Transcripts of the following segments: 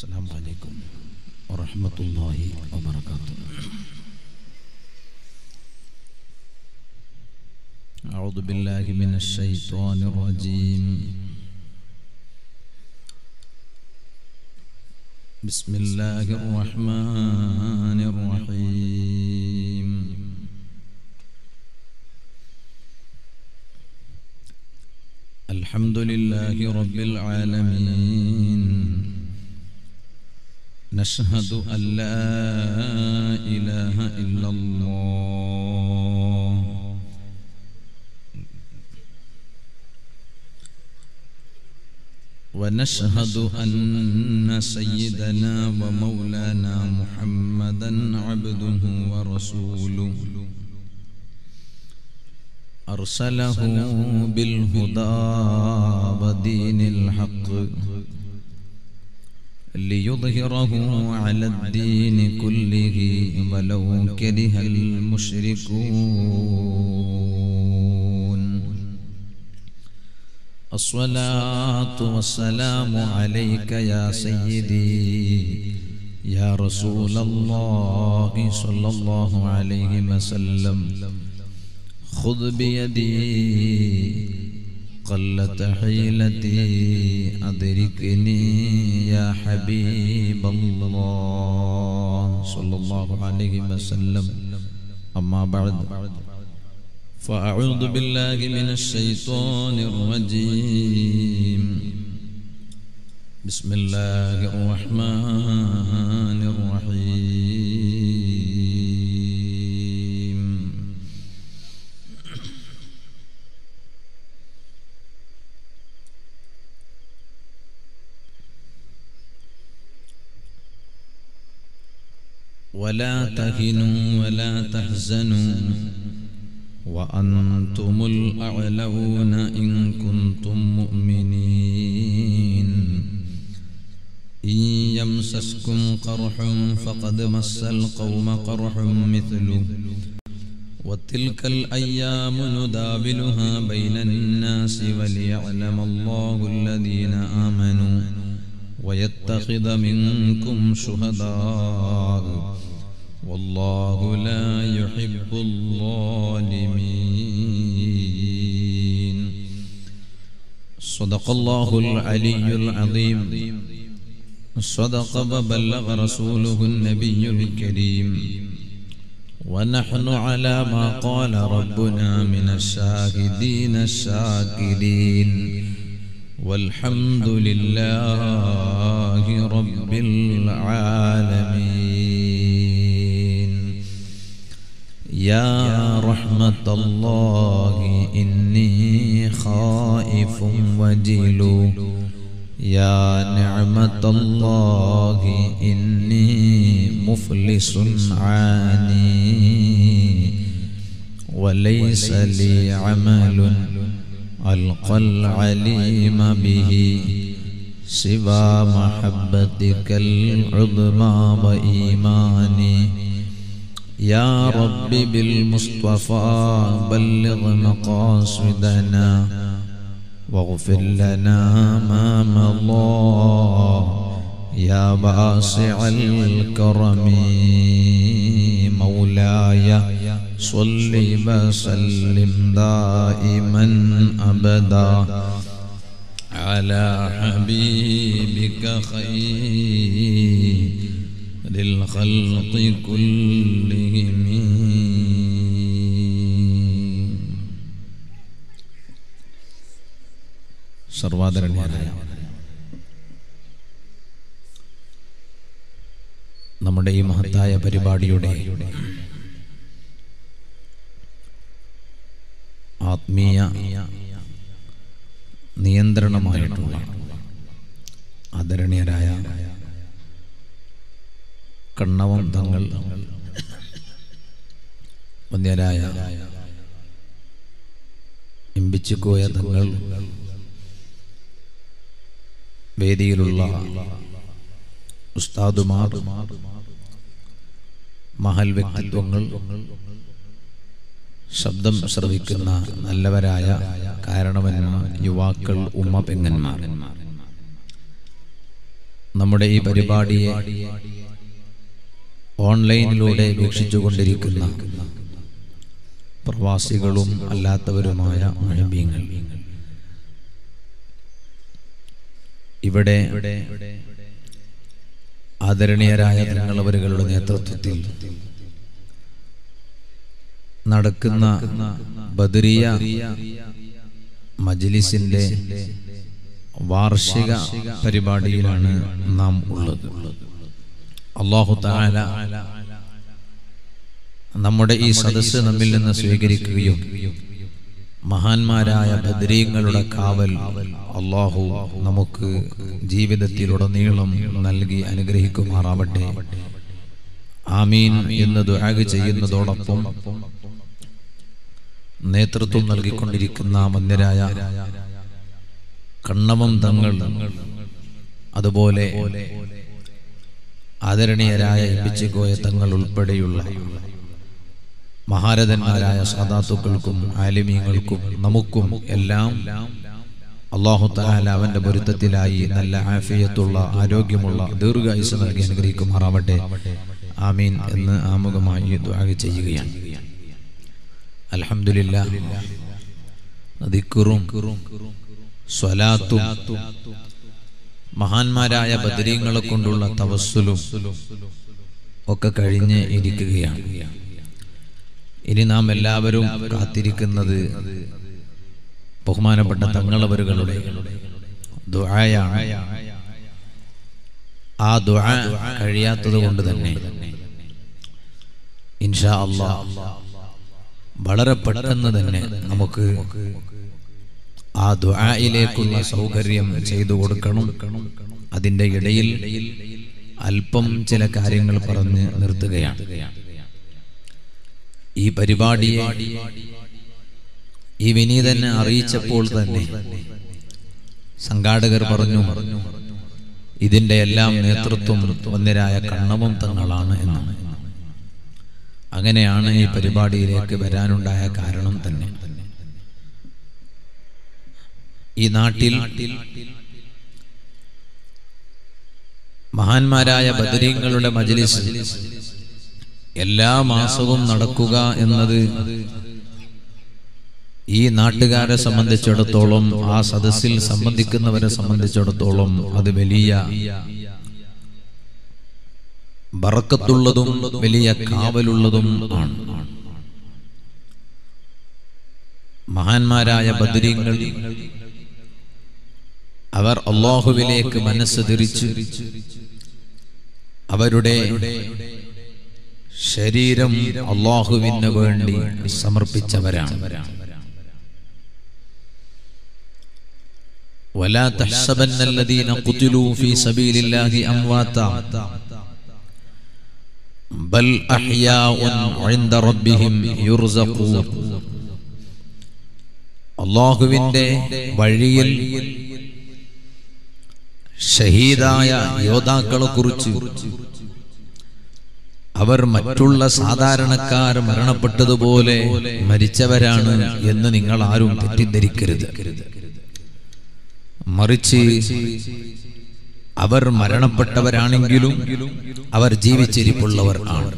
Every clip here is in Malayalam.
अस्सलाम वालेकुम व रहमतुल्लाहि व बरकातुहू। अऊज़ु बिल्लाहि मिनश शैतानिर रजीम। बिस्मिल्लाहिर रहमानिर रहीम। अल्हम्दुलिल्लाहि रब्बिल आलमीन। नशहदु अन ला इलाहा इल्लल्लाह व नशहदु अन्न सय्यिदना व मौलाना मुहम्मदन अब्दुहु व रसूलुहु अरसलहु बिल हुदा व दीनिल हक़ लियुज़हिरहु अला अद्दीनि कुल्लिहि वलौ करिहल मुश्रिकून। अस्सलातु वस्सलामु अलैका या सय्यिदी या रसूलल्लाह सल्लल्लाहु अलैहि वसल्लम। खुद बियदी क़ल्लत हिलती अदरिकनी या हबीब अल्लाह सल्लल्लाहु अलैहि वसल्लम। अम्मा बाद फ़अऊज़ु बिल्लाहि मिनश शैतानिर रजीम। बिस्मिल्लाहिर रहमानिर रहीम। ولا تهنوا ولا تحزنوا وأنتم الأعلون إن كنتم مؤمنين। إن يمسسكم قرح فقد مس القوم قرح مثله وتلك الأيام نداولها بين الناس وليعلم الله الذين آمنوا ويتخذ منكم شهداء والله لا يحب الظالمين। صدق الله العلي العظيم। صدق وبلغ رسوله النبي الكريم। ونحن على ما قال ربنا من الشاهدين الشاكرين والحمد لله رب العالمين। يا رحمة الله إني خائف وجيل يا نعمة الله إني مفلس عاني وليس لي عمل ألقى العليم به سوى محبتك العظمى وإيماني يا رب بالمصطفى بلغ مقاصدنا واغفر لنا ما مضى يا واسع الكرم مولاي صلِّ وسلِّم دائماً أبداً على حبيبك خير الخلق كلهم സർവാദരണീയനായ നമ്മുടെ ഈ മഹത്തായ പരിപാടിയുടെ ആത്മീയ നിയന്ത്രണമായിട്ടുള്ള ആദരണീയരായ കണ്ണവം തങ്ങൾ വന്യരായ എംബിച്ചുകോയ തങ്ങൾ വേദിയിലുള്ള ഉസ്താദുമാർ മഹൽ വ്യക്തിത്വങ്ങൾ ശബ്ദം ശ്രവിക്കുന്ന നല്ലവരായ കാരണവന്മാർ യുവാക്കൾ ഉമ്മ പെങ്ങന്മാർ നമ്മുടെ ഈ പരിപാടിയെ ഓൺലൈനിലൂടെ വീക്ഷിച്ചുകൊണ്ടിരിക്കുന്ന പ്രവാസികളും അല്ലാത്തവരുമായ മുഅ്മിനീങ്ങൾ ഇവിടെ ആദരണീയരായ തങ്ങളവരുടെ നേതൃത്വത്തിൽ നടക്കുന്ന ബദരിയ മജ്ലിസിന്റെ വാർഷിക പരിപാടിയിലാണ് നാം ഉള്ളത്. അല്ലാഹു തആല നമ്മുടെ ഈ സദസ്സ് നമ്മിൽ നിന്ന് സ്വീകരിക്കുകയും മഹാന്മാരായ ബദരീങ്ങളുടെ കാവൽ അല്ലാഹു നമുക്ക് ജീവിതത്തിലുടനീളം നൽകി അനുഗ്രഹിക്കുമാറാവട്ടെ. ആമീൻ എന്ന് ദുആ ചെയ്യുന്നതോടൊപ്പം നേതൃത്വം നൽകിക്കൊണ്ടിരിക്കുന്ന മന്ദിരായ കണ്ണമം തങ്ങൾ, അതുപോലെ ആദരണീയരായ എംപിച്ചിക്കോയ തങ്ങൾ ഉൾപ്പെടെയുള്ള മഹാരഥന്മാരായ സദാത്തുക്കൾക്കും ആലിമീങ്ങൾക്കും നമുക്കും എല്ലാം അല്ലാഹു തആല അവന്റെ പൊരുത്തത്തിലായി നല്ല ആഫിയത്തുള്ള ആരോഗ്യമുള്ള ദീർഘായുസ് നൽകി അനുഗ്രഹിക്കുമാറാവട്ടെ. ആമീൻ എന്ന് ആമുഖമായി ദുആ ചെയ്യുകയാണ്. അൽഹംദുലില്ലാഹ്, ദിക്റും സ്വലാത്തും മഹാന്മാരായ ബദരീങ്ങളെ കൊണ്ടുള്ള തവസ്സുലും ഒക്കെ കഴിഞ്ഞ് ഇരിക്കുകയാണ്. ഇനി നാം എല്ലാവരും കാത്തിരിക്കുന്നത് ബഹുമാനപ്പെട്ട തങ്ങളവരുടെ ദുആയാണ്. ആ ദുആ കഴിയാത്തത് കൊണ്ട് തന്നെ ഇൻഷാ അല്ലാഹ് വളരെ പെട്ടെന്ന് തന്നെ നമുക്ക് ആ ദുആയിലേക്കുള്ള സൗകര്യം ചെയ്തു കൊടുക്കണം. അതിൻ്റെ ഇടയിൽ അല്പം ചില കാര്യങ്ങൾ പറഞ്ഞ് നിർത്തുകയാണ്. ഈ പരിപാടിയെ ഈ വിനീതനെ അറിയിച്ചപ്പോൾ തന്നെ സംഘാടകർ പറഞ്ഞു, ഇതിൻ്റെ എല്ലാം നേതൃത്വം ഒന്നരായ കണ്ണമം തങ്ങളാണ് എന്നാണ്. അങ്ങനെയാണ് ഈ പരിപാടിയിലേക്ക് വരാനുണ്ടായ കാരണം തന്നെ. ഈ നാട്ടിൽ മഹാന്മാരായ ബദരീങ്ങളുടെ മജ്ലിസ് എല്ലാ മാസവും നടക്കുക എന്നത് ഈ നാട്ടുകാരെ സംബന്ധിച്ചിടത്തോളം, ആ സദസ്സിൽ സംബന്ധിക്കുന്നവരെ സംബന്ധിച്ചിടത്തോളം അത് വലിയ ബർക്കത്തുള്ളതും വലിയ കാവലുള്ളതും ആണ്. മഹാന്മാരായ ബദരീങ്ങൾ അവർ അല്ലാഹുവിലേക്ക് മനസ്സ് തിരിച്ച് അവരുടെ ശരീരം അല്ലാഹുവിന് വേണ്ടി സമർപ്പിച്ചവരാണ്. വലാ തഹ്സബന്ന അല്ലദീന ഖുതിലൂ ഫീ സബീലില്ലാഹി അംവാത ബൽ അഹ്യാഉൻ ഇൻദ റബ്ബിഹിം യുർസഖൂൻ. അല്ലാഹുവിന്റെ വഴിയിൽ ഷഹീദായ യോദ്ധാക്കളെക്കുറിച്ച് അവർ മറ്റുള്ള സാധാരണക്കാർ മരണപ്പെട്ടതുപോലെ മരിച്ചവരാണ് എന്ന് നിങ്ങൾ ആരും തെറ്റിദ്ധരിക്കരുത്. മറിച്ച് അവർ മരണപ്പെട്ടവരാണെങ്കിലും അവർ ജീവിച്ചിരിപ്പുള്ളവർ ആണ്.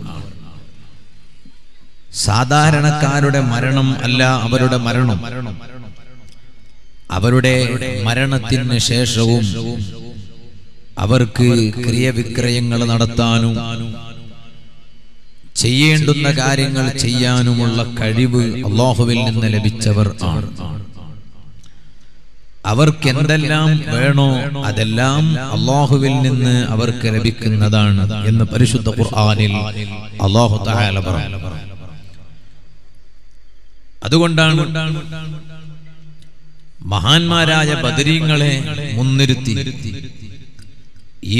സാധാരണക്കാരുടെ മരണം അല്ല അവരുടെ മരണം. അവരുടെ മരണത്തിന് ശേഷവും അവർക്ക് ക്രിയവിക്രയങ്ങൾ നടത്താനും ചെയ്യേണ്ടുന്ന കാര്യങ്ങൾ ചെയ്യാനുമുള്ള കഴിവ് അല്ലാഹുവിൽ നിന്ന് ലഭിച്ചവർ ആണ്. അവർക്ക് എന്തെല്ലാം വേണോ അതെല്ലാം അല്ലാഹുവിൽ നിന്ന് അവർക്ക് ലഭിക്കുന്നതാണ് എന്ന് പരിശുദ്ധ ഖുർആനിൽ അല്ലാഹു തആല പറഞ്ഞു. അതുകൊണ്ടാണ് മഹാന്മാരായ ബദരീങ്ങളെ മുൻനിർത്തി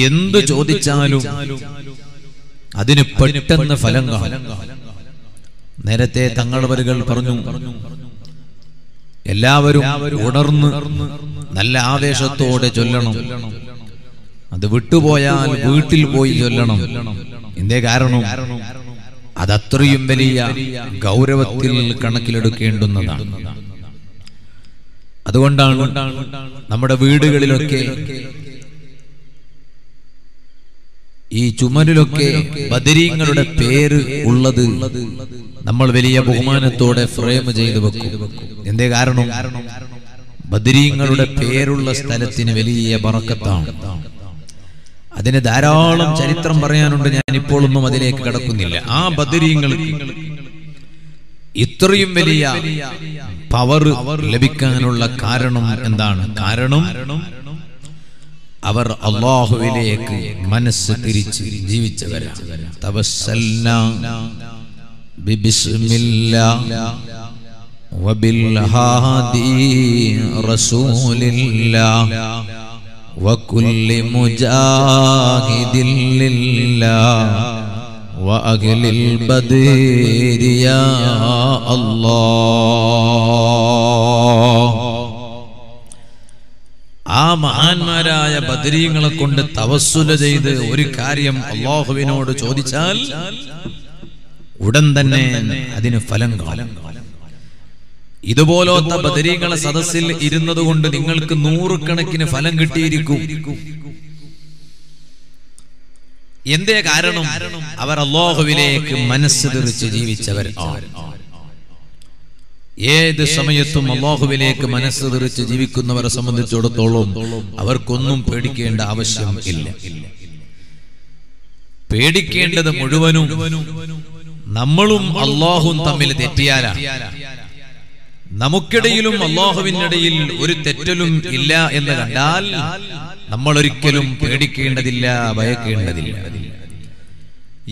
എന്തു ചോദിച്ചാലും അതിന് പെട്ടെന്ന് ഫലം കാണും. നേരത്തെ തങ്ങളവരുകൾ പറഞ്ഞു, എല്ലാവരും ഉണർന്ന് നല്ല ആവേശത്തോടെ ചൊല്ലണം, അത് വിട്ടുപോയാൽ വീട്ടിൽ പോയി ചൊല്ലണം. എന്തേ കാരണം? അതത്രയും വലിയ ഗൗരവത്തിൽ കണക്കിലെടുക്കേണ്ടുന്നതാണ്. അതുകൊണ്ടാണ് നമ്മുടെ വീടുകളിലൊക്കെ ഈ ചുമരിലൊക്കെ ബദരീങ്ങളുടെ പേര് ഉള്ളത് നമ്മൾ വലിയ ബഹുമാനത്തോടെ ഫ്രെയിം ചെയ്തു വെക്കും. എന്തേ കാരണം? ബദരീങ്ങളുടെ പേരുള്ള സ്ഥലത്തിന് വലിയ ബറക്കത്താണ്. അതിന് ധാരാളം ചരിത്രം പറയാനുണ്ട്. ഞാൻ ഇപ്പോഴൊന്നും അതിലേക്ക് കടക്കുന്നില്ല. ആ ബദരീങ്ങൾക്ക് ഇത്രയും വലിയ പവർ ലഭിക്കാനുള്ള കാരണം എന്താണ്? കാരണം അവർ അല്ലാഹുവിലേക്ക് മനസ്സ് തിരിച്ച് ജീവിച്ചവരാണ്. തവസ്സൽനാ ബിബിസ്മില്ലാഹി വബിൽ ഹാദി റസൂലില്ലാഹി വകുല്ലി മുജാഹിദിൻ ലില്ലാഹി വഅഹ്ലിൽ ബദരി യാ അല്ലാഹ്. ആ മഹാന്മാരായ ബദരീങ്ങളെ കൊണ്ട് തവസ്സുല ചെയ്ത് ഒരു കാര്യം അല്ലാഹുവിനോട് ചോദിച്ചാൽ ഉടൻ തന്നെ അതിന് ഫലം കാണും. ഇതുപോലത്തെ ബദരീങ്ങളെ സദസ്സിൽ ഇരുന്നത് കൊണ്ട് നിങ്ങൾക്ക് നൂറുകണക്കിന് ഫലം കിട്ടിയിരിക്കും. എന്തേ കാരണം? അവർ അല്ലാഹുവിലേക്ക് മനസ്സ് തിരിച്ച് ജീവിച്ചവർ. ഏത് സമയത്തും അല്ലാഹുവിലേക്ക് മനസ്സ് തിരിച്ച് ജീവിക്കുന്നവരെ സംബന്ധിച്ചിടത്തോളം അവർക്കൊന്നും പേടിക്കേണ്ട ആവശ്യം ഇല്ല. പേടിക്കേണ്ടത് മുഴുവനും നമ്മളും അല്ലാഹുവും തമ്മിൽ തെറ്റിയാലാണ്. നമുക്കിടയിലും അല്ലാഹുവിനിടയിൽ ഒരു തെറ്റലും ഇല്ല എന്ന് കണ്ടാൽ നമ്മൾ ഒരിക്കലും പേടിക്കേണ്ടതില്ല, ഭയക്കേണ്ടതില്ല.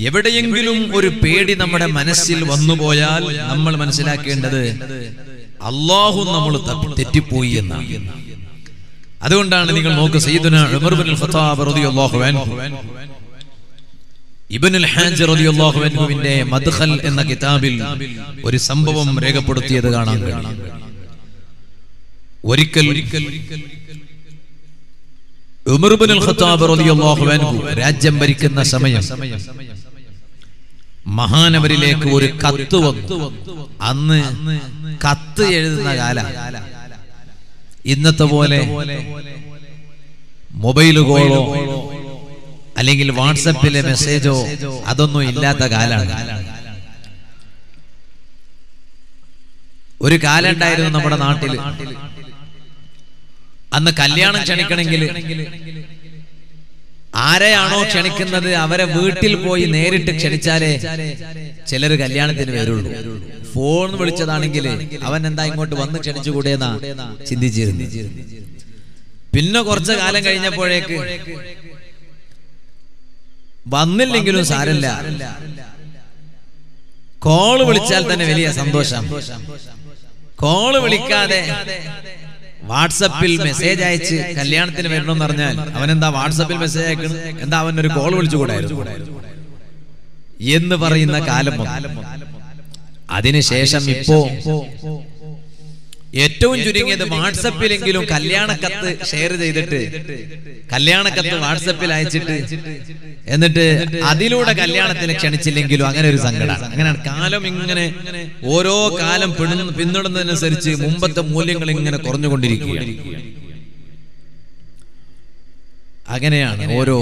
എവിടെയെങ്കിലും ഒരു പേടി നമ്മുടെ മനസ്സിൽ വന്നുപോയാൽ നമ്മൾ മനസ്സിലാക്കേണ്ടത് അല്ലാഹു നമ്മൾ തെറ്റിപ്പോയി എന്നാണ്. അതുകൊണ്ടാണ് നിങ്ങൾ നോക്ക്, സയ്യിദുനാ ഉമർ ഇബ്നുൽ ഖത്താബ് റളിയല്ലാഹു അൻഹു ഇബ്നുൽ ഹാജി റളിയല്ലാഹു അൻഹുവിന്റെ മദ്ഖൽ എന്ന കിതാബിൽ ഒരു സംഭവം രേഖപ്പെടുത്തിയത് കാണാൻ കഴിയും. ഒരിക്കൽ ഉമർ ഇബ്നുൽ ഖത്താബ് റളിയല്ലാഹു അൻഹു രാജ്യം ഭരിക്കുന്ന സമയം മഹാനവരിലേക്ക് ഒരു കത്ത് വന്നു. അന്ന് കത്ത് എഴുതുന്ന കാല, ഇന്നത്തെ പോലെ മൊബൈൽ കോളോ അല്ലെങ്കിൽ വാട്സപ്പിലെ മെസ്സേജോ അതൊന്നും ഇല്ലാത്ത കാലാണ്. ഒരു കാലം ഉണ്ടായിരുന്നു നമ്മുടെ നാട്ടിൽ. അന്ന് കല്യാണം ക്ഷണിക്കണമെങ്കിൽ ആരെയാണോ ക്ഷണിക്കുന്നത് അവരെ വീട്ടിൽ പോയി നേരിട്ട് ക്ഷണിച്ചാലേ ചിലർ കല്യാണത്തിന് വരുള്ളൂ. ഫോൺ വിളിച്ചതാണെങ്കിൽ അവൻ എന്താ ഇങ്ങോട്ട് വന്ന് ക്ഷണിച്ചുകൂടേന്നാ ചിന്തിച്ചിരുന്നു. പിന്നെ കുറച്ചു കാലം കഴിഞ്ഞപ്പോഴേക്ക് വന്നില്ലെങ്കിലും സാരല്ല, കോള് വിളിച്ചാൽ തന്നെ വലിയ സന്തോഷം. കോള് വിളിക്കാതെ വാട്സപ്പിൽ മെസ്സേജ് അയച്ച് കല്യാണത്തിന് വരണമെന്ന് പറഞ്ഞാൽ അവനെന്താ വാട്സപ്പിൽ മെസ്സേജ് അയക്കണം, എന്താ അവനൊരു കോൾ വിളിച്ചുകൂടായിരുന്നു എന്ന് പറയുന്ന കാലം. അതിനുശേഷം ഇപ്പോ ഏറ്റവും ചുരുങ്ങിയത് വാട്സപ്പിലെങ്കിലും കല്യാണക്കത്ത് ഷെയർ ചെയ്തിട്ട് കല്യാണക്കത്ത് വാട്സപ്പിൽ അയച്ചിട്ട് എന്നിട്ട് അതിലൂടെ കല്യാണത്തിന് ക്ഷണിച്ചില്ലെങ്കിലും അങ്ങനെ ഒരു സങ്കടമാണ്. അങ്ങനെയാണ് കാലം. ഇങ്ങനെ ഓരോ കാലം പിന്നിടുന്നതിനനുസരിച്ച് മുമ്പത്തെ മൂല്യങ്ങൾ ഇങ്ങനെ കുറഞ്ഞുകൊണ്ടിരിക്കുകയാണ്. അങ്ങനെയാണ് ഓരോ.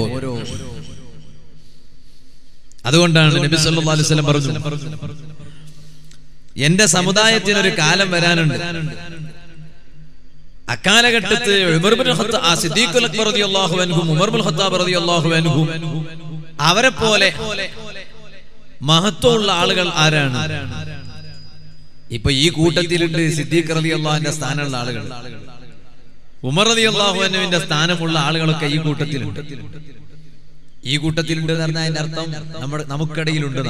അതുകൊണ്ടാണ് നബി സല്ലല്ലാഹു അലൈഹി വസല്ലം പറഞ്ഞു, എന്റെ സമുദായത്തിന് ഒരു കാലം വരാനുണ്ട്. അക്കാലഘട്ടത്ത് ഉമർ ഇബ്നുൽ ഖത്താബ് സിദ്ദീഖുൽ അക്ബർ റളിയല്ലാഹു അൻഹു ഉമർ ഇബ്നുൽ ഖത്താബ് റളിയല്ലാഹു അൻഹു അവരെ പോലെ മഹത്വമുള്ള ആളുകൾ ആരാണ്? ഇപ്പൊ ഈ കൂട്ടത്തിലുണ്ട് സിദ്ദീഖ് റളിയല്ലാഹുവിന്റെ സ്ഥാനമുള്ള ആളുകൾ, ഉമർ റളിയല്ലാഹു അൻഹുവിന്റെ സ്ഥാനമുള്ള ആളുകളൊക്കെ ഈ കൂട്ടത്തിലുണ്ട്. ഈ കൂട്ടത്തിലുണ്ട് എന്ന് പറഞ്ഞാൽ അതിന്റെ അർത്ഥം നമ്മുടെ നമുക്കിടയിലുണ്ട്.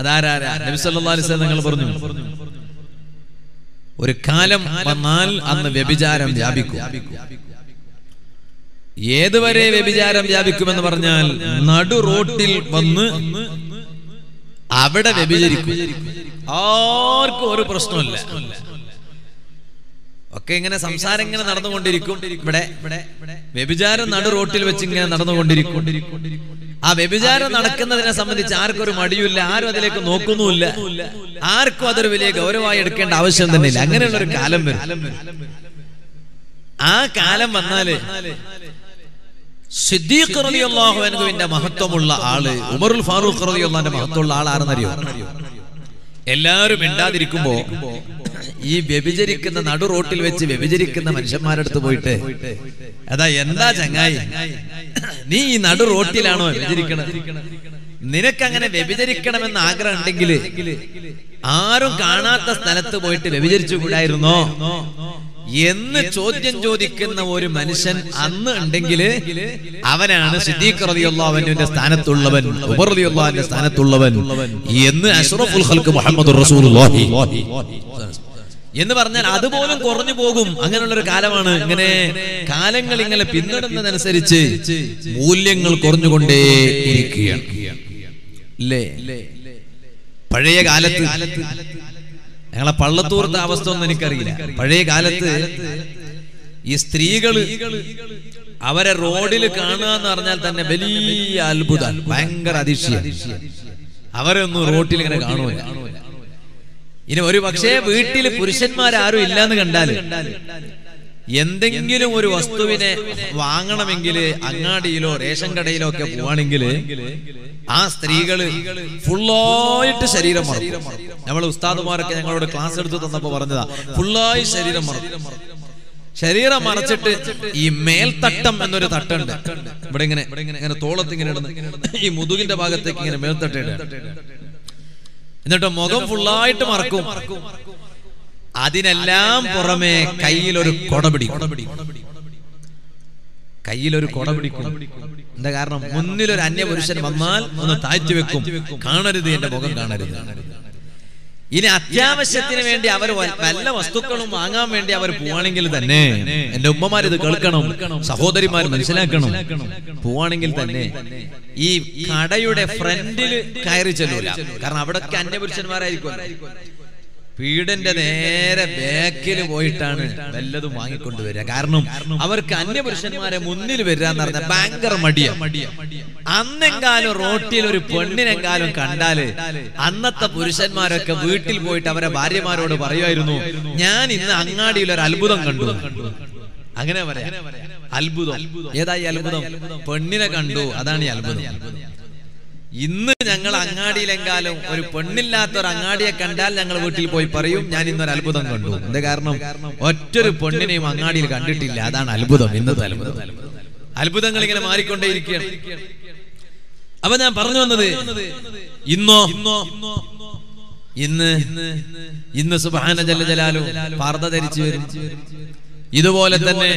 അതാരാ? നബി സല്ലല്ലാഹു അലൈഹി വസല്ലം പറഞ്ഞു, ഒരു കാലം വന്നാൽ അന്ന് വ്യഭിചാരം വ്യാപിക്കും. ഏതുവരെ വ്യഭിചാരം വ്യാപിക്കുമെന്ന് പറഞ്ഞാൽ നടു റോട്ടിൽ വന്ന് അവിടെ വ്യഭിചരിക്കും. ആർക്കും ഒരു പ്രശ്നമില്ല, ഒക്കെ ഇങ്ങനെ സംസാരം ഇങ്ങനെ നടന്നുകൊണ്ടിരിക്കും. ഇവിടെ വ്യഭിചാരം നടു റോട്ടിൽ വെച്ച് ഇങ്ങനെ നടന്നുകൊണ്ടിരിക്കും. ആ വ്യഭിചാരം നടക്കുന്നതിനെ സംബന്ധിച്ച് ആർക്കും ഒരു മടിയുമില്ല, ആരും അതിലേക്ക് നോക്കുന്നുമില്ല, ആർക്കും അതൊരു വലിയ ഗൗരവമായി എടുക്കേണ്ട ആവശ്യം തന്നെ ഇല്ല. അങ്ങനെയുള്ള ഒരു കാലം വരും. ആ കാലം വന്നാല് സിദ്ദീഖ് റളിയല്ലാഹു അൻഹുവിന്റെ മഹത്വമുള്ള ആള് ഉമറുൽ ഫാറൂഖ് റളിയല്ലാഹു അൻഹുവിന്റെ മഹത്വമുള്ള ആളാണെന്ന് അറിയോ? എല്ലാവരും ഇണ്ടാതിരിക്കുമ്പോ ഈ വ്യഭിചരിക്കുന്ന നടു റോട്ടിൽ വെച്ച് വ്യഭിചരിക്കുന്ന മനുഷ്യന്മാരുടെ അടുത്ത് പോയിട്ട് അതാ എന്താ ചങ്ങായി നീ ഈ നടു റോട്ടിലാണോ വ്യഭിചരിക്കണത്? നിനക്കങ്ങനെ വ്യഭിചരിക്കണമെന്ന് ആഗ്രഹം ഉണ്ടെങ്കിൽ ആരും കാണാത്ത സ്ഥലത്ത് പോയിട്ട് വ്യഭിചരിച്ചു കൂടായിരുന്നോ എന്ന് ചോദ്യം ചോദിക്കുന്ന ഒരു മനുഷ്യൻ അന്ന് ഉണ്ടെങ്കിൽ അവനാണ് സിദ്ദീഖ് റളിയല്ലാഹു അൻഹുവിന്റെ സ്ഥാനത്തുള്ളവൻ, ഉമർ റളിയല്ലാഹു അൻഹുവിന്റെ സ്ഥാനത്തുള്ളവൻ എന്ന് അഷ്റഫുൽ ഖൽഖ് മുഹമ്മദ് റസൂലുള്ളാഹി എന്ന് പറഞ്ഞാൽ അതുപോലും കുറഞ്ഞു പോകും. അങ്ങനെയുള്ളൊരു കാലമാണ്. ഇങ്ങനെ കാലങ്ങൾ ഇങ്ങനെ പിന്നിടുന്നതനുസരിച്ച് മൂല്യങ്ങൾ കുറഞ്ഞുകൊണ്ടേ ഇരിക്കുകയാണ്. പഴയ കാലത്ത് ഞങ്ങളെ പള്ളത്തൂർത്ത അവസ്ഥ ഒന്നും എനിക്കറിയില്ല. പഴയ കാലത്ത് ഈ സ്ത്രീകള് അവരെ റോഡിൽ കാണുക എന്ന് പറഞ്ഞാൽ തന്നെ വലിയ അത്ഭുതം, ഭയങ്കര അതിശയം. അവരൊന്നും റോഡിൽ ഇങ്ങനെ കാണുമില്ല. ഇനി ഒരു പക്ഷേ വീട്ടിൽ പുരുഷന്മാരാരും ഇല്ലാന്ന് കണ്ടാല് എന്തെങ്കിലും ഒരു വസ്തുവിനെ വാങ്ങണമെങ്കിൽ അങ്ങാടിയിലോ റേഷൻ കടയിലോ ഒക്കെ പോവാണെങ്കിൽ ആ സ്ത്രീകള് ഫുള്ളായിട്ട് ശരീരം മറക്കും. നമ്മളെ ഉസ്താദുമാരൊക്കെ ഞങ്ങളോട് ക്ലാസ് എടുത്ത് തന്നപ്പോ പറഞ്ഞതാ, ഫുള്ളായി ശരീരം മറക്കും. ശരീരം മറച്ചിട്ട് ഈ മേൽത്തട്ടം എന്നൊരു തട്ടുണ്ട് ഇവിടെ ഇങ്ങനെ തോളത്ത് ഇങ്ങനെ ഇടുന്ന ഈ മുതുകിന്റെ ഭാഗത്തേക്ക് ഇങ്ങനെ മേൽത്തട്ട ഇടുക, എന്നിട്ട് മുഖം ഫുള്ളായിട്ട് മറക്കും. അതിനെല്ലാം പുറമെ കയ്യിലൊരു കൊട പിടിക്കും. എന്താ കാരണം? മുന്നിലൊരു അന്യപുരുഷൻ വന്നാൽ ഒന്ന് താഴ്ത്തി വെക്കും, കാണരുത്, എന്റെ മുഖം കാണരുത്. ഇനി അത്യാവശ്യത്തിന് വേണ്ടി അവർ വല്ല വസ്തുക്കളും വാങ്ങാൻ വേണ്ടി അവർ പോവാണെങ്കിൽ തന്നെ, എന്റെ ഉമ്മമാരിത് കേൾക്കണം, സഹോദരിമാർ മനസ്സിലാക്കണം, പോവാണെങ്കിൽ തന്നെ ഈ കടയുടെ ഫ്രണ്ടിൽ കയറി ചെല്ലൂല. കാരണം അവിടൊക്കെ അന്യപുരുഷന്മാരായിരിക്കും. വീടിന്റെ നേരെ ബാക്കിൽ പോയിട്ടാണ് വല്ലതും വാങ്ങിക്കൊണ്ടുവരിക. കാരണം അവർക്ക് അന്യപുരുഷന്മാരെ മുന്നിൽ വരിക എന്ന് പറഞ്ഞാൽ ഭയങ്കര മടിയ. അന്നെങ്കാലും റോട്ടിൽ ഒരു പെണ്ണിനെങ്കാലും കണ്ടാല് അന്നത്തെ പുരുഷന്മാരൊക്കെ വീട്ടിൽ പോയിട്ട് അവരെ ഭാര്യമാരോട് പറയുമായിരുന്നു, ഞാൻ ഇന്ന് അങ്ങാടിയിൽ ഒരു അത്ഭുതം കണ്ടു. അങ്ങനെ പറയാം, അത്ഭുതം. ഏതായി അത്ഭുതം? പെണ്ണിനെ കണ്ടു, അതാണ് ഈ അത്ഭുതം. ഇന്ന് ഞങ്ങൾ അങ്ങാടിയിലെങ്കാലും ഒരു പെണ്ണില്ലാത്ത ഒരു അങ്ങാടിയെ കണ്ടാൽ ഞങ്ങൾ വീട്ടിൽ പോയി പറയും, ഞാൻ ഇന്നൊരു അത്ഭുതം കണ്ടു. എന്താ കാരണം? ഒറ്റൊരു പെണ്ണിനെയും അങ്ങാടിയിൽ കണ്ടിട്ടില്ല. അതാണ് അത്ഭുതം, ഇന്നത്തെ അത്ഭുതം. അത്ഭുതങ്ങൾ ഇങ്ങനെ മാറിക്കൊണ്ടേയിരിക്കുകയാണ്. അപ്പൊ ഞാൻ പറഞ്ഞു വന്നത്, ഇന്ന് സുബ്ഹാന ജല്ല ജലാലു പർദ്ദ ധരിച്ചു വരും. ഇതുപോലെ തന്നെ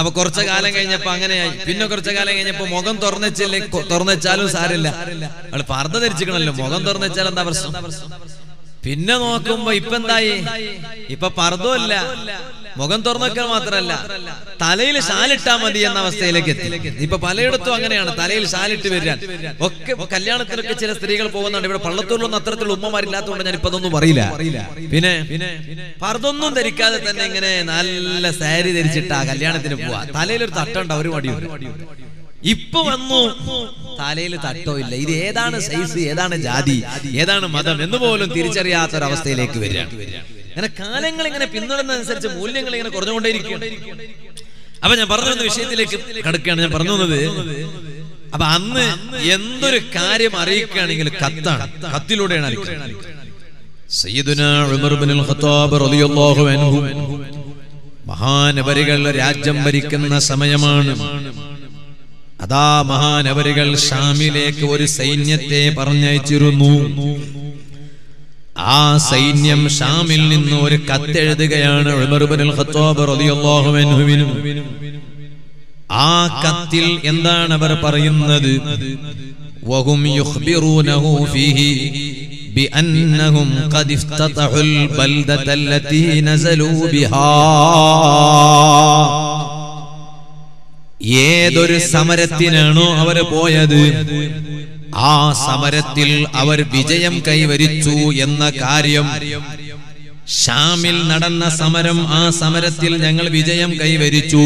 അപ്പൊ കുറച്ചു കാലം കഴിഞ്ഞപ്പോ അങ്ങനെയായി. പിന്നെ കുറച്ചു കാലം കഴിഞ്ഞപ്പോ മുഖം തുറന്നെച്ചാലും സാരില്ല, അവള് പർദ്ദ ധരിച്ചിക്കണല്ലോ, മുഖം തുറന്നെച്ചാൽ എന്താ പ്രശ്നം? പിന്നെ നോക്കുമ്പോ ഇപ്പൊ എന്തായി? ഇപ്പൊ പർദ്ദല്ല, മുഖം തുറന്നൊക്കെ മാത്രല്ല, തലയിൽ ഷാലിട്ടാ മതി എന്ന അവസ്ഥയിലേക്ക് എത്തി. ഇപ്പൊ പലയിടത്തും അങ്ങനെയാണ്, തലയിൽ ഷാലിട്ട് വരാൻ ഒക്കെ. കല്യാണത്തിലൊക്കെ ചില സ്ത്രീകൾ പോകുന്നുണ്ട്. ഇവിടെ പള്ളത്തൂരിലൊന്നും അത്തരത്തിലുള്ള ഉമ്മമാരില്ലാത്തതുകൊണ്ട് ഞാൻ ഇപ്പൊ ഒന്നും പറയില്ല. പിന്നെ പർദ്ദൊന്നും ധരിക്കാതെ തന്നെ ഇങ്ങനെ നല്ല സാരി ധരിച്ചിട്ടാ കല്യാണത്തിന് പോവാ. തലയിലൊരു തട്ടുണ്ട, ഒരു മടിയും. ഇപ്പൊ വന്നു തലയിൽ തട്ടോ ഇല്ല. ഇത് ഏതാണ് സൈസ്, ഏതാണ് ജാതി, ഏതാണ് മതം എന്ന് പോലും തിരിച്ചറിയാത്തൊരവസ്ഥയിലേക്ക് വരിക. അങ്ങനെ കാലങ്ങൾ ഇങ്ങനെ പിന്തുടരുന്നതനുസരിച്ച് മൂല്യങ്ങൾ ഇങ്ങനെ കുറഞ്ഞുകൊണ്ടേയിരിക്കും. അപ്പൊ ഞാൻ പറഞ്ഞു വന്ന വിഷയത്തിലേക്ക് കടക്കുകയാണ്. ഞാൻ പറഞ്ഞു വന്നത്, അപ്പൊ അന്ന് എന്തൊരു കാര്യം അറിയിക്കുകയാണെങ്കിൽ കത്താണ്, കത്തിലൂടെയാണ് അറിയിക്കുന്നത്. സയ്യിദുനാ ഉമർ ഇബ്നുൽ ഖത്താബ് റളിയല്ലാഹു അൻഹു മഹാനവരികൾ രാജ്യം ഭരിക്കുന്ന സമയമാണ്. അതാ മഹാനവരികൾ ഷാമിലേക്ക് ഒരു സൈന്യത്തെ പറഞ്ഞയച്ചിരുന്നു. ആ സൈന്യം ഷാമിൽ നിന്ന് ഒരു കത്തെഴുതുകയാണ് ഉമർ ഇബ്നുൽ ഖത്താബ് റളിയല്ലാഹു അൻഹുവിനും. ആ കത്തിൽ എന്താണ് അവർ പറയുന്നത്? വഹും യുഖ്ബിറൂനഹു ഫീഹി ബിഅന്നഹും ഖദ് ഇഫ്തതഹുൽ ബൽദതല്ലതി നസലൂ ബിഹാ. ഏതൊരു സമരത്തിനാണോ അവർ പോയത്, ആ സമരത്തിൽ അവർ വിജയം കൈവരിച്ചു എന്ന കാര്യം. ഷാമിൽ നടന്ന സമരം, ആ സമരത്തിൽ ഞങ്ങൾ വിജയം കൈവരിച്ചു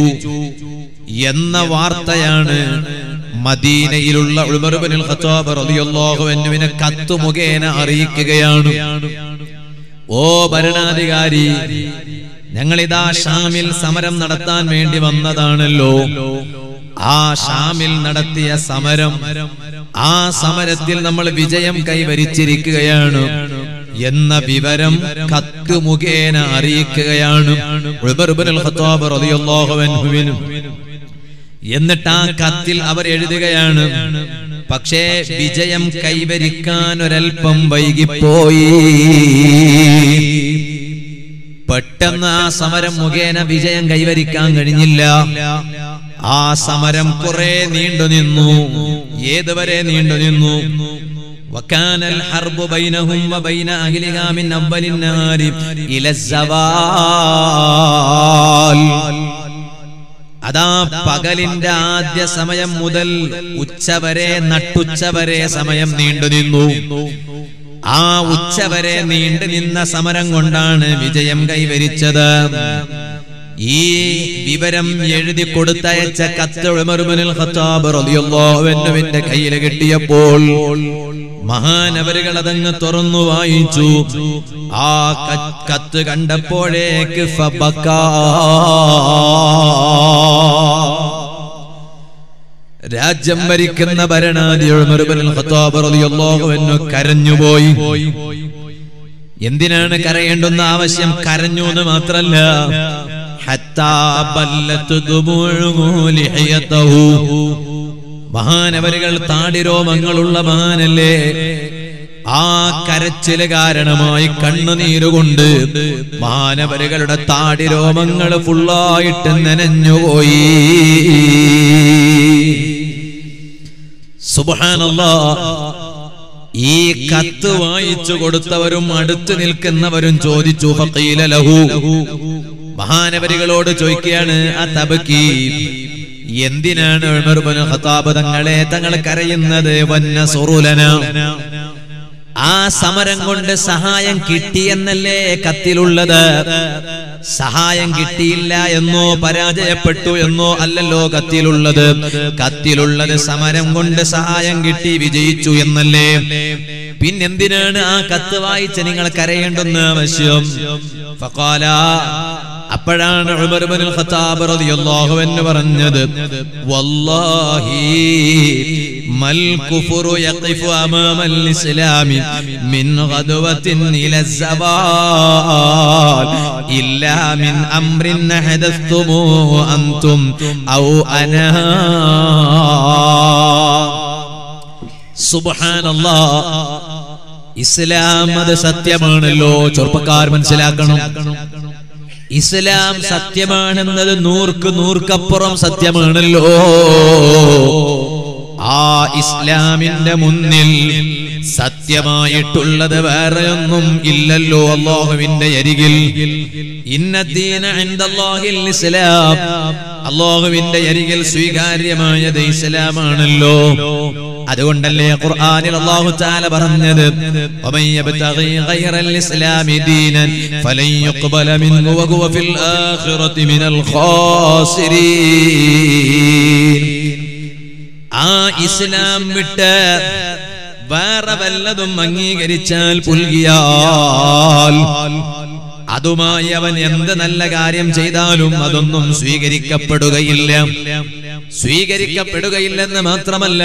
എന്ന വാർത്തയാണ് മദീനയിലുള്ള ഉമർ ഇബ്നുൽ ഖത്താബ് റളിയല്ലാഹു അൻഹുവിനെ കത്ത് മുഖേന അറിയിക്കുകയാണ്. ഓ ഭരണാധികാരി, ഞങ്ങളിതാ ഷാമിൽ സമരം നടത്താൻ വേണ്ടി വന്നതാണല്ലോ, ആ ഷാമിൽ നടത്തിയ സമരം, ആ സമരത്തിൽ നമ്മൾ വിജയം കൈവരിച്ചിരിക്കുകയാണ് എന്ന വിവരം കത്ത് മുഖേന അറിയിക്കുകയാണ് ഉമർ ഇബ്നുൽ ഖത്താബ് റളിയല്ലാഹു അൻഹുവിനും. എന്നിട്ട് ആ കത്തിൽ അവർ എഴുതുകയാണ്, പക്ഷേ വിജയം കൈവരിക്കാൻ ഒരൽപ്പം വൈകിപ്പോയി. പെട്ടെന്ന് ആ സമരം മുഖേന വിജയം കൈവരിക്കാൻ കഴിഞ്ഞില്ല. ആ സമരം കുറെ നീണ്ടുനിന്നു. ഏതുവരെ നീണ്ടുനിന്നു? وكان الحرب بينهم وبين أهلها من أول النهار إلى الزوال. അതാ പകലിന്റെ ആദ്യ സമയം മുതൽ ഉച്ചവരെ, നട്ടുച്ചവരെ സമയം നീണ്ടുനിന്നു. ആ ഉച്ചവരെ നീണ്ടുനിന്ന സമരം കൊണ്ടാണ് വിജയം കൈവരിച്ചത്. ഈ വിവരം എഴുതി കൊടുത്തയച്ച കത്ത് ഉമർ ഇബ്നുൽ ഖത്താബ് റളിയല്ലാഹു അൻഹുവിന്റെ കയ്യിൽ കിട്ടിയപ്പോൾ മഹാനവറുകൾ അതങ്ങ് തുറന്നു വായിച്ചു. ആ കത്ത് കണ്ടപ്പോഴേക്ക് രാജ്യം ഭരിക്കുന്ന ഭരണാധി ഉമർ ഇബ്നുൽ ഖത്താബ് റളിയല്ലാഹു അൻഹു കരഞ്ഞുപോയി. എന്തിനാണ് കരയേണ്ടുന്ന ആവശ്യം? കരഞ്ഞു എന്ന് മാത്രല്ല, മഹാനവലുകൾ താടിരോമങ്ങളുള്ള മഹാനല്ലേ, ആ കരച്ചില് കാരണമായി കണ്ണുനീരുകൊണ്ട് മഹാനവലുകളുടെ താടിരോമങ്ങൾ ഫുള്ളായിട്ട് നനഞ്ഞുപോയി. സുബ്ഹാനല്ലാഹ്. ഈ കത്ത് വായിച്ചു കൊടുത്തവരും അടുത്തു നിൽക്കുന്നവരും ചോദിച്ചു, ഫഖീല ലഹു, മഹാനവരികളോട് ചോദിക്കുകയാണ്, അതബകി, എന്തിനാണ് ഉമർ ഇബ്നുൽ ഖത്താബ് തങ്ങളെ തങ്ങൾ കരയുന്നത്? വന്നസുറുലന, ആ സമരം കൊണ്ട് സഹായം കിട്ടിയെന്നല്ലേ കത്തിലുള്ളത്. സഹായം കിട്ടിയില്ല എന്നോ പരാജയപ്പെട്ടു എന്നോ അല്ലല്ലോ കത്തിലുള്ളത്. കത്തിലുള്ളത് സമരം കൊണ്ട് സഹായം കിട്ടി, വിജയിച്ചു എന്നല്ലേ. പിന്നെന്തിനാണ് ആ കത്ത് വായിച്ച് നിങ്ങൾ കരയേണ്ടുന്ന ആവശ്യം? ഫഖാല, അപ്പോഴാണ് ഉമർ ഇബ്നുൽ ഖത്താബ് റളിയല്ലാഹു അൻഹു പറഞ്ഞത്, വല്ലാഹി മൽ കുഫ്റു യഖിഫു അമാമൽ ഇസ്ലാമി മിൻ ഗദ്വത്തിൻ ഇലാ സവാൽ ഇല്ലാ മിൻ അംരിൻ ഹദസ്തുമു അൻതും ഔ അനാ. സുബ്ഹാനല്ലാഹ്. ഇസ്ലാം അത് സത്യമാണല്ലോ. ചെറുപ്പക്കാർ മനസ്സിലാക്കണം, ഇസ്ലാം സത്യമാണെന്നത് 100ക്ക് 100ക്കപ്പുറം സത്യമാണല്ലോ. ആ ഇസ്ലാമിന്റെ മുന്നിൽ സത്യമായിട്ടുള്ളത് വേറെയൊന്നും ഇല്ലല്ലോ. അല്ലാഹുവിന്റെ അരികിൽ ഇന്ന ദീന ഇൻദല്ലാഹിൽ ഇസ്ലാം, അല്ലാഹുവിന്റെ അരികിൽ സ്വീകാര്യമായത് ഇസ്ലാമാണല്ലോ. അതുകൊണ്ടല്ലേ ഖുർആനിൽ അല്ലാഹു തആല പറഞ്ഞത്, വമൻ യബ്തഗി ഗൈറൽ ഇസ്ലാമി ദീനൻ ഫലൻ യഖ്ബല മിൻഹു വഹുവ ഫിൽ ആഖിറതി മിനൽ ഖാസിരീൻ. ആ ഇസ്ലാം വിട്ട് വേറെ വല്ലതും അംഗീകരിച്ചാൽ, പുൽകിയാൽ, അതുമായി അവൻ എന്ത് നല്ല കാര്യം ചെയ്താലും അതൊന്നും സ്വീകരിക്കപ്പെടുകയില്ല. സ്വീകരിക്കപ്പെടുകയില്ലെന്ന് മാത്രമല്ല,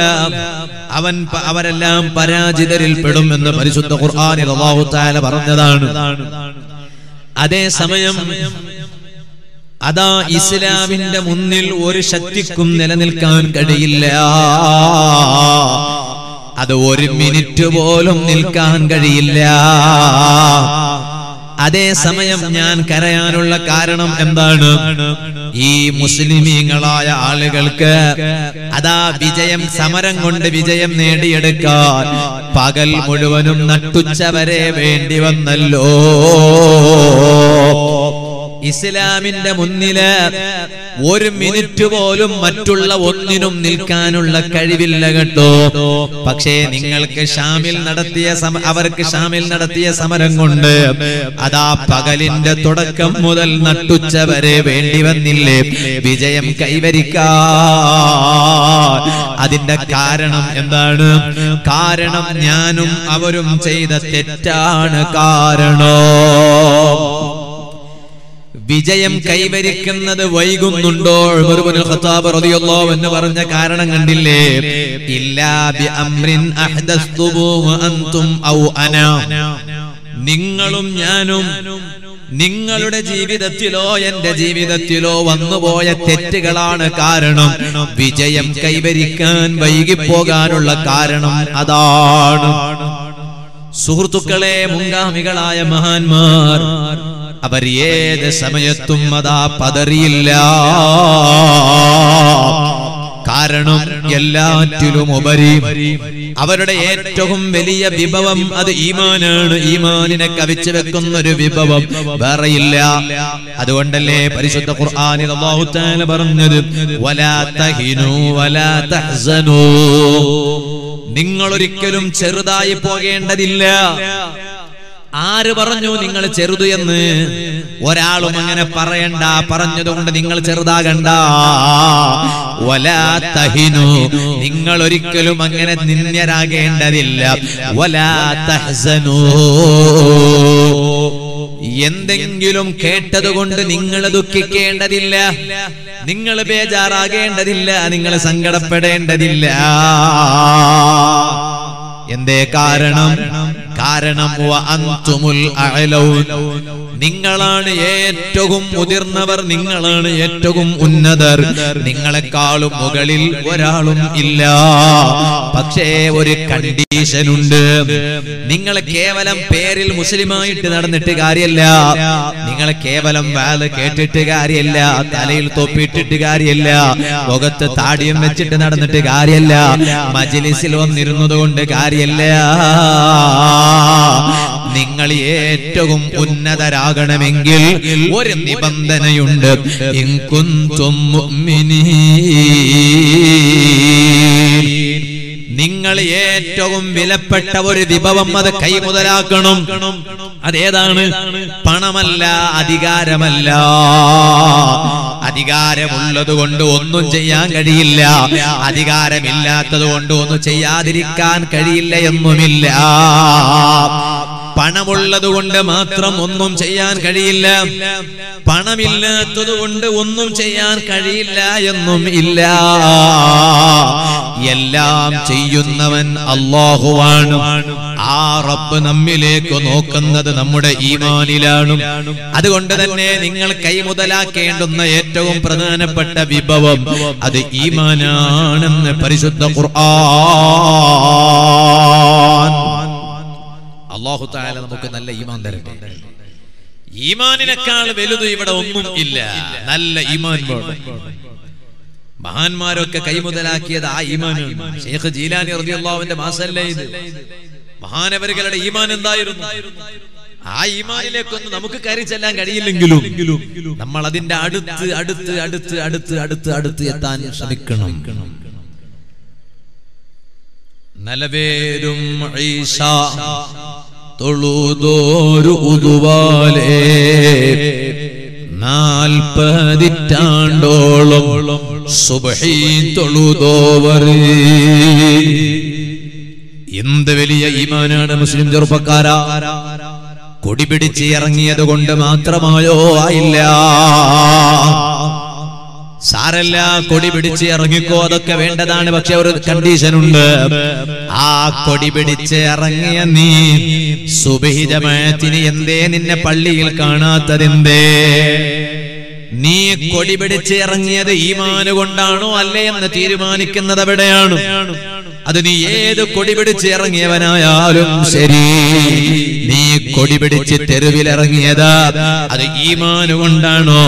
അവരെല്ലാം പരാജിതരിൽപ്പെടും എന്ന് പരിശുദ്ധ ഖുർആനിൽ അല്ലാഹു തആല പറഞ്ഞതാണ്. അതേസമയം അതാ ഇസ്ലാമിന്റെ മുന്നിൽ ഒരു ശക്തിക്കും നിലനിൽക്കാൻ കഴിയില്ല. അത് 1 മിനിറ്റ് പോലും നിൽക്കാൻ കഴിയില്ല. അതേസമയം ഞാൻ കരയാനുള്ള കാരണം എന്താണ്? ഈ മുസ്ലിമീങ്ങളായ ആളുകൾക്ക് അതാ വിജയം, സമരം കൊണ്ട് വിജയം നേടിയെടുക്കാൻ പകൽ മുഴുവനും നട്ടുച്ച വരെ വേണ്ടി വന്നല്ലോ. ഇസ്ലാമിന്റെ മുന്നില് 1 മിനിറ്റ് പോലും മറ്റുള്ള ഒന്നിനും നിൽക്കാനുള്ള കഴിവില്ല കേട്ടോ. പക്ഷേ നിങ്ങൾക്ക് അവർക്ക് ഷാമിൽ നടത്തിയ സമരം കൊണ്ട് അതാ പകലിന്റെ തുടക്കം മുതൽ നട്ടുച്ച വരെ വേണ്ടി വന്നില്ലേ വിജയം കൈവരിക്കാൻ. അതിന്റെ കാരണം എന്താണ്? കാരണം ഞാനും അവരും ചെയ്ത തെറ്റാണ് കാരണം. വിജയം കൈവരിക്കുന്നത് വൈകുന്നുണ്ടോ? ഉമറുബ്നുൽ ഖത്താബ് റളിയല്ലാഹു അൻഹു പറഞ്ഞ കാരണം കണ്ടില്ലേ? ഇല്ലാ ബി അംരിൻ അഹ്ദസ്തുഹു അൻതും ഔ അനാ. നിങ്ങളും ഞാനും നിങ്ങളുടെ ജീവിതത്തിലോ എന്റെ ജീവിതത്തിലോ വന്നുപോയ തെറ്റുകളാണ് കാരണം. വിജയം കൈവരിക്കാൻ വൈകിപ്പോകാനുള്ള കാരണം അതാണ്. സുഹൃത്തുക്കളെ, മുൻഗാമികളായ മഹാന്മാർ അവർ ഏത് സമയത്തും അതാ പതറിയില്ല. കാരണം എല്ലാറ്റിലും ഉപരി അവരുടെ ഏറ്റവും വലിയ വിഭവം അത് ഈമാനാണ്. ഈമാനിനെ കവിച്ചു വെക്കുന്ന ഒരു വിഭവം വേറെയില്ല. അതുകൊണ്ടല്ലേ പരിശുദ്ധ ഖുർആനിൽ അല്ലാഹു തആല പറഞ്ഞത്, വലാ തഹിനൂ വലാ തഹ്സനൂ, നിങ്ങളൊരിക്കലും ചെറുതായി പോകേണ്ടതില്ല. ആര് പറഞ്ഞു നിങ്ങൾ ചെറുത് എന്ന്? ഒരാളും അങ്ങനെ പറയണ്ട. പറഞ്ഞതുകൊണ്ട് നിങ്ങൾ ചെറുതാകണ്ട. വലാ തഹിനു, നിങ്ങൾ ഒരിക്കലും അങ്ങനെ നിന്ദ്യരാകേണ്ടതില്ല. വലാ തഹ്സനു, എന്തെങ്കിലും കേട്ടതുകൊണ്ട് നിങ്ങൾ ദുഃഖിക്കേണ്ടതില്ല, നിങ്ങൾ ബേജാറാകേണ്ടതില്ല, നിങ്ങൾ സങ്കടപ്പെടേണ്ടതില്ല. എന്തേ കാരണം? കാരണം വഅൻതുമുൽ അഅലൗൻ, നിങ്ങളാണ് ഏറ്റവും മുതിർന്നവർ, നിങ്ങളാണ് ഏറ്റവും ഉന്നതർ, നിങ്ങളെക്കാളും മുകളിൽ ഒരാളും ഇല്ല. പക്ഷേ ഒരു കണ്ടീഷൻ ഉണ്ട്. നിങ്ങൾ കേവലം പേരിൽ മുസ്ലിമായിട്ട് നടന്നിട്ട് കാര്യമില്ല, നിങ്ങൾ കേവലം വാല് കേട്ടിട്ട് കാര്യമില്ല, തലയിൽ തൊപ്പിയിട്ടിട്ട് കാര്യമില്ല, മുഖത്ത് താടിയും വെച്ചിട്ട് നടന്നിട്ട് കാര്യമില്ല, മജ്‌ലിസിൽ വന്നിരുന്നതുകൊണ്ട് കാര്യമില്ല. നിങ്ങൾ ഏറ്റവും ഉന്നതരാകണമെങ്കിൽ ഒരു നിബന്ധനയുണ്ട്. ഇൻ കുൻതും മുഅ്മിനീൻ, നിങ്ങൾ ഏറ്റവും വിലപ്പെട്ട ഒരു വിഭവം അത് കൈമുതലാക്കണം. അതേതാണ്? പണമല്ല, അധികാരമല്ല. അധികാരമുള്ളത് കൊണ്ട് ഒന്നും ചെയ്യാൻ കഴിയില്ല, അധികാരമില്ലാത്തത് കൊണ്ട് ഒന്നും ചെയ്യാതിരിക്കാൻ കഴിയില്ല എന്നുമില്ല. പണമുള്ളത് കൊണ്ട് മാത്രം ഒന്നും ചെയ്യാൻ കഴിയില്ല, പണമില്ലാത്തത് കൊണ്ട് ഒന്നും ചെയ്യാൻ കഴിയില്ല എന്നും ഇല്ല. എല്ലാം ചെയ്യുന്നവൻ അല്ലാഹുവാണ്. ആ റബ്ബ് നമ്മിലേക്ക് നോക്കുന്നത് നമ്മുടെ ഈമാനിലാണ്. അതുകൊണ്ട് തന്നെ നിങ്ങൾ കൈമുതലാക്കേണ്ടുന്ന ഏറ്റവും പ്രധാനപ്പെട്ട വിഭവം അത് ഈമാനാണെന്ന് പരിശുദ്ധ ഖുർആൻ അല്ലാഹു തആല നമുക്ക് നല്ല ഈമാൻ തരട്ടെ. ഈമാനിനേക്കാൾ വലുത് ഇവിടെ ഒന്നും ഇല്ല. നല്ല ഈമാൻ വേണം. മഹാന്മാരൊക്കെ കൈമുതലാക്കിയത് ആ ഈമാനാണ്. ശൈഖ് ജീലാനി റളിയല്ലാഹു അൻഹു മാസല്ലേ ഇത്? മഹാനവറുകളുടെ ഈമാൻ എന്തായിരുന്നു? ആ ഈമാനിലേക്കൊന്നും നമുക്ക് കയറി ചെല്ലാൻ കഴിയില്ലെങ്കിലും നമ്മൾ അതിന്റെ അടുത്ത് അടുത്ത് അടുത്ത് അടുത്ത് അടുത്ത് അടുത്ത് എത്താൻ ശ്രമിക്കണം. നലവേരും ഈശ തൊഴുതോരു ഉതുവാലേ, 40 പതിറ്റാണ്ടോളം സുബ്ഹി തൊഴുതോവറി. എന്ത് വലിയ ഈമാനാണ് മുസ്ലിം ചെറുപ്പക്കാരാ! കൊടിപിടിച്ച് ഇറങ്ങിയത് കൊണ്ട് മാത്രമായോ? ആയില്ല, സാരല്ല, കൊടി പിടിച്ച് ഇറങ്ങിക്കോ, അതൊക്കെ വേണ്ടതാണ്. പക്ഷെ ഒരു കണ്ടീഷൻ ഉണ്ട്. ആ കൊടി പിടിച്ച് ഇറങ്ങിയ നീ സുബ്ഹി ജമാഅത്തിന് എന്തേ നിന്നെ പള്ളിയിൽ കാണാത്തതെന്തേ? നീ കൊടി പിടിച്ച് ഇറങ്ങിയത് ഈമാന് കൊണ്ടാണോ അല്ലേ എന്ന് തീരുമാനിക്കുന്നത് എവിടെയാണ്? അത് നീ ഏത് കൊടി പിടിച്ച് ഇറങ്ങിയവനായാലും ശരി, നീ കൊടി പിടിച്ച് തെരുവിലിറങ്ങിയതാ അത് ഈമാന് കൊണ്ടാണോ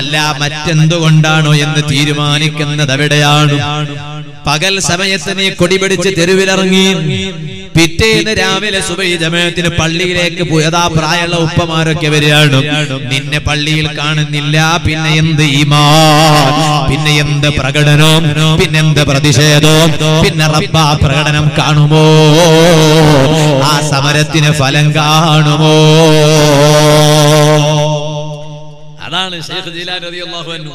അല്ല മറ്റെന്തുകൊണ്ടാണോ എന്ന് തീരുമാനിക്കുന്നത് എവിടെയാണ്? പകൽ സമയത്ത് നീ കൊടി പിടിച്ച് തെരുവിലിറങ്ങി, പിറ്റേന്ന് രാവിലെ സുബ്ഹി ജമാഅത്തിന് പള്ളിയിലേക്ക് പോയതാ പ്രായമുള്ള ഉപ്പമാരൊക്കെ വരികയാണ്, നിന്നെ പള്ളിയിൽ കാണുന്നില്ല. പിന്നെ എന്ത് ഈമാൻ, പിന്നെ എന്ത് പ്രകടനം, പിന്നെന്ത് പ്രതിഷേധം, പിന്നെ റബ്ബ് ആ പ്രകടനം കാണുമോ? ആ സമരത്തിന് ഫലം കാണുമോ? അതാണ് ശൈഖ് ജീലാനി റളിയല്ലാഹു അൻഹു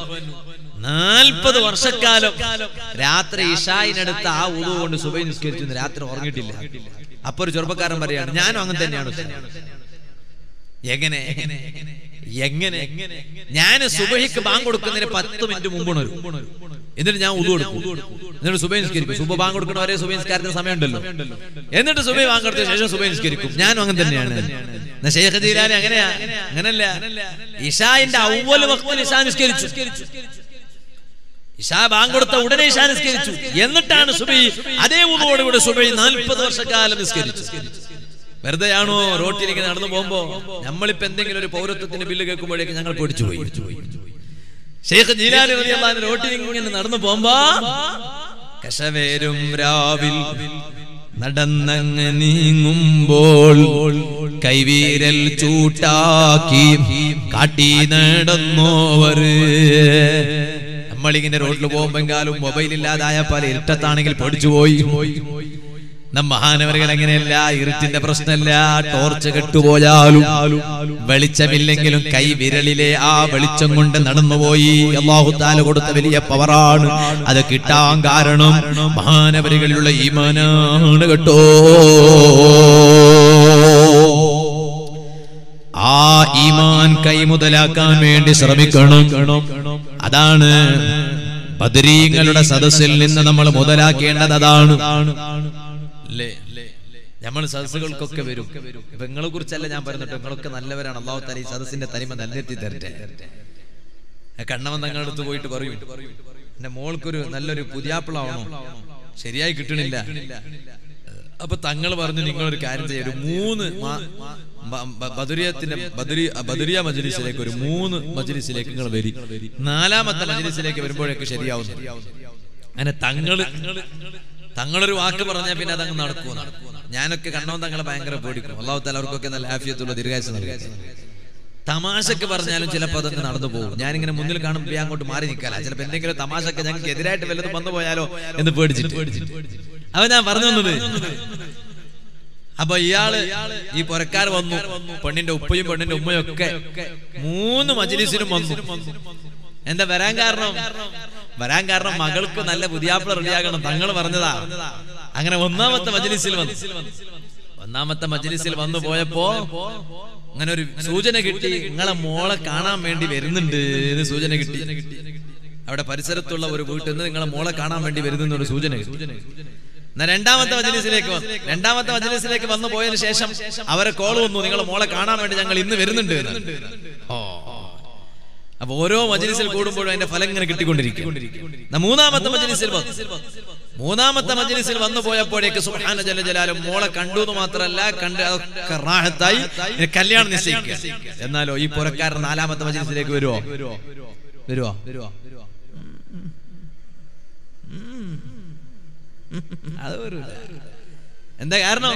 40 വർഷക്കാലം രാത്രി ഇശായിനടുത്ത് ആ ഉളു കൊണ്ട് സുബൈ നിസ്കരിച്ചു, രാത്രി ഉറങ്ങിയിട്ടില്ല. അപ്പൊ ഒരു ചെറുപ്പക്കാരൻ പറയാണ്, ഞാനും അങ്ങനെ തന്നെയാണ്. ഞാൻ സുബഹിക്ക് ബാങ്ക് കൊടുക്കുന്നതിന് 10 മിനിറ്റ് മുമ്പാണ് എന്നിട്ട് ഞാൻ ഉദു കൊടുക്കും, എന്നിട്ട് സുബഹി നിസ്കരിക്കും. സുബഹി ബാങ്ക് കൊടുക്കുന്ന ഒരേ സുബഹി നിസ്കാരത്തിന് സമയമുണ്ടല്ലോ. എന്നിട്ട് സുബഹി ബാങ്ക് കൊടുത്ത ശേഷം സുബഹി നിസ്കരിക്കും. ഞാനും അങ്ങനെ തന്നെയാണ്. ശൈഖ് ജീലാനി അങ്ങനെയാ? അങ്ങനല്ല. ഇശാഇന്റെ അവ്വൽ വഖ്തിൽ ഇശാ നിസ്കരിച്ചു, ഇശാ ബാങ്ക് കൊടുത്ത ഉടനെ ഇശാ നിസ്കരിച്ചു. എന്നിട്ടാണ് സുബഹി അതേ ഉദുവോട് കൂടി സുബഹി 40 വർഷക്കാലം നിസ്കരിച്ചു. വെറുതെയാണോ റോട്ടിലേക്ക് നടന്നു പോകുമ്പോ? നമ്മളിപ്പോ എന്തെങ്കിലും ഒരു പൗരത്വത്തിന്റെ ബില്ല് കേൾക്കുമ്പോഴേക്കും ഞങ്ങൾ പേടിച്ചു പോയി. ശൈഖ് ജീലാനി റളിയല്ലാഹു അൻഹു റോട്ടിലേക്ക് ഇങ്ങനെ നടന്നു പോകുമ്പോ കശവേരും രാവിൽ നടന്നങ്ങ് നീങ്ങുമ്പോൾ കൈവീരൽ ചൂട്ടാക്കി കാട്ടി നടന്നോവർ. നമ്മളിങ്ങനെ റോഡിൽ പോകുമ്പോഴെങ്കിലും മൊബൈൽ ഇല്ലാതായപ്പോൾ ഇരുട്ടത്താണെങ്കിൽ പേടിച്ചു പോയി. മഹാനവരുകൾ എങ്ങനെയല്ല, ഇരുട്ടിന്റെ പ്രശ്നമല്ല, ടോർച്ച് കെട്ടുപോയാലും വെളിച്ചമില്ലെങ്കിലും കൈ വിരലിലെ ആ വെളിച്ചം കൊണ്ട് നടന്നുപോയി. അല്ലാഹു തആല കൊടുത്ത വലിയ പവറാണ് അത്. കിട്ടാൻ കാരണം മഹാനവരുകളിലുള്ള ഈമാനാണ് കേട്ടോ. ആ ഈമാൻ കൈമുതലാക്കാൻ വേണ്ടി ശ്രമിക്കണം. അതാണ് ബദരീങ്ങളുടെ സദസ്സിൽ നിന്ന് നമ്മൾ മുതലാക്കേണ്ടത്. അതാണ് നമ്മൾ സദസ്സുകൾക്കൊക്കെ വരും. നിങ്ങളെ കുറിച്ചല്ല ഞാൻ പറഞ്ഞിട്ട്, നിങ്ങളൊക്കെ നല്ലവരാണ്. അല്ലാഹു തആല ഈ സദസ്സിന്റെ തനിമ നിലനിർത്തി തരട്ടെ. കണ്ണവൻ തങ്ങളുടെ അടുത്ത് പോയിട്ട് പറയും, എന്റെ മോൾക്കൊരു നല്ലൊരു പുതിയാപ്പിളാവണം, ശരിയായി കിട്ടണില്ല. അപ്പൊ തങ്ങൾ പറഞ്ഞു, നിങ്ങളൊരു കാര്യം ചെയ്യും, 3 ബദരിയ മജ്‌ലിസിലേക്ക് ഒരു 3 മജ്‌ലിസിലേക്ക് നിങ്ങൾ വരി, 4-മത്തെ മജ്‌ലിസിലേക്ക് വരുമ്പോഴേക്ക് ശരിയാവുന്നു. അങ്ങനെ തങ്ങളൊരു വാക്ക് പറഞ്ഞാൽ പിന്നെ അതങ്ങ് നടക്കുമോ? ഞാനൊക്കെ കണ്ണവൻ തങ്ങളെ ഭയങ്കര പേടിക്കും. അല്ലാഹു തആല അവർക്കൊക്കെ നല്ല ആഫിയത്തുള്ള ദീർഘായുസ്സ് നൽകട്ടെ. തമാശക്ക് പറഞ്ഞാലും ചിലപ്പോൾ അതൊക്കെ നടന്നു പോകും. ഞാനിങ്ങനെ മുന്നിൽ കാണുമ്പോൾ അങ്ങോട്ട് മാറി നിൽക്കാല. ചിലപ്പോൾ എന്തെങ്കിലും തമാശക്ക് ഞങ്ങൾക്ക് എതിരായിട്ട് വല്ലതും വന്നു പോയാലോ എന്ന് പേടിച്ചിട്ട്. അവ ഞാൻ പറഞ്ഞു വന്നത്, അപ്പൊ ഇയാള് ഈ പൊരക്കാർ വന്നു, പെണ്ണിന്റെ ഉപ്പയും പെണ്ണിന്റെ ഉമ്മയും ഒക്കെ 3 മജ്‌ലിസിനും വന്നു. എന്താ വരാൻ കാരണം മകൾക്ക് നല്ല പുതിയാപ്പിള റെഡിയാകണം, തങ്ങൾ പറഞ്ഞതാ. അങ്ങനെ 1-മത്തെ മജ്‌ലിസിൽ വന്നു പോയപ്പോ അങ്ങനെ ഒരു സൂചന കിട്ടി, നിങ്ങളെ മോളെ കാണാൻ വേണ്ടി വരുന്നുണ്ട് എന്ന് സൂചന കിട്ടി. അവിടെ പരിസരത്തുള്ള ഒരു വീട്ടിൽ നിന്ന് നിങ്ങളെ മോളെ കാണാൻ വേണ്ടി വരുന്നൊരു സൂചന കിട്ടി. എന്നാ 2-മത്തെ മജ്‌ലിസിലേക്ക് വന്നു പോയതിനു ശേഷം അവരെ കോൾ വന്നു, നിങ്ങളെ മോളെ കാണാൻ വേണ്ടി ഞങ്ങൾ ഇന്ന് വരുന്നുണ്ട്. അപ്പൊ ഓരോ മജ്‌ലിസിൽ കൂടുമ്പോഴും അതിന്റെ ഫലം ഇങ്ങനെ കിട്ടിക്കൊണ്ടിരിക്കും. 3-മത്തെ മജ്‌ലിസിൽ വന്നു പോയപ്പോഴേക്ക് സുബ്ഹാന ജല്ല ജലാലു മോളെ കണ്ടു എന്ന് മാത്രമല്ല, കണ്ട് അതൊക്കെ റാഹത്തായി കല്യാണം നിശ്ചയിക്കുക. എന്നാലോ ഈ പുറക്കാരൻ 4-മത്തെ മജ്‌ലിസിലേക്ക് വരുവോ? എന്താ കാരണം?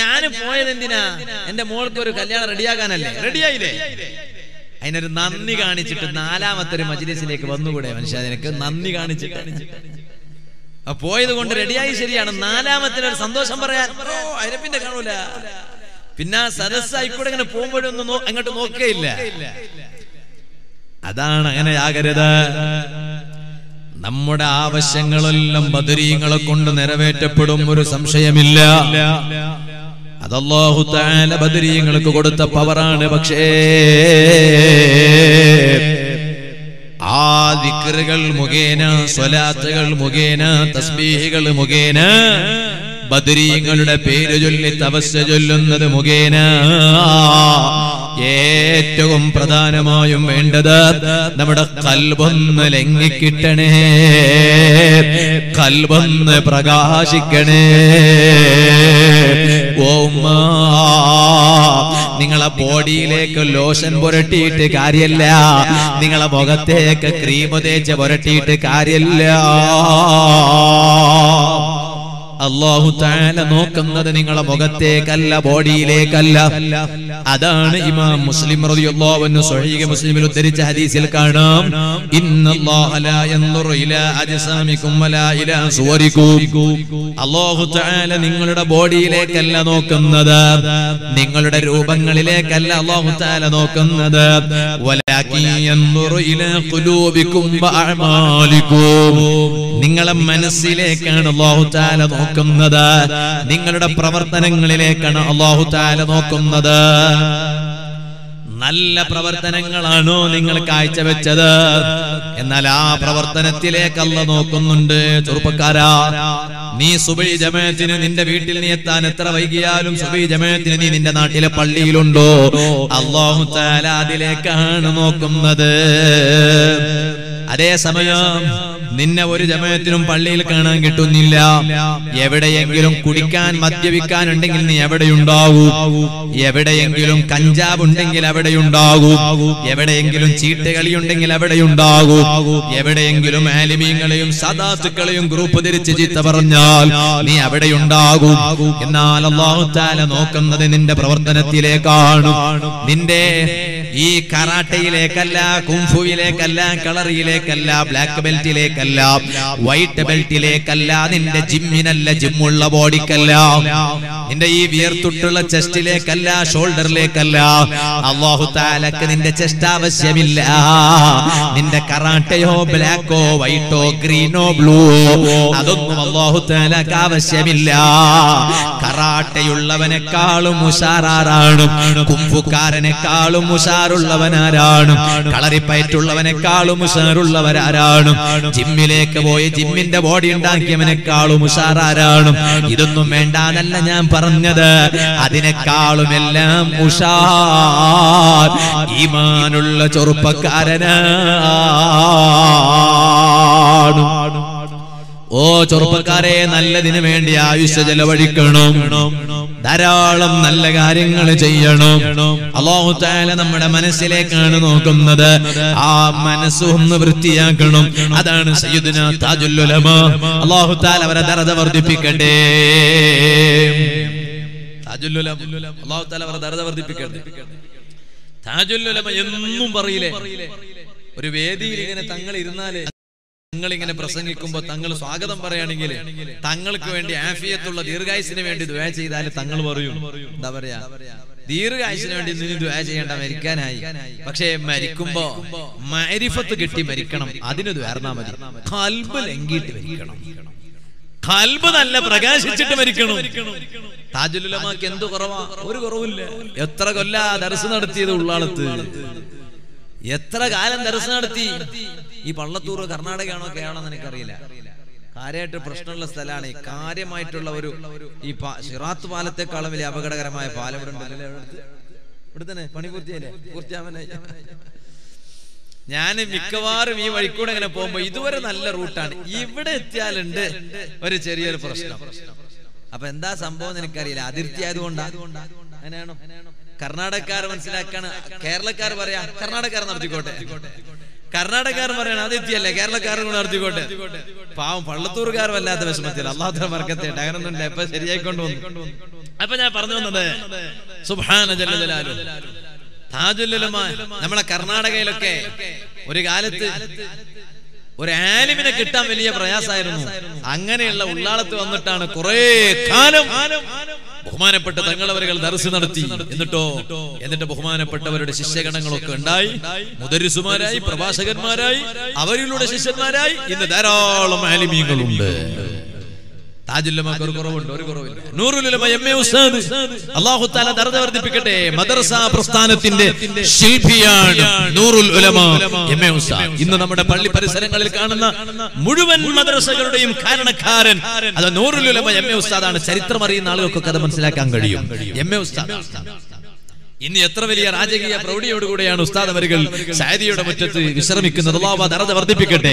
ഞാൻ പോയത് എന്തിനാ? എന്റെ മോൾക്ക് ഒരു കല്യാണം റെഡിയാകാനല്ലേ? റെഡിയായില്ലേ? അതിനൊരു നന്ദി കാണിച്ചിട്ട് 4-മത്തെ മജ്‌ലിസിലേക്ക് വന്നുകൂടെ മനുഷ്യ? നിനക്ക് നന്ദി കാണിച്ചിട്ട് പോയത് കൊണ്ട് റെഡിയായി, ശരിയാണ്. 4-മത്തെ സന്തോഷം പറയാൻ അതിനെ പിന്നെ കാണൂല. പിന്നെ സദസ്സായിക്കൂടെ ഇങ്ങനെ പോകുമ്പോഴൊന്നും അങ്ങോട്ട് നോക്കുകയില്ല. അതാണ്. അങ്ങനെ ആകരുത്. നമ്മുടെ ആവശ്യങ്ങളെല്ലാം ബദരീങ്ങളെ കൊണ്ട് നിറവേറ്റപ്പെടും, ഒരു സംശയമില്ല. അത് അല്ലാഹു തആല ബദരീങ്ങൾക്ക് കൊടുത്ത പവറാണ്. പക്ഷേ ആ ദിക്റുകൾ മുഖേന, സ്വലാത്തുകൾ മുഖേന, തസ്ബീഹുകൾ മുഖേന, ബദരീങ്ങളുടെ പേര് ചൊല്ലി തവസ്സു ചൊല്ലുന്നത് മുഖേന ഏറ്റവും പ്രധാനമായും വേണ്ടത് നമ്മുടെ ഖൽബൊന്ന് ലംഘിക്കണേ, ഖൽബൊന്ന് പ്രകാശിക്കണേ. ഓമാ, നിങ്ങളെ ബോഡിയിലേക്ക് ലോഷൻ പുരട്ടിയിട്ട് കാര്യമില്ല, നിങ്ങളെ മുഖത്തേക്ക് ക്രീം തേച്ച് പുരട്ടിയിട്ട് കാര്യമില്ല. അല്ലാഹു തആല നോക്കുന്നത് നിങ്ങളുടെ മുഖത്തേക്കല്ല, ബോഡിയിലേക്കല്ല. അതാണ് ഇമാം മുസ്ലിം റളിയല്ലാഹു അൻഹു സ്വഹീഹ് മുസ്ലിമിൽ ഉദ്ധരിച്ച ഹദീസിൽ കാണാം, ഇന്നല്ലാഹ ലാ യൻദുറു ഇലാ അജ്സാമികും വലാ ഇലാ സുവരികും. അല്ലാഹു തആല നിങ്ങളുടെ ബോഡിയിലേക്കല്ല നോക്കുന്നത്, നിങ്ങളുടെ രൂപങ്ങളിലേക്കല്ല അല്ലാഹു തആല നോക്കുന്നത്. വലാ നിങ്ങളെ മനസ്സിലേക്കാണ് അല്ലാഹു തആല നോക്കുന്നത്, നിങ്ങളുടെ പ്രവർത്തനങ്ങളിലേക്കാണ് അല്ലാഹു തആല നോക്കുന്നത്. നല്ല പ്രവർത്തനങ്ങളാണോ നിങ്ങൾ കാഴ്ചവെച്ചത്? എന്നാൽ ആ പ്രവർത്തനത്തിലേക്ക് അല്ലാഹു നോക്കുന്നുണ്ട്. ചെറുപ്പക്കാരാ, നീ സുബഹി ജമാഅത്തിന് നിന്റെ വീട്ടിൽ നീ എത്താൻ എത്ര വൈകിയാലും സുബഹി ജമാഅത്തിന് നീ നിന്റെ നാട്ടിലെ പള്ളിയിലുണ്ടോ? അല്ലാഹു തആല അതിലേക്കാണ് നോക്കുന്നത്. അതേസമയം നിന്നെ ഒരു ജമാഅത്തിനും പള്ളിയിൽ കാണാൻ കിട്ടുന്നില്ല. എവിടെയെങ്കിലും കുടിക്കാൻ മദ്യപിക്കാൻ ഉണ്ടെങ്കിൽ നീ എവിടെയുണ്ടാവും? എവിടെയെങ്കിലും കഞ്ചാവ് ഉണ്ടെങ്കിൽ അവിടെയുണ്ടാകും. എവിടെയെങ്കിലും ചീട്ടുകളി ഉണ്ടെങ്കിൽ അവിടെയുണ്ടാകും. എവിടെയെങ്കിലും ആലിമീങ്ങളെയും സദാത്തുക്കളെയും ഗ്രൂപ്പ് തിരിച്ച് ചീത്ത പറഞ്ഞാൽ നീ അവിടെയുണ്ടാകും. എന്നാൽ അല്ലാഹു തആല നോക്കുന്നത് നിന്റെ പ്രവർത്തനത്തിലേക്കാണ്. നിന്റെ ഈ കരാട്ടയിലേക്കല്ല, കുംഫുയിലേക്കല്ല, കളറിയിലേക്കല്ല, ബ്ലാക്ക് ബെൽറ്റിലേക്കല്ല, വൈറ്റ് ബെൽറ്റിലേക്കല്ല, നിന്റെ ജിമ്മിനല്ല, ജിമ്മുള്ള ബോഡിക്കല്ല, നിന്റെ ഈ വിയർത്തുട്ടുള്ള ചെസ്റ്റിലേക്കല്ല, ഷോൾഡറിലേക്കല്ല. അല്ലാഹു തആലക്ക് നിന്റെ ചെസ്റ്റ് ആവശ്യമില്ല. നിന്റെ കരാട്ടയോ ബ്ലാക്കോ വൈറ്റോ ഗ്രീനോ ബ്ലൂവോ അതൊന്നും അല്ലാഹു തആലക്ക് ആവശ്യമില്ല. കരാട്ടയുള്ളവനെക്കാളും ഉഷാറാണ്, കുംഫുക്കാരനെക്കാളും ഉഷാറുള്ളവനാരാണ്, കളറിപ്പയറ്റുള്ളവനെക്കാളും ഉഷാറുള്ളവരാരാണ്, ജിമ്മിലേക്ക് പോയി ജിമ്മിന്റെ ബോഡി ഉണ്ടാക്കിയവനെക്കാളും ഉഷാറാരാണ്. ഇതൊന്നും വേണ്ടാന്നല്ല ഞാൻ പറഞ്ഞത്. അതിനേക്കാളും എല്ലാം ഉഷാർ ഈമാനുള്ള ചെറുപ്പക്കാരനാണ്. ഓ ചെറുപ്പക്കാരെ, നല്ലതിനു വേണ്ടി ആയുഷ് ചെലവഴിക്കണം, ധാരാളം നല്ല കാര്യങ്ങൾ ചെയ്യണം. അല്ലാഹു തആല നമ്മുടെ മനസ്സിലേക്കാണ് നോക്കുന്നത്. ആ മനസ്സൊന്ന് വൃത്തിയാക്കണം. അതാണ് സയ്യിദുനാ താജുൽ ഉലമാ, അല്ലാഹു തആല അവരെ ദർജ വർദ്ധിപ്പിക്കട്ടെ. താജുൽ ഉലമാ, അല്ലാഹു തആല അവരെ ദർജ വർദ്ധിപ്പിക്കട്ടെ. താജുൽ ഉലമാ എന്നും പറയില്ലേ, ഒരു വേദിയിൽ ഇങ്ങനെ തങ്ങൾ ഇരുന്നാലേ, തങ്ങൾ ഇങ്ങനെ പ്രസംഗിക്കുമ്പോൾ തങ്ങൾ സ്വാഗതം പറയുകയാണെങ്കിൽ, തങ്ങൾക്ക് വേണ്ടി ആഫിയത്തുള്ള ദീർഘായുസിന് വേണ്ടി ദുആ ചെയ്താൽ തങ്ങൾ പറയും, എന്താ പറയാ, ദീർഘായുസിന് വേണ്ടി ഇനി ദുആ ചെയ്യേണ്ട, മരിക്കാനായി. പക്ഷേ മരിക്കുമ്പോ മഅരിഫത്ത് കിട്ടി മരിക്കണം, അതിന് ദുആ ചെയ്താൽ മതി. ഖൽബ് ലംഘിട്ട് മരിക്കണം, ഖൽബ് നല്ല പ്രകാശിച്ചിട്ട് മരിക്കണം. താജുൽ ഉലമാക്ക് എന്ത് കുറവാ? ഒരു കുറവില്ല. എത്ര കൊല്ലാ ദർസ് നടത്തിയത് ഉള്ളാളത്ത്, എത്ര കാലം ദർസ് നടത്തി. ഈ പള്ളത്തൂർ കർണാടകയാണോ കേരളമാണോ എനിക്കറിയില്ല. കാര്യമായിട്ട് പ്രശ്നമുള്ള സ്ഥലമാണ് ഈ. കാര്യമായിട്ടുള്ള ഒരു ഈ സിറാത്ത് പാലത്തെക്കാളും വലിയ അപകടകരമായ പാലം ഇവിടെ ഉണ്ട്. ഇവിടെ തന്നെ പണി പൂർത്തിയായില്ലേ? പൂർത്തിയാവാനായി. ഞാൻ മിക്കവാറും ഈ വഴിക്കൂടെ ഇങ്ങനെ പോകുമ്പോ ഇതുവരെ നല്ല റൂട്ടാണ്, ഇവിടെ എത്തിയാലുണ്ട് ഒരു ചെറിയൊരു പ്രശ്നം. അപ്പൊ എന്താ സംഭവം എനിക്കറിയില്ല, അതിർത്തി ആയതുകൊണ്ട്. അങ്ങനെയാണോ കർണാടകക്കാർ മനസ്സിലാക്കാണ്? കേരളക്കാർ പറയാ കർണാടകക്കാർ നടത്തിക്കോട്ടെ, കർണാടകക്കാർ പറയണം അത് എത്തിയല്ലേ കേരളക്കാരും കൂടെ നടത്തിക്കോട്ടെ. പാവം പള്ളത്തൂർക്കാർ വല്ലാത്ത വിഷമത്തിൽ. അല്ലാഹുവിന്റെ ബർക്കത്ത് ടകരന്നുണ്ട്, എപ്പൊ ശരിയായിക്കൊണ്ട് വന്നു. അപ്പൊ ഞാൻ പറഞ്ഞു വന്നത്, സുബ്ഹാന ജല്ല ജലാലുഹു, താജുൽ ഉലമാ നമ്മളെ കർണാടകയിലൊക്കെ ഒരു കാലത്ത് ഒരു ആലിമിനെ കിട്ടാൻ വലിയ പ്രയാസമായിരുന്നു. അങ്ങനെയുള്ള ഉള്ളാളത്ത് വന്നിട്ടാണ് കുറെ കാലം ബഹുമാനപ്പെട്ട തങ്ങളവരുകൾ ദർസ് നടത്തി. എന്നിട്ട് ബഹുമാനപ്പെട്ടവരുടെ ശിഷ്യഗണങ്ങളൊക്കെ ഉണ്ടായി, മുദരിസുമാരായി, പ്രഭാഷകന്മാരായി, അവരിലൂടെ ശിഷ്യന്മാരായി ഇന്ന് ധാരാളം ആലിമീങ്ങളുണ്ട്. താജുൽ ഉലമാക്ക് ഒരു കുറവുണ്ട്? ഒരു കുറവില്ല. നൂറുൽ ഉലമ എംഎ ഉസ്താദ്, അല്ലാഹു തആല ദർജ വർദ്ധിപ്പിക്കട്ടെ. മദ്രസ പ്രസ്ഥാനത്തിന്റെ ശില്പിയാണ് നൂറുൽ ഉലമ എംഎ ഉസ്താദ്. ഇന്ന് നമ്മുടെ പള്ളി പരിസരങ്ങളിൽ കാണുന്ന മുഴുവൻ മദ്രസകളുടെയും കാരണക്കാരൻ അത് നൂറുൽ ഉലമ എംഎ ഉസ്താദാണ്. ചരിത്രം അറിയുന്ന ആളുകൾക്കൊക്കെ അത് മനസ്സിലാക്കാൻ കഴിയും. എംഎ ഉസ്താദ് ഇനി എത്ര വലിയ രാജകീയ പ്രൗഢിയോടുകൂടിയാണ് ഉസ്താദവരുകൾ സഅദിയുടെ മുറ്റത്ത് വിശ്രമിക്കുന്നത്. അല്ലാഹു ദർജ വർദ്ധിപ്പിക്കട്ടെ.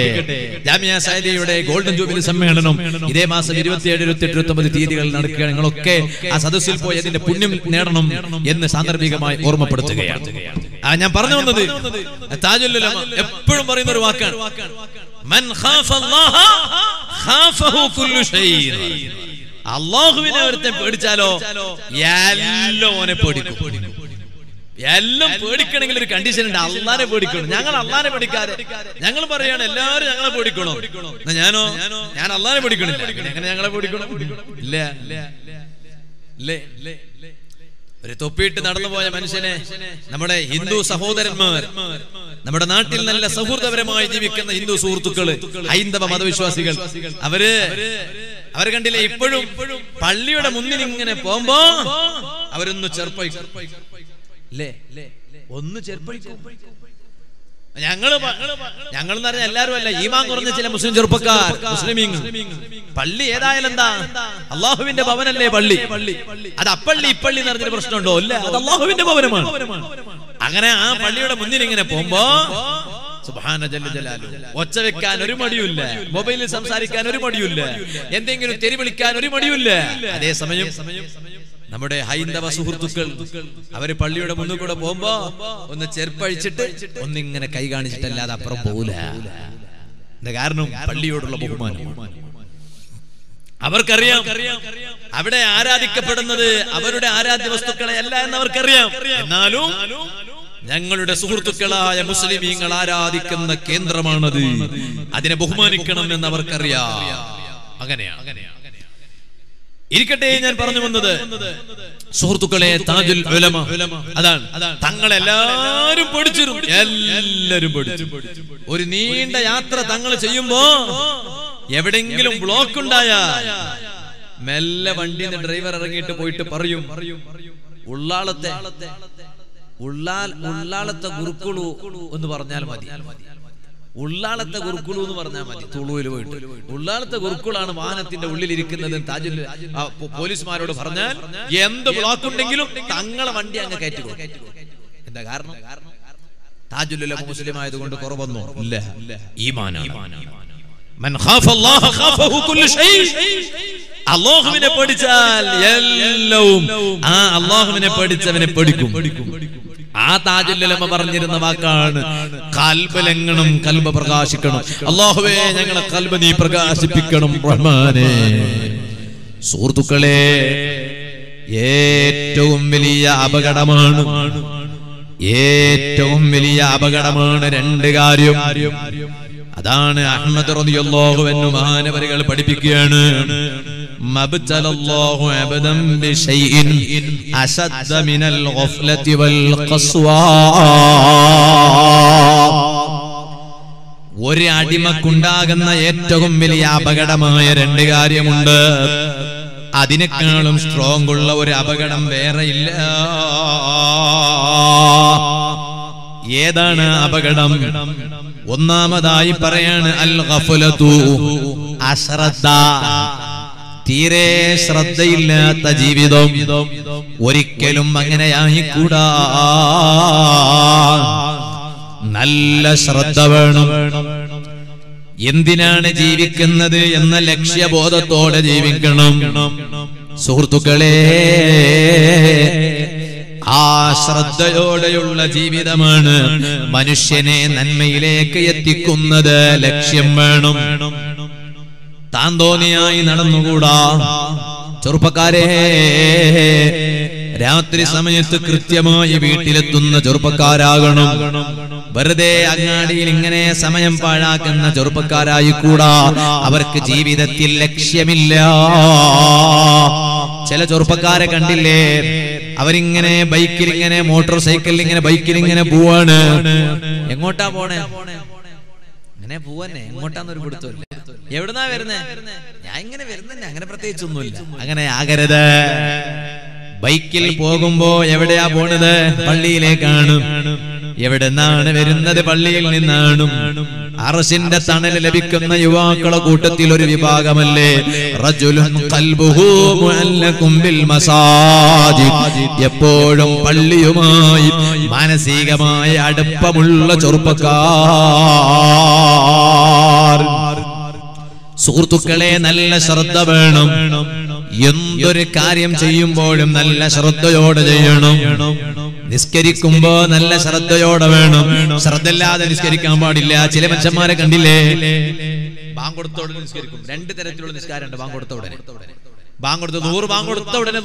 ജാമിയ സഅദിയുടെ ഗോൾഡൻ ജൂബിലി സമ്മേളനം ഇതേ മാസം 27, 28, 29 തീയതികളിൽ നടക്കുകയാണ്. നിങ്ങളൊക്കെ ആ സദസ്സിൽ പോയി അതിന്റെ പുണ്യം നേടണം എന്ന് സാന്ദർഭികമായി ഓർമ്മപ്പെടുത്തുകയാണ്. ആ ഞാൻ പറഞ്ഞു വന്നത്, താജുൽ ഉലമാ എപ്പോഴും പറയുന്ന ഒരു വാക്കാണ്, മൻ ഖാഫ അല്ലാഹ ഖാഫഹു കുല്ലു ഷൈ. അല്ലാഹുവിനെ ഒരുത്തൻ പേടിച്ചാലോ എല്ലാം ഓനെ പേടിക്കും. എല്ലാം പേടിക്കണമെങ്കിൽ ഒരു കണ്ടീഷൻ ഉണ്ട്, അള്ളാനെ പേടിക്കണം. ഞങ്ങൾ അള്ളാനെ പേടിക്കാതെ, ഞങ്ങൾ പറയാണ് എല്ലാവരും ഞങ്ങളെ പേടിക്കണോ? ഞാനോ, ഞാൻ അള്ളാനെ പേടിക്കണില്ല. ഞങ്ങളെ പേടിക്കണം ഇല്ല. ഒരു തൊപ്പിയിട്ട് നടന്നുപോയ മനുഷ്യനെ നമ്മുടെ ഹിന്ദു സഹോദരന്മാർ, നമ്മുടെ നാട്ടിൽ നല്ല സൗഹൃദപരമായി ജീവിക്കുന്ന ഹിന്ദു സുഹൃത്തുക്കള്, ഹൈന്ദവ മതവിശ്വാസികൾ, അവർ കണ്ടില്ലേ ഇപ്പോഴും പള്ളിയുടെ മുന്നിൽ ഇങ്ങനെ പോകുമ്പോ അവരൊന്ന് ചെറുപ്പഴിക്കും അല്ലേ, ഒന്ന് ചെറുപ്പഴിക്കും. ഞങ്ങളെന്ന് പറഞ്ഞാൽ എല്ലാരും അല്ല, ഈമാൻ കുറഞ്ഞ ചില മുസ്ലിം ചെറുപ്പക്കാർ, മുസ്ലിമീങ്ങൾ. പള്ളി ഏതായാലും എന്താ, അള്ളാഹുവിന്റെ ഭവനല്ലേ പള്ളി, അത് അപ്പള്ളി ഇപ്പള്ളി എന്ന് പറഞ്ഞൊരു പ്രശ്നമുണ്ടോ? ഇല്ല, അത് അള്ളാഹുവിന്റെ ഭവനമാണ്. അങ്ങനെ ആ പള്ളിയുടെ മുന്നിൽ ഇങ്ങനെ പോകുമ്പോ സുബ്ഹാന ജല്ല ജലാലു, ഒച്ച വെക്കാൻ ഒരു മടിയുമില്ല, മൊബൈലിൽ സംസാരിക്കാൻ ഒരു മടിയുമില്ല, എന്തെങ്കിലും തെറി വിളിക്കാൻ ഒരു മടിയുമില്ല. അതേസമയം നമ്മുടെ ഹൈന്ദവ സുഹൃത്തുക്കൾ അവര് പള്ളിയുടെ മുന്നിൽ കൂടെ പോകുമ്പോ ഒന്ന് ചെറുപ്പഴിച്ചിട്ട് ഒന്നിങ്ങനെ കൈ കാണിച്ചിട്ടല്ലാതെ അപ്പുറം പോകൂല. എന്താ കാരണം? പള്ളിയോടുള്ള ബഹുമാനം. അവർക്കറിയാം അവിടെ ആരാധിക്കപ്പെടുന്നത് അവരുടെ ആരാധ്യ വസ്തുക്കളെ അല്ല എന്നവർക്കറിയാം. എന്നാലും ഞങ്ങളുടെ സുഹൃത്തുക്കളായ മുസ്ലിമീങ്ങൾ ആരാധിക്കുന്ന കേന്ദ്രമാണത്, അതിനെ ബഹുമാനിക്കണം എന്നവർക്കറിയാം. അങ്ങനെയാണ് ഇരിക്കട്ടെ, ഞാൻ പറഞ്ഞു വന്നത് സുഹൃത്തുക്കളെ, താജുൽ ഉലമ അതാണ്. തങ്ങളെല്ലാരും പഠിച്ചിരുന്നു, എല്ലാരും പഠിച്ചു. ഒരു നീണ്ട യാത്ര തങ്ങൾ ചെയ്യുമ്പോ എവിടെങ്കിലും ബ്ലോക്ക് ഉണ്ടായാൽ മെല്ലെ വണ്ടിന്ന് ഡ്രൈവർ ഇറങ്ങിയിട്ട് പോയിട്ട് പറയും, ഉള്ളാളത്തെ ഗുരുക്കുളു എന്ന് പറഞ്ഞാൽ മതി, ഉള്ളാളത്തെ ഗുരുക്കുളു എന്ന് പറഞ്ഞാൽ മതി. തുളുവിൽ പോയിട്ട് ഉള്ളാളത്തെ ഗുരുക്കുളാണ് വാഹനത്തിന്റെ ഉള്ളിലിരിക്കുന്നത് താജുൽ പോലീസുമാരോട് പറഞ്ഞാൽ എന്ത് ബ്ലോക്ക് ഉണ്ടെങ്കിലും തങ്ങളെ വണ്ടി അങ്ങ് കയറ്റിക്കോ. എന്താ കാരണം? താജുൽ ഉലമ മുസ്ലിം ആയതുകൊണ്ട് കുറവൊന്നും ഇല്ല, ഈമാനാണ്. മൻ ഖാഫ അല്ലാഹ ഖാഫഹു കുല്ലു ഷൈ, അല്ലാഹുവിനെ പേടിച്ചാൽ എല്ലാം ആ അല്ലാഹുവിനെ പേടിച്ചവനെ പേടിക്കും. ആ താജുൽ ഉലമ പറഞ്ഞിരുന്ന വാക്കാണ് ഖൽബ് ലങ്ങണം, ഖൽബ് പ്രകാശിക്കണം. അല്ലാഹുവേ ഞങ്ങളെ ഖൽബ് നീ പ്രകാശിപ്പിക്കണം റഹ്മാനേ. സുഹൃത്തുക്കളെ, ഏറ്റവും വലിയ അപകടമാണ്, ഏറ്റവും വലിയ അപകടമാണ് രണ്ട് കാര്യം. അതാണ് അഹ്മദ് റളിയല്ലാഹു അൻഹു മഹാനവറുകൾ പഠിപ്പിക്കുകയാണ്, മബ്തലല്ലാഹു അബദൻ ബിശൈഇൻ അശദ്ദ മിനൽ ഗഫ്ലത്തി വൽ ഖസ്വാ. ഒരു അടിമക്കുണ്ടാകുന്ന ഏറ്റവും വലിയ അപകടമായ രണ്ട് കാര്യമുണ്ട്, അതിനേക്കാളും സ്ട്രോങ് ഉള്ള ഒരു അപകടം വേറെയില്ല. ഏതാണ് അപകടം? ഒന്നാമതായി പറയാണ് അൽ ഗഫ്ലതു, അശ്രദ്ധ, തീരെ ശ്രദ്ധയില്ലാത്ത ജീവിതം. ഒരിക്കലും അങ്ങനെയായിക്കൂടാ, നല്ല ശ്രദ്ധ വേണം. എന്തിനാണ് ജീവിക്കുന്നത് എന്ന ലക്ഷ്യബോധത്തോടെ ജീവിക്കണം. സുഹൃത്തുക്കളെ, ആ ശ്രദ്ധയോടെയുള്ള ജീവിതമാണ് മനുഷ്യനെ നന്മയിലേക്ക് എത്തിക്കുന്നത്. ലക്ഷ്യം വേണം, താൻ തോന്നിയായി നടന്നുകൂടാ. ചെറുപ്പക്കാരെ, രാത്രി സമയത്ത് കൃത്യമായി വീട്ടിലെത്തുന്ന ചെറുപ്പക്കാരാകണം. വെറുതെ അങ്ങാടിയിൽ ഇങ്ങനെ സമയം പാഴാക്കുന്ന ചെറുപ്പക്കാരായിക്കൂടാ. അവർക്ക് ജീവിതത്തിൽ ലക്ഷ്യമില്ല. ചില ചെറുപ്പക്കാരെ കണ്ടില്ലേ, അവരിങ്ങനെ ബൈക്കിലിങ്ങനെ മോട്ടോർ സൈക്കിളിൽ ഇങ്ങനെ ബൈക്കിലിങ്ങനെ പോവാണ്. എങ്ങോട്ടാ പോണേ? അങ്ങനെ പോവന്നെ, എങ്ങോട്ടാന്നൊരു പിടുത്തമില്ല. എവിടുന്നാ വരുന്നേ? ഞാൻ ഇങ്ങനെ വരുന്നേ, അങ്ങനെ പ്രത്യേകിച്ചൊന്നുമില്ല. അങ്ങനെ ആകരുത്. ബൈക്കിൽ പോകുമ്പോ എവിടെയാ പോണത്? പള്ളിയിലേക്കാണ്. എവിടെന്നാണ് വരുന്നത്? പള്ളിയിൽ നിന്നാണ്. അർശിന്റെ തണൽ ലഭിക്കുന്ന യുവാക്കളെ കൂട്ടത്തിൽ ഒരു വിഭാഗമല്ലേ റജുലുൻ ഖൽബുഹു മുഅല്ലഖും ബിൽ മസാജിദ്, എപ്പോഴും പള്ളിയുമായി മാനസികമായ അടുപ്പമുള്ള ചെറുപ്പക്കാർ. സുഹൃത്തുക്കളെ, നല്ല ശ്രദ്ധ വേണം. എന്തൊരു കാര്യം ചെയ്യുമ്പോഴും നല്ല ശ്രദ്ധയോടെ ചെയ്യണം. നിസ്കരിക്കുമ്പോ നല്ല ശ്രദ്ധയോടെ വേണം, ശ്രദ്ധയില്ലാതെ നിസ്കരിക്കാൻ പാടില്ല. ചില മനുഷ്യന്മാരെ കണ്ടില്ലേ, ബാങ്കൊടുത്തോടെ നിസ്കരിക്കും. രണ്ട് തരത്തിലുള്ള നിസ്കാരമുണ്ട്. ബാങ്കൊടുത്ത ഉടനെ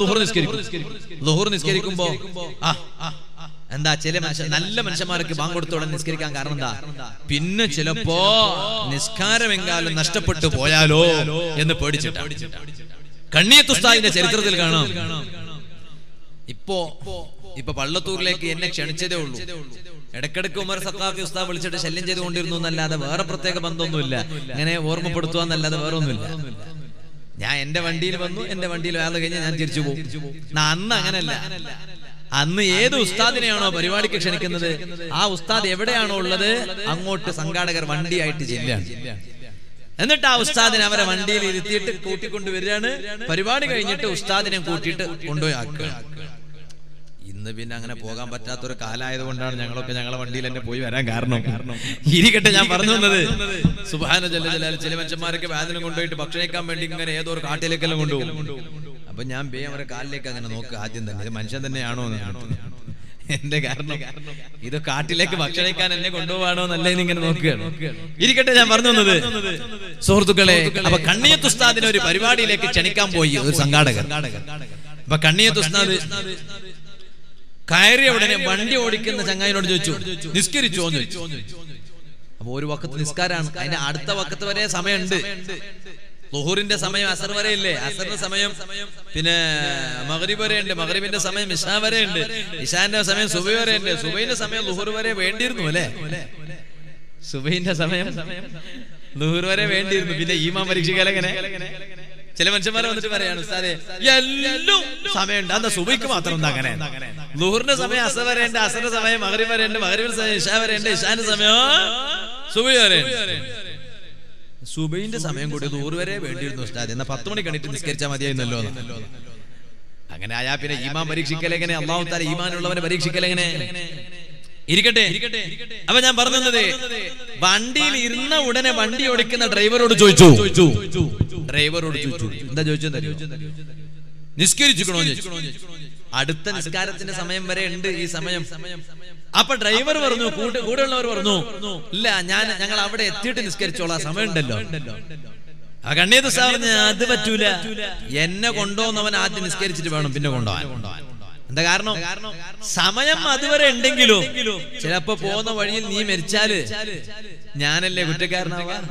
ദുഹൂർ നിസ്കരിക്കും. ദുഹൂർ നിസ്കരിക്കുമ്പോ എന്താ, ചില മനുഷ്യൻ, നല്ല മനുഷ്യന്മാർക്ക് ബാങ്കൊടുത്ത ഉടനെ നിസ്കരിക്കാൻ കാരണം എന്താ? പിന്നെ ചിലപ്പോ നിസ്കാരമെങ്കിലും നഷ്ടപ്പെട്ടു പോയാലോ എന്ന് പേടിച്ചിട്ടാണ്. കണ്ണിയത്തുസ്താദിന്റെ ചരിത്രത്തിൽ കാണാം, I and the Taustad and our Monday theatre, Kotikundu, Paribadi, Ustad and Kotit, Kundoyak. In the Vinangana Pogam, Patatur Kala, I wonder, Nangalokan, Dil and Puyaran He did get a Yamarno, Subhana, Chelemanchamarka, Adanakundi, Bakshaka, Mending, and Edor, Kartelekamundu, Abanyambe, or Kalek and Okadin, the mansion, the Neano, and the Garno. Either Kartelek, Bakshaka, and Nekondo, and the Lenin and Oker. He did get a Yamarno. Sortukale, but continue to start in every party like a Chenikam boy, Sangadaga. But continue to start Kairi would have Bundy or Dick in the Sangai or Juju. This kid is John. Borivaka Niskaran and Arta Vakatare Samayan Day. Lohurin the Samay Asavarele, Asar Samayam, Pina Magriber and the Magrib in the Samay Mishavar and Isanda Samay Suver and Suvaina Samay Luhurware Vendir Mule Suvaina Samay. Luhurware went in the Yima Maricana. Telemanchamaran, Yellow Saman, the Subikumatan Nagaran. Luhurna Samea, Savar and Asana Samay, Magriver and Magriver, Shavar and Shana Samea. So we are in Subin the Saman go to Luhurware, went in the stad, and the Patonic and the Sketchamadi in the Lona. Aganaya Pina Yima Maricana, allowed that Yman and Maricana. Irrigate, Avana Barna day. Bandi Irna would a Bandi or can a driver or Jojo. Driver or Jojo. The Jojo, the Jojo. Niskiri Jukonoj. Adutan Scarlet in a Samember and Samayam. Upper driver or no, good or no. La Nana Yangala, Titan Sketchola, Samandel. Agane the Savana, the Batula, Yena Gondo, no one had in Sketch development in Gonda. The Garno Samayam Madavar ending Gilo, Chelapono, what you need Merchale, Nana Levitagarna,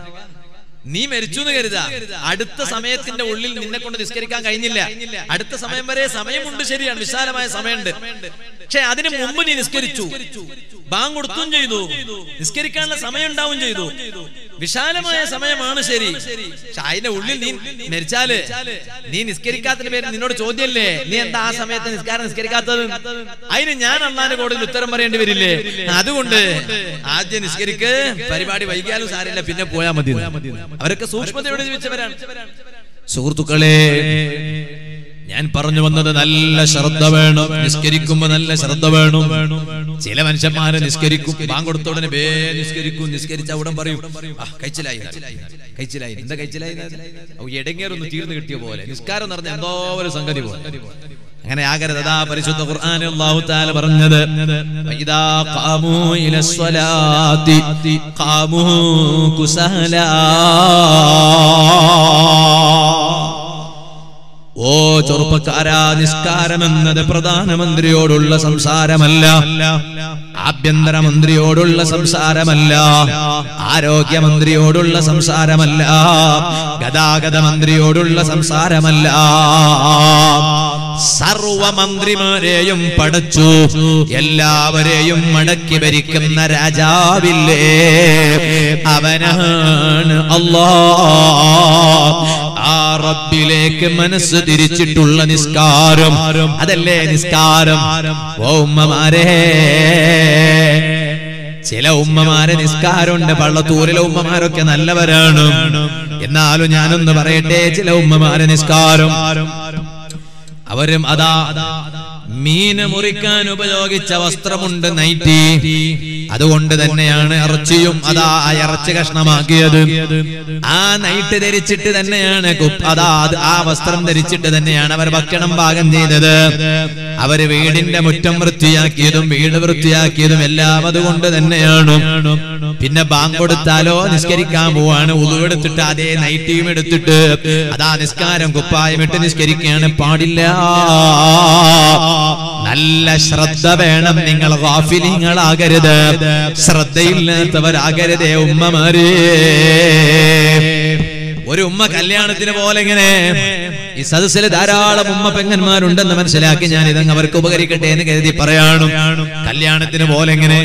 Nimerchunga, added the Samet in the old Ninakon Diskerika, Inilla, added the Samamare, Samayamundisheri and Vishala by Samand. Che Adim Mumbai in Skiritu, Bangur Tunjidu, Skirika and Samayan down Jidu, Vishala by Samayamanaseri, China would live in Merchale, Nin Skirika, Nino Chodele, Nian Da Samet and Skar and Skirikatan, I didn't Yana go to the Termar and Villay, Adunde, Adin Skirika, Paribadi Vagalus are in a Pina Poyamadin. America Source for the River Surtukale and Paranavana, the Nalla Sharadavano, Niskericum, and Nalla Sharadavano, Silaman Shaman, and Niskericum, Bangor, and Bay, Niskericum, Niskerica, Kachilai, the Kachilai, oh, yet again on the Tirniki, his car under the door is Sangadibo. And I got the Paris of the Quran and Laut Albarnada Ida Kamu in a Solati Kamu Kusala. Oh, Chorpakara, this Karaman, the Pradana Mandri Odulla Samsara Malla, Abhyandra Mandri Odulla Samsara Malla, Arogya Mandri Odulla Samsara Malla, Gadagada Mandri Odulla Samsara Malla. Sarva Mandrimareyum Padachu, Yellavareyum Madakki Bharikunna Rajaville, Avananu Allah. Rabbilekku manassu thirichittulla niskaram adalle niskaram o ummamare chila ummamare niskarunnde pallatoorile ummamarokke nallavaranu ennalu njanonnu parayette chila ummamare niskaram avarum ada Meena Murikan Ubayogicha Vastramunda Naiti Aduunda Nayan Archium Ada Ayarchakashnamakiadu An Night the Richit and Nayana Kupada Avastram the Richit and Nayana Bakanam Bagan the Avari Vedin the Mutamurtia Kidum Vedavurtia Kidum Elava the Wunda the Nayanum Pinabang or Talo, Niskerikamuan, Uluva Tutade, Naiti Medutu Adaniskaram Kupai Metaniskerika and Padilla. Nalla Shraddha Venam Ningal Ghafileengal Agaride Shraddha Illathavar Agaride Ummamare Oru Umma Kalyanathinu Pole Ingane ഈ സദസ്സിൽ ധാരാളം ഉമ്മ പെങ്ങന്മാരുണ്ടെന്ന് മനസ്സിലാക്കി ഞാൻ ഇതങ്ങ് അവർക്ക് ഉപകരിക്കട്ടെ എന്ന് കരുതി പറയാണു. കല്യാണത്തിന് പോലെ എങ്ങനെ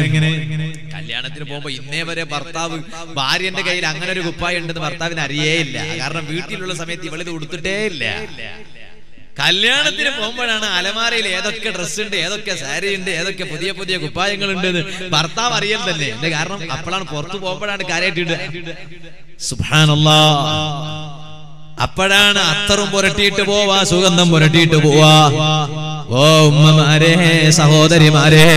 കല്യാണത്തിന് പോകുമ്പോ ഇന്നേ വരെ ഭർത്താവ് ഭാര്യന്റെ കയ്യിൽ അങ്ങനെ ഒരു കുപ്പായ ഉണ്ടെന്ന് ഭർത്താവിന് അറിയേയില്ല. കാരണം വീട്ടിലുള്ള സമയത്ത് ഇവളിത് കൊടുത്തിട്ടേ ഇല്ല. കല്യാണത്തിന് പോകുമ്പോഴാണ് അലമാരയിൽ ഏതൊക്കെ ഡ്രസ്സ് ഉണ്ട്, ഏതൊക്കെ സാരി ഉണ്ട്, ഏതൊക്കെ പുതിയ പുതിയ കുപ്പായങ്ങൾ ഉണ്ടെന്ന് ഭർത്താവ് അറിയാൻ തന്നെ. എന്റെ കാരണം അപ്പോഴാണ് പുറത്തു പോകുമ്പോഴാണ് കാര്യമായിട്ട്. സുബ്ഹാനല്ലാഹ്, അപ്പോഴാണ് അത്തറും പുരട്ടിയിട്ട് പോവാ, സുഗന്ധം പുരട്ടിയിട്ട് പോവാ. ഓ ഉമ്മമാരെ, സഹോദരിമാരെ,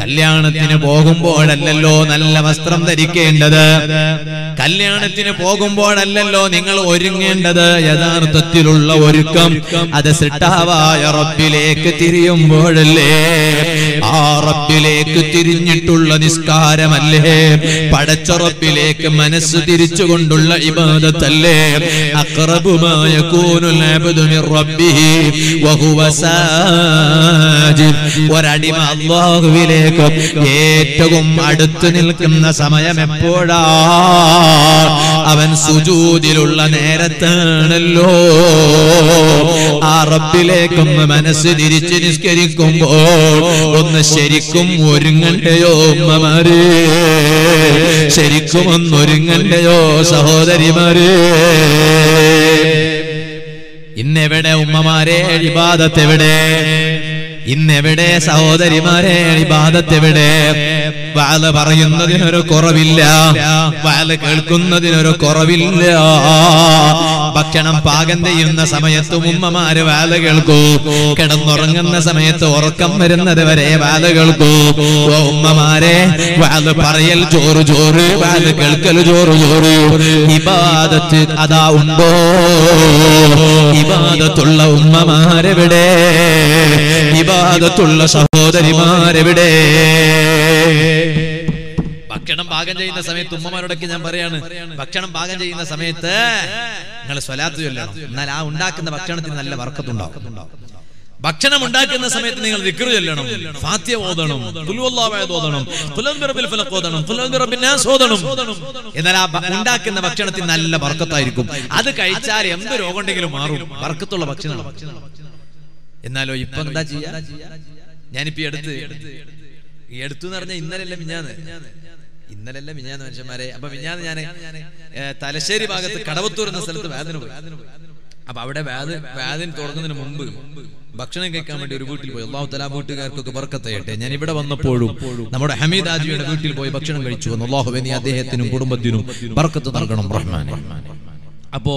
കല്യാണത്തിന് പോകുമ്പോഴല്ലോ നല്ല വസ്ത്രം ധരിക്കേണ്ടത്, കല്യാണത്തിന് പോകുമ്പോഴല്ലോ നിങ്ങൾ ഒരുങ്ങേണ്ടത്. യഥാർത്ഥത്തിലുള്ള ഒരുക്കം അത് സൃഷ്ടാവായ റബ്ബിലേക്ക് തിരിയുമ്പോഴല്ലേ, ആ റബ്ബിലേക്ക് തിരിഞ്ഞിട്ടുള്ള നിസ്കാരമല്ലേ, പടച്ച റബ്ബിലേക്ക് മനസ്സ് തിരിച്ചുകൊണ്ടുള്ള ഇബാദത്തല്ലേ. أقرب ما يكون العبد من ربه وهو ساجد. ورادم الله إليكم ഏറ്റവും അടുത്ത് നിൽക്കുന്ന സമയം എപ്പോഴാണ്? അവൻ സുജൂദിലുള്ള നേരത്താണല്ലോ. ആ റബ്ബിലേക്കും മനസ്സ് തിരിച്ച് നിസ്കരിക്കുമ്പോൾ ഒന്ന് ശരിക്കും ഒരുങ്ങണ്ടയോ ഉമ്മമാരെ, ശരിക്കും ഒന്നൊരുങ്ങണ്ടയോ സഹോദരിമാരെ? ഇന്നെവിടെ ഉമ്മമാരെ ഇബാദത്തെവിടെ? ഇന്നെവിടെ സഹോദരിമാരെ ഇബാദത്തെവിടെ? വാല് പറയുന്നതിനൊരു കുറവില്ല, വാല് കേൾക്കുന്നതിനൊരു കുറവില്ല. ഭക്ഷണം പാകം ചെയ്യുന്ന സമയത്ത് ഉമ്മമാര് വാല് കേൾക്കൂ, കിടന്നുറങ്ങുന്ന സമയത്ത് ഉറക്കം വരുന്നത് വരെ വാല് കേൾക്കൂ. ഓ ഉമ്മമാരെ, വാല് പറയൽ ചോറ് ചോറ്, വാല് കേൾക്കൽ ചോറ് ചോറ്. ഇബാദത്ത് അതാ ഉണ്ടോ? ഇബാദത്തുള്ള ഉമ്മമാരെവിടെ? ഇബാദത്തുള്ള സഹോദരിമാരെവിടെ? ഭക്ഷണം പാകം ചെയ്യുന്ന സമയത്ത് ഉമ്മമാരോടൊക്കെ ഞാൻ പറയാണ്, ഭക്ഷണം പാകം ചെയ്യുന്ന സമയത്ത് നിങ്ങൾ സ്വലാത്ത് ചൊല്ലണം. എന്നാൽ ആ ഉണ്ടാക്കുന്ന ഭക്ഷണത്തിന് നല്ല ബർക്കത്ത് ഉണ്ടാവും. ഭക്ഷണം ഉണ്ടാക്കുന്ന സമയത്ത് നിങ്ങൾ ദിക്ർ ചൊല്ലണം, ഫാത്തിഹ ഓതണം, ഖുൽ വല്ലാഹു അഹദ് ഓതണം, ഖുൽ റബ്ബിൽ ഫലഖ് ഓതണം, ഖുൽ റബ്ബിൻ നാസ് ഓതണം. എന്നാൽ ആ ഉണ്ടാക്കുന്ന ഭക്ഷണത്തിന് നല്ല ബർക്കത്തായിരിക്കും. അത് കഴിച്ചാൽ എന്ത് രോഗം ഉണ്ടെങ്കിലും മാറും. ബർക്കത്തുള്ള ഭക്ഷണം. എന്നാലോ ഇപ്പൊ എന്താ ചെയ്യാ? ഞാനിപ്പോ എടുത്തു എന്ന് പറഞ്ഞാൽ ഇന്നലെല്ലാം മിഞ്ഞാന്ന് മനുഷ്യന്മാരെ. അപ്പൊ മിഞ്ഞാന്ന് ഞാൻ തലശ്ശേരി ഭാഗത്ത് കടവത്തൂർ എന്ന സ്ഥലത്ത് വാതിന് പോയി. അപ്പൊ അവിടെ വാതിന് തുടങ്ങുന്നതിന് മുമ്പ് ഭക്ഷണം കഴിക്കാൻ വേണ്ടി ഒരു വീട്ടിൽ പോയി. അല്ലാഹു തആല വീട്ടുകാർക്കൊക്കെ ബർക്കത്ത് ചെയ്യട്ടെ. ഞാൻ ഇവിടെ വന്നപ്പോഴും നമ്മുടെ ഹമീദ് ആജിയുടെ വീട്ടിൽ പോയി ഭക്ഷണം കഴിച്ചു വന്നു. അല്ലാഹുവേ, നീ അദ്ദേഹത്തിനും കുടുംബത്തിനും ബർക്കത്ത് നൽകണം റഹ്മാനേ. അപ്പൊ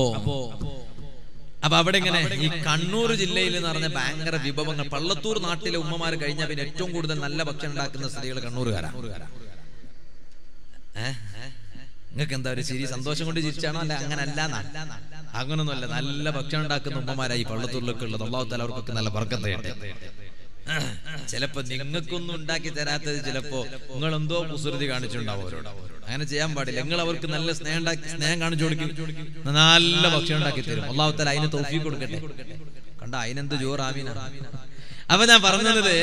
അവിടെ ഇങ്ങനെ ഈ കണ്ണൂർ ജില്ലയിൽ എന്ന് പറഞ്ഞ ഭയങ്കര വിഭവങ്ങൾ. പള്ളത്തൂർ നാട്ടിലെ ഉമ്മമാർ കഴിഞ്ഞാൽ പിന്നെ ഏറ്റവും കൂടുതൽ നല്ല ഭക്ഷണം ഉണ്ടാക്കുന്ന സ്ത്രീകൾ കണ്ണൂരുകാരാണ്. നിങ്ങൾക്ക് എന്താ ഒരു ചിരി? സന്തോഷം കൊണ്ട് ചിരിച്ചാണോ? അല്ല, അങ്ങനല്ല, അങ്ങനൊന്നും അല്ല. നല്ല ഭക്ഷണം ഉണ്ടാക്കുന്ന ഉമ്മമാരായി പള്ളത്തൂരിലൊക്കെ ഉള്ളത്. അല്ലാഹു തആല അവർക്കൊക്കെ നല്ല ബർക്കത്ത് ചെയ്യട്ടെ. ചിലപ്പോ നിങ്ങൾക്കൊന്നും ഉണ്ടാക്കി തരാത്തത് ചിലപ്പോ നിങ്ങൾ എന്തോ കുസൃതി കാണിച്ചിട്ടുണ്ടാവും അവരോട്. അങ്ങനെ ചെയ്യാൻ പാടില്ല. നിങ്ങൾ അവർക്ക് നല്ല സ്നേഹം കാണിച്ചു കൊടുക്കും, നല്ല ഭക്ഷണം ഉണ്ടാക്കി തരും. അല്ലാഹു തആല അതിന് തൗഫീഖ് കൊടുക്കട്ടെ. കണ്ട, അതിനെന്ത് ജോർ ആമീനാണ്. അപ്പൊ ഞാൻ പറഞ്ഞത്,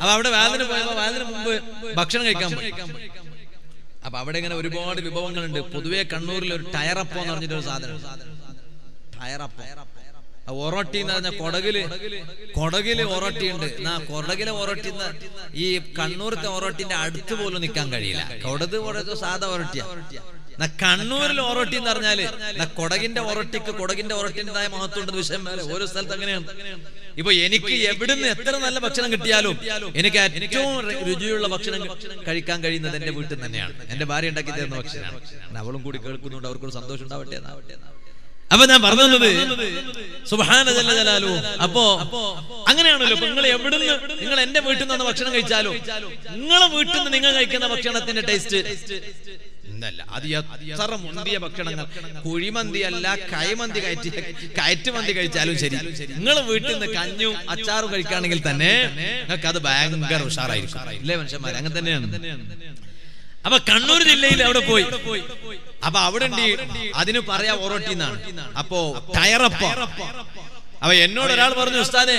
അപ്പൊ അവിടെ വാതിന് പോയപ്പോ വാതിന് മുമ്പ് ഭക്ഷണം കഴിക്കാൻ പോയി. അപ്പൊ അവിടെ ഇങ്ങനെ ഒരുപാട് വിഭവങ്ങളുണ്ട്. പൊതുവേ കണ്ണൂരിൽ ഒരു ടയറപ്പോ എന്ന് പറഞ്ഞിട്ടൊരു സാധനം, ടയറപ്പോ. ഒറോട്ടി എന്ന് പറഞ്ഞ കൊടകില് ഒറോട്ടി ഉണ്ട്. കൊടകിലെ ഒറോട്ടി ഈ കണ്ണൂരത്തെ ഒറോട്ടിന്റെ അടുത്ത് പോലും നിൽക്കാൻ കഴിയില്ല. കൊടക് സാധാ ഒറോട്ടിയ. കണ്ണൂരിലെ ഒറോട്ടി എന്ന് പറഞ്ഞാല് കൊടകിന്റെ ഒറോട്ടിന്റേതായ മഹത്വം ഉണ്ടെന്ന് വിഷയം വേറെ. ഓരോ സ്ഥലത്ത് അങ്ങനെയാണ്. ഇപ്പൊ എനിക്ക് എവിടുന്ന് എത്ര നല്ല ഭക്ഷണം കിട്ടിയാലും എനിക്ക് ഏറ്റവും രുചിയുള്ള ഭക്ഷണം കഴിക്കാൻ കഴിയുന്നത് എന്റെ വീട്ടിൽ തന്നെയാണ്. എന്റെ ഭാര്യ ഉണ്ടാക്കി തരുന്ന ഭക്ഷണമാണ്. അവളും കൂടി കേൾക്കുന്നുണ്ട്. അവർക്കൊരു സന്തോഷം ഉണ്ടാവട്ടെ. അപ്പൊ ഞാൻ പറഞ്ഞത് സുബ്ഹാന ജല്ല ജലാലു. അപ്പോ അങ്ങനെയാണല്ലോ. നിങ്ങൾ എവിടുന്ന് നിങ്ങൾ എന്റെ വീട്ടിൽ നിന്ന് ഭക്ഷണം കഴിച്ചാലും നിങ്ങളെ വീട്ടിൽ നിന്ന് നിങ്ങൾ കഴിക്കുന്ന ഭക്ഷണത്തിന്റെ ടേസ്റ്റ് എന്തല്ല. അത് എത്ര മുന്തിയ ഭക്ഷണങ്ങൾ, കുഴിമന്തി അല്ല, കൈമന്തി കയറ്റുമന്തി കഴിച്ചാലും ശരി, നിങ്ങൾ വീട്ടിൽ നിന്ന് കഞ്ഞും അച്ചാറും കഴിക്കുകയാണെങ്കിൽ തന്നെ നിങ്ങൾക്ക് അത് ഭയങ്കര ഉഷാറായിരിക്കും അല്ലേ മനുഷ്യന്മാർ? അങ്ങനെ തന്നെയാണ്. അപ്പൊ കണ്ണൂർ ജില്ലയിൽ അവിടെ പോയി. അപ്പൊ അവിടെ ഉണ്ട്, അതിന് പറയാ ഒറോട്ടി എന്നാണ്. അപ്പോ ടയറപ്പ. അപ്പൊ എന്നോട് ഒരാൾ പറഞ്ഞു, ഉസ്താദേ,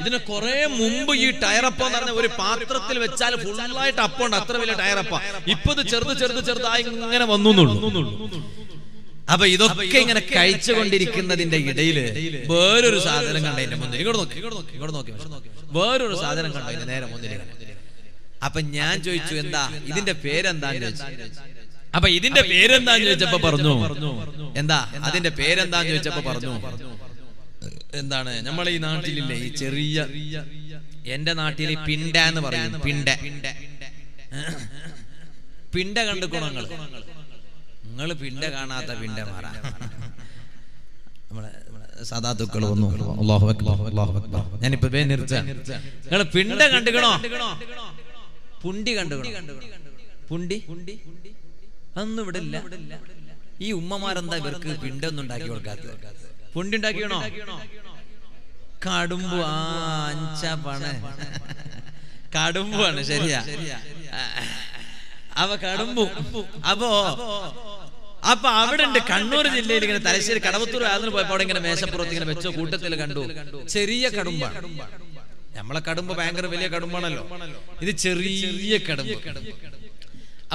ഇതിന് കുറെ മുമ്പ് ഈ ടയറപ്പ എന്ന് പറഞ്ഞ ഒരു പാത്രത്തിൽ വെച്ചാൽ ഫുള്ളായിട്ട് അപ്പമുണ്ട്, അത്ര വലിയ ടയറപ്പ. ഇപ്പൊ ഇത് ചെറുതായി ഇങ്ങനെ വന്നു. अब इतना कहचल वेर साधन कल वे अब या चोच्चु एंता इंटे पेरे अब इंटे पेरे अब पेरे ए नाटिल नाटिल पिंड पिंड पिंड कणु पिंड का पिंड मारा സദാത്തുക്കൾ വന്നു അല്ലാഹു അക്ബർ അല്ലാഹു അക്ബർ ഞാൻ ഇപ്പോ വേ നിർച്ചാണ് നിങ്ങൾ പിണ്ട കണ്ടുകണോ പുണ്ടി കണ്ടുകണോ പുണ്ടി അന്നും ഇവിടെ ഇല്ല ഈ ഉമ്മമാരെന്താ ഇവർക്ക് പിണ്ടൊന്നും ഉണ്ടാക്കി കൊടുക്കാത്തത് പുണ്ടി ഉണ്ടാക്കിയണോ കടുമ്പു ആ അഞ്ചാണ് കടുമ്പാണ് ശരിയാ അവ കടുമ്പു അപ്പോ अब अवड़े कण्णूर जिले तलश्शेरी कड़वत्तूर आगे मेशपुरत वो कूट कू कड़ब ना कड़ब भयंकर वलिए कड़बाणलो इत चड़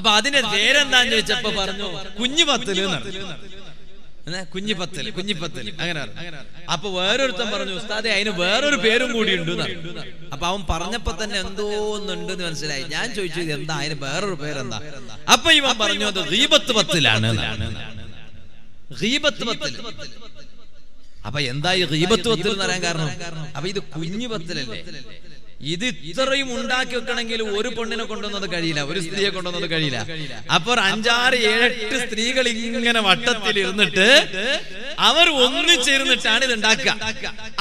अब अरें कुंपत्ल कुंपत्ल अब where Ustad a where Peru कूड़ी अब एंत मनस या चोदी अगर वेर पेरे अब इवन पर अब अब इत कुंपत्ल ഇത് ഇത്രയും ഉണ്ടാക്കി വെക്കണമെങ്കിൽ ഒരു പെണ്ണിനെ കൊണ്ടുവന്നത് കഴിയില്ല, ഒരു സ്ത്രീയെ കൊണ്ടുവന്നത് കഴിയില്ല. അപ്പോൾ അഞ്ചാറ് ഏഴെട്ട് സ്ത്രീകൾ ഇങ്ങനെ വട്ടത്തിൽ ഇരുന്നിട്ട് അവർ ഒന്നിച്ചിരുന്നിട്ടാണ് ഇത് ഉണ്ടാക്കുക.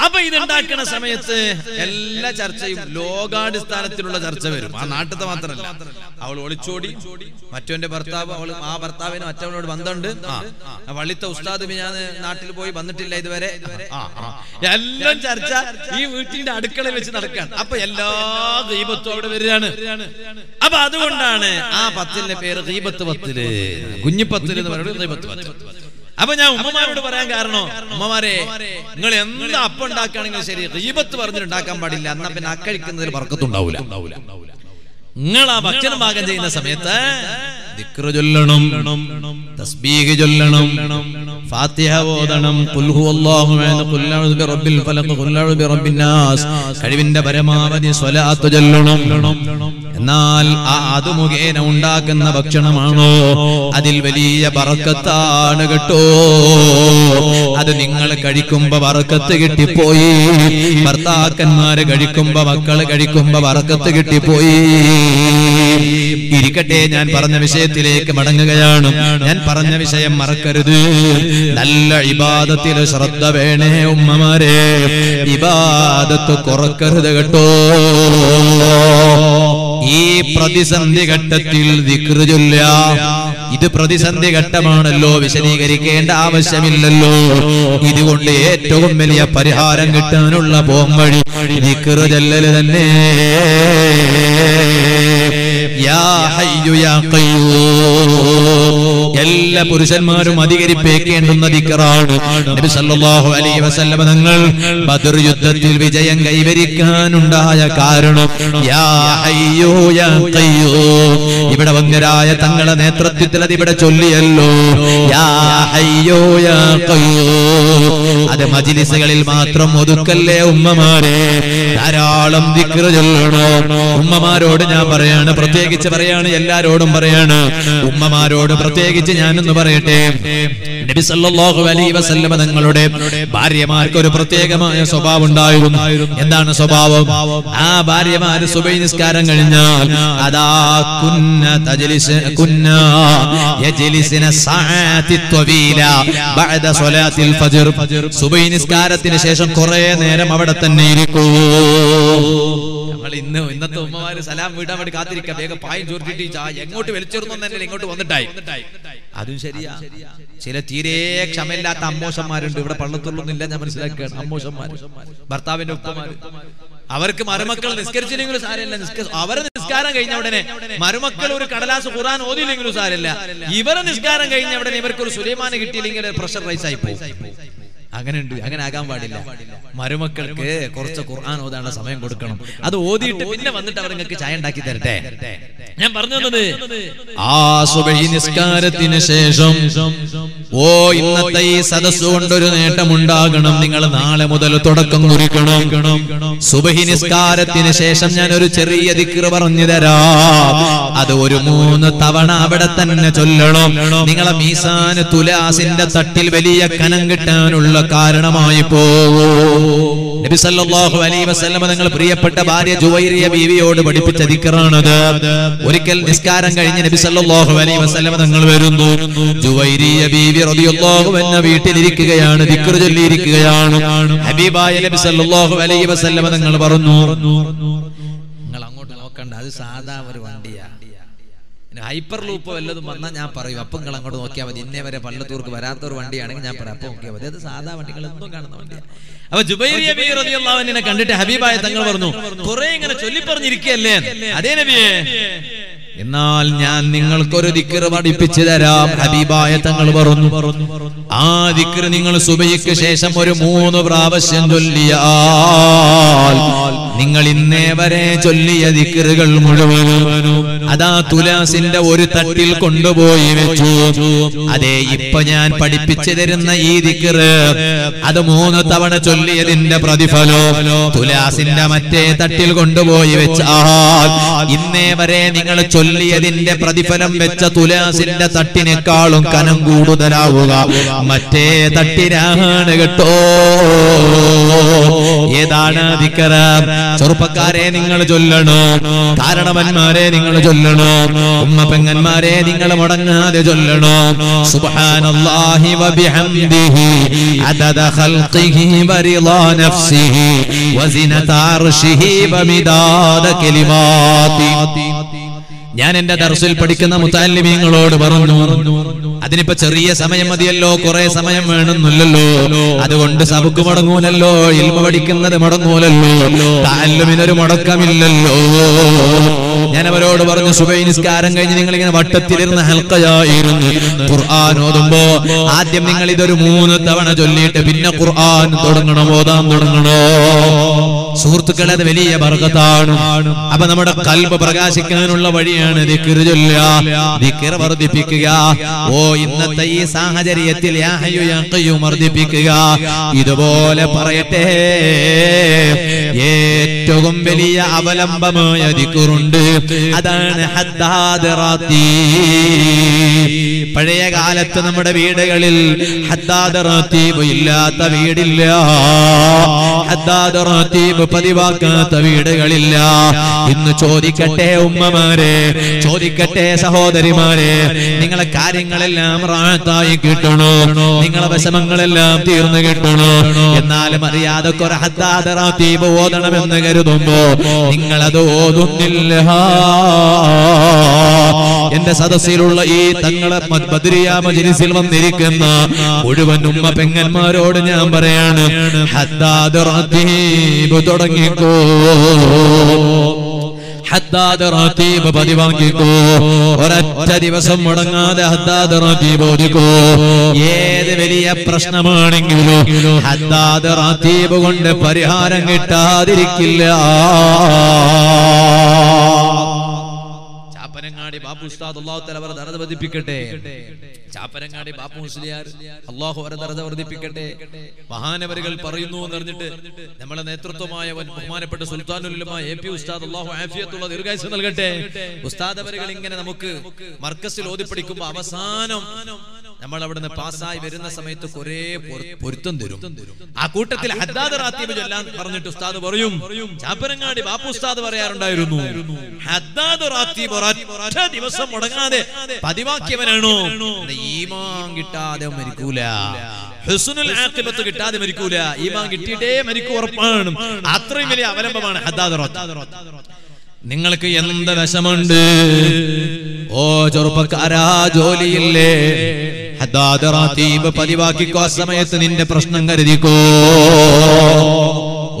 അപ്പോൾ ഇത് ഉണ്ടാക്കുന്ന സമയത്ത് എല്ലാ ചർച്ചയും ലോകാടിസ്ഥാനത്തിലുള്ള ചർച്ച വരും. ആ നാട്ടത്തെ മാത്രമല്ല, അവൾ ഒളിച്ചോടി, മറ്റവന്റെ ഭർത്താവ്, അവൾ ആ ഭർത്താവിന് മറ്റവനോട് ബന്ധമുണ്ട്, ആ വള്ളിത്തെ ഉസ്താദ് ഞാൻ നാട്ടിൽ പോയി വന്നിട്ടില്ല ഇതുവരെ, എല്ലാം ചർച്ച ഈ വീട്ടിന്റെ അടുക്കളയിൽ വെച്ച് നടക്കാൻ. അപ്പോൾ अब अदानी आ पत्ति पेर गीबत पत्ति कुंपत्ल अब या उम्मोड पर उम्मे अंपाणी शरी गीबत पर अकूल भक्षण पाकम ഭക്ഷണമാണോ അതിൽ വലിയ ബറക്കത്താണ് കേട്ടോ. അത് നിങ്ങൾ കഴിക്കുമ്പോ ബറക്കത്ത് കിട്ടിപ്പോയി, ഭർത്താക്കന്മാര് കഴിക്കുമ്പോ മക്കള് കഴിക്കുമ്പോ ബറക്കത്ത് കിട്ടിപ്പോയി. ഇരിക്കട്ടെ, ഞാൻ പറഞ്ഞ വിഷയത്തിലേക്ക് മടങ്ങുകയാണ്. ഞാൻ പറഞ്ഞ വിഷയം മറക്കരുത്. നല്ല ഇബാദത്തിൽ ശ്രദ്ധ വേണേ ഉമ്മമാരെ, ഇബാദത്ത് കുറക്കരുത് കേട്ടോ. ഈ പ്രതിസന്ധി ഘട്ടത്തിൽ ദിക്റ് ചൊല്ലുക, ഇത് പ്രതിസന്ധി ഘട്ടമാണല്ലോ, വിശദീകരിക്കേണ്ട ആവശ്യമില്ലല്ലോ. ഇതുകൊണ്ട് ഏറ്റവും വലിയ പരിഹാരം കിട്ടാനുള്ള പോംവഴി ദിക്റ് ചൊല്ലല് തന്നെ. യാ ഹയ്യു യാ ഖയ്യൂം എല്ലാ പുരുഷന്മാരും അധികരിപ്പിക്കേണ്ടുന്ന ദിക്റാണ്. നബി സല്ലല്ലാഹു അലൈഹി വസല്ലം തങ്ങൾ ബദർ യുദ്ധത്തിൽ വിജയം കൈവരിക്കാനുണ്ടായ കാരണം യാ ഹയ്യു യാ ഖയ്യൂം. ഇവിടെ വന്നരായ തങ്ങളുടെ നേതൃത്വത്തിൽ അത് ഇവിടെ ചൊല്ലിയല്ലോ, യാ ഹയ്യു യാ ഖയ്യൂം. അത് മജ്ലിസുകളിൽ മാത്രം ഒതുക്കല്ലേ ഉമ്മമാരെ, ധാരാളം ദിക്ർ ചൊല്ലണം. ഉമ്മമാരോട് ഞാൻ പറയാണ്, പ്രത്യേകിച്ച് പറയാണ്, എല്ലാരോടും പറയാണ്, ഉമ്മമാരോട് പ്രത്യേകിച്ച് ഞാനെന്ന് പറയട്ടെ, നബി സല്ലല്ലാഹു അലൈഹി വസല്ലം തങ്ങളുടെ ഭാര്യമാർക്ക് ഒരു പ്രത്യേകമായ സ്വഭാവം ഉണ്ടായിരുന്നു. എന്താണ് സ്വഭാവം? ആ ഭാര്യമാർ സുബൈ നിസ്കാരം കഴിഞ്ഞാൽ അദാ കുന്ന തജ്ലിസ് കുന്ന യജ്ലിസിന സഅതി ത്വീല ബഅദ സ്വലാത്തിൽ ഫജ്ർ. സുബൈ നിസ്കാരത്തിന് ശേഷം കുറേ നേരം അവിടെ തന്നെ ഇരിക്കൂ. ഇന്ന് ഇന്നത്തെ ഉമ്മമാര് സലാം വീടാൻ വേണ്ടി കാത്തിരിക്കുക, വേഗം പായം ചോർത്തിട്ട് എങ്ങോട്ട് വലിച്ചെറുന്നു ഇങ്ങോട്ട് വന്നിട്ടായി. അതും ശരിയാ, ചില തീരെ ക്ഷമയില്ലാത്ത അമ്മോശന്മാരുണ്ട്. ഇവിടെ പള്ളത്തുള്ളൊന്നുമില്ല, ഞാൻ മനസ്സിലാക്കുകയാണ്. അമ്മോശന്മാര്, ഭർത്താവിന്റെ ഉപ്പമാര്, അവർക്ക് മരുമക്കൾ നിസ്കരിച്ചില്ലെങ്കിലും സാരമില്ല, അവരെ നിസ്കാരം കഴിഞ്ഞ ഉടനെ മരുമക്കൾ ഒരു കടലാസ് ഖുർആൻ ഓതിയില്ലെങ്കിലും സാരമില്ല, ഇവരെ നിസ്കാരം കഴിഞ്ഞ ഉടനെ ഇവർക്കൊരു സുലൈമാനെ കിട്ടിയില്ലെങ്കിൽ പ്രഷർ റൈസ് ആയി പോകും. അങ്ങനെയുണ്ട്, അങ്ങനെ ആകാൻ പാടില്ല. മരുമക്കൾക്ക് കുറച്ച് ഖുർആൻ ഓതാനുള്ള സമയം കൊടുക്കണം. അത് ഓതിയിട്ട് പിന്നെ വന്നിട്ട് അവർ നിങ്ങൾക്ക് ചായ ഉണ്ടാക്കി തരട്ടെ. ഞാൻ പറഞ്ഞു തന്നത് ആ സുബഹി നിസ്കാരത്തിന് ശേഷം ഓ ഇന്നത്തെ ഈ സദസ്സ് കൊണ്ട് ഒരു നേട്ടമുണ്ടാകണം. നിങ്ങൾ നാളെ മുതൽ തുടക്കം കുറിക്കണം. സുബഹി നിസ്കാരത്തിന് ശേഷം ഞാൻ ഒരു ചെറിയ ദിക്ർ പറഞ്ഞു തരാം. അത് ഒരു 3 തവണ അവിടെ തന്നെ ചൊല്ലണം. നിങ്ങളെ മീസാൻ തുലാസിന്റെ തട്ടിൽ വലിയ കനം കിട്ടാനുള്ള കാരണമായി പോവും. നബി സല്ലല്ലാഹു അലൈഹി വസല്ലം തങ്ങൾ പ്രിയപ്പെട്ട ഭാര്യ ജുവൈറിയ ബീവിയോട് പഠിപ്പിച്ച ദിക്റാണത്. ഒരിക്കൽ നിസ്കാരം കഴിഞ്ഞ് നബി സല്ലല്ലാഹു അലൈഹി വസല്ലം തങ്ങൾ വരുന്നു. ജുവൈറിയ ബീവി റളിയല്ലാഹു അൻഹ വീട്ടിലിരിക്കുകയാണ്, ദിക്ർ ചൊല്ലിയിരിക്കുകയാണ്. ഹബീബായ നബി സല്ലല്ലാഹു അലൈഹി വസല്ലം തങ്ങൾ പറഞ്ഞു, നിങ്ങൾ അങ്ങോട്ട് നോക്കണ്ട, അത് സാധാ ഒരു വണ്ടിയാണ്. ഹൈപ്പർ ലൂപ്പ് വല്ലതും വന്നാൽ ഞാൻ പറയും, അപ്പം നിങ്ങൾ അങ്ങോട്ട് നോക്കിയാൽ മതി. ഇന്നേ വരെ പള്ളത്തൂർക്ക് വരാത്ത ഒരു വണ്ടിയാണെങ്കിൽ ഞാൻ പറയാം, അപ്പം നോക്കിയാൽ മതി, അത് സാധാ വണ്ടികൾ എന്നും കാണുന്ന വണ്ടിയാണ്. അപ്പൊ ജുബൈറിയ ബീവി റളിയല്ലാഹു അൻഹയെ കണ്ടിട്ട് ഹബീബായ തങ്ങൾ പറഞ്ഞു, കുറെ ഇങ്ങനെ ചൊല്ലിപ്പറഞ്ഞിരിക്കുകയല്ലേ അതേ നബിയേ, എന്നാൽ ഞാൻ നിങ്ങൾക്കൊരു ദിക്ർ പഠിപ്പിച്ചു തരാം. ഹബീബായ തങ്ങൾ പറഞ്ഞു, ആ ദിക്ർ നിങ്ങൾ സുബഹിക്ക് ശേഷം ഒരു 3 പ്രാവശ്യം ചൊല്ലിയാൽ നിങ്ങൾ ഇന്നേ വരെ ചൊല്ലിയ ദിക്റുകൾ മുഴുവനും അതാ തുലാസിന്റെ ഒരു തട്ടിൽ കൊണ്ടുപോയി വെച്ചു. അതേ ഇപ്പൊ ഞാൻ പഠിപ്പിച്ചു തരുന്ന ഈ ദിക്ർ, അത് 3 തവണ ചൊല്ലിയതിന്റെ പ്രതിഫലോ തുലാസിന്റെ മറ്റേ തട്ടിൽ കൊണ്ടുപോയി വെച്ചാൽ ഇന്നേ വരെ നിങ്ങൾ ചൊല്ലിയതിന്റെ പ്രതിഫലം വെച്ച തുലാസിന്റെ തട്ടിനേക്കാളും കനം കൂടുതലാവുക. മറ്റേ തട്ടിനാണ് കേട്ടോ. ഏതാണ് ദിക്ർ? ചെറുപ്പക്കാരെ നിങ്ങൾ ചൊല്ലണോ, കാരണവന്മാരെ നിങ്ങൾ ചൊല്ലണോ, ഉമ്മ പെങ്ങന്മാരെ നിങ്ങൾ മുടങ്ങാതെ ചൊല്ലണോ. സുബ്ഹാനല്ലാഹി വബിഹംദിഹി അദദ ഖൽഖിഹി വറിളാ നഫ്സിഹി വസിനത അർശിഹി വമിദാദ കലിമാതി. ഞാൻ എന്റെ ദർസിൽ പഠിക്കുന്ന മുതഅല്ലിമീങ്ങളോട് പറഞ്ഞു, അതിനിപ്പോ ചെറിയ സമയം മതിയല്ലോ, കുറെ സമയം വേണമെന്നില്ലല്ലോ, അതുകൊണ്ട് സബക്ക് മുടങ്ങൂലല്ലോ, ഇൽമ പഠിക്കുന്നത് മുടങ്ങൂലല്ലോ, തഅല്ലുമിനൊരു മുടക്കമില്ലല്ലോ. ഞാൻ അവരോട് പറഞ്ഞു, സുബഹി നിസ്കാരം കഴിഞ്ഞ് നിങ്ങൾ ഇങ്ങനെ വട്ടത്തിലിരുന്ന് ഹൽഖയായിരുന്നു ഖുർആൻ ഓതുമ്പോ ആദ്യം നിങ്ങൾ ഇതൊരു 3 തവണ ചൊല്ലിയിട്ട് പിന്നെ ഖുർആൻ തുടങ്ങണം, ഓതാൻ തുടങ്ങണോ. സുഹൃത്തുക്കളെ, അത് വലിയ ബർക്കത്താണ്. അപ്പൊ നമ്മുടെ ഖൽബ് പ്രകാശിക്കാനുള്ള വഴിയാണ് ദിക്ർ ചൊല്ലുക, ദിക്ർ വർദ്ധിപ്പിക്കുക. ഓ ഇന്നത്തെ ഈ സാഹചര്യത്തിൽ യാ ഹയ്യു യാ ഖയ്യൂം വർദ്ധിപ്പിക്കുക. ഇതുപോലെ പറയട്ടെ, ഏറ്റവും വലിയ അവലംബമായ ദിക്റുണ്ട്, അതാണ് ഹദ്ദാദ് റാത്തി. പഴയ കാലത്ത് നമ്മുടെ വീടുകളിൽ ഹദ്ദാദ് റാത്തീബ് ഇല്ലാത്ത വീടില്ല, ഹദ്ദാദ് റാത്തീബ് പതിവാക്കാത്ത വീടുകളില്ല. ഇന്ന് ചോദിക്കട്ടെ ഉമ്മമാരെ, ചോദിക്കട്ടെ സഹോദരിമാരെ, നിങ്ങളെ കാര്യങ്ങളെല്ലാം റാഹത്തായി കിട്ടണോ, നിങ്ങളെ വിഷമങ്ങളെല്ലാം തീർന്നു കിട്ടണോ, എന്നാലും അറിയാതെ കുറെ ഹദ്ദാദ് റാത്തീബ് ഓതണമെന്ന് കരുതുമ്പോ നിങ്ങളത് ഓതുന്നില്ല. എന്റെ സദസ്സിലുള്ള ഈ തങ്ങളെ ബദ്രിയ മജ്‌ലിസിൽ വന്നിരിക്കുന്ന മുഴുവൻ ഉമ്മ പെങ്ങന്മാരോട് ഞാൻ പറയാണ്, ഹദ്ദാദ് റാത്തീബ് തുടങ്ങിക്കോ, ഹദ്ദാദ് റാത്തീബ് പതിവാക്കിക്കോ, ഒരൊറ്റ ദിവസം മുടങ്ങാതെ ഹദ്ദാദ് റാത്തീബ് ഓതിക്കോ. ഏത് വലിയ പ്രശ്നമാണെങ്കിലും ഹദ്ദാദ് റാത്തീബ് കൊണ്ട് പരിഹാരം കിട്ടാതിരിക്കില്ല. ചാപ്പനങ്ങാടി ബാപ്പു ഉസ്താദ് അല്ലാഹു തആല അവരെ ദർജ വർദ്ധിപ്പിക്കട്ടെ. ചാപ്പനങ്ങാടി ബാപ്പു മുസ്ലിയാർ അല്ലാഹു അവരെ ദർജ വർദ്ധിപ്പിക്കട്ടെ. മഹാനവറുകൾ പറയുന്നു എന്നറിഞ്ഞിട്ട് നമ്മളെ നേതൃത്വമായ ബഹുമാനപ്പെട്ട സുൽത്താനുൽ ഉലമ എപി ഉസ്താദ് അല്ലാഹു ആഫിയത്തുള്ള ദീർഘായുസ്സ് നൽകട്ടെ. ഉസ്താദ് അവറുകൾ ഇങ്ങനെ നമുക്ക് മർക്കസിൽ ഓതി പഠിക്കുമ്പോൾ അവസാനം നമ്മൾ അവിടുന്ന് പാസ്സായി വരുന്ന സമയത്ത് കുറെ പൊരുത്തം തരും. ആ കൂട്ടത്തിൽ ഹദ്ദാദ് റാത്തീബ് ചൊല്ലാൻ പറഞ്ഞിട്ട് ഉസ്താദ് പറയും, ചാപ്പനങ്ങാടി ബാപ്പു ഉസ്താദ് പറയാറുണ്ടായിരുന്നു, ഹദ്ദാദ് റാത്തീബ് ഒരൊറ്റ ദിവസം മുടങ്ങാതെ പതിവാക്കിയവനാണോ ഈമാൻ കിട്ടാതെ മരിക്കൂല, ഹുസ്നുൽ ആഖിബത്ത് കിട്ടാതെ മരിക്കൂല, ഈമാൻ കിട്ടിയിട്ടേ മരിക്കൂ ഉറപ്പാണ്. അത്രയും വലിയ അവലംബമാണ് ഹദ്ദാദ് റാത്തീബ്. നിങ്ങൾക്ക് എന്ത് വിഷമുണ്ട്? ഓ ചെറുപ്പക്കാരാ, ജോലിയില്ലേ, ഹദ്ദാദ് റാത്തീബ് പതിവാക്കിക്കോ. സമയത്ത് നിന്റെ പ്രശ്നം കരുതിക്കോ.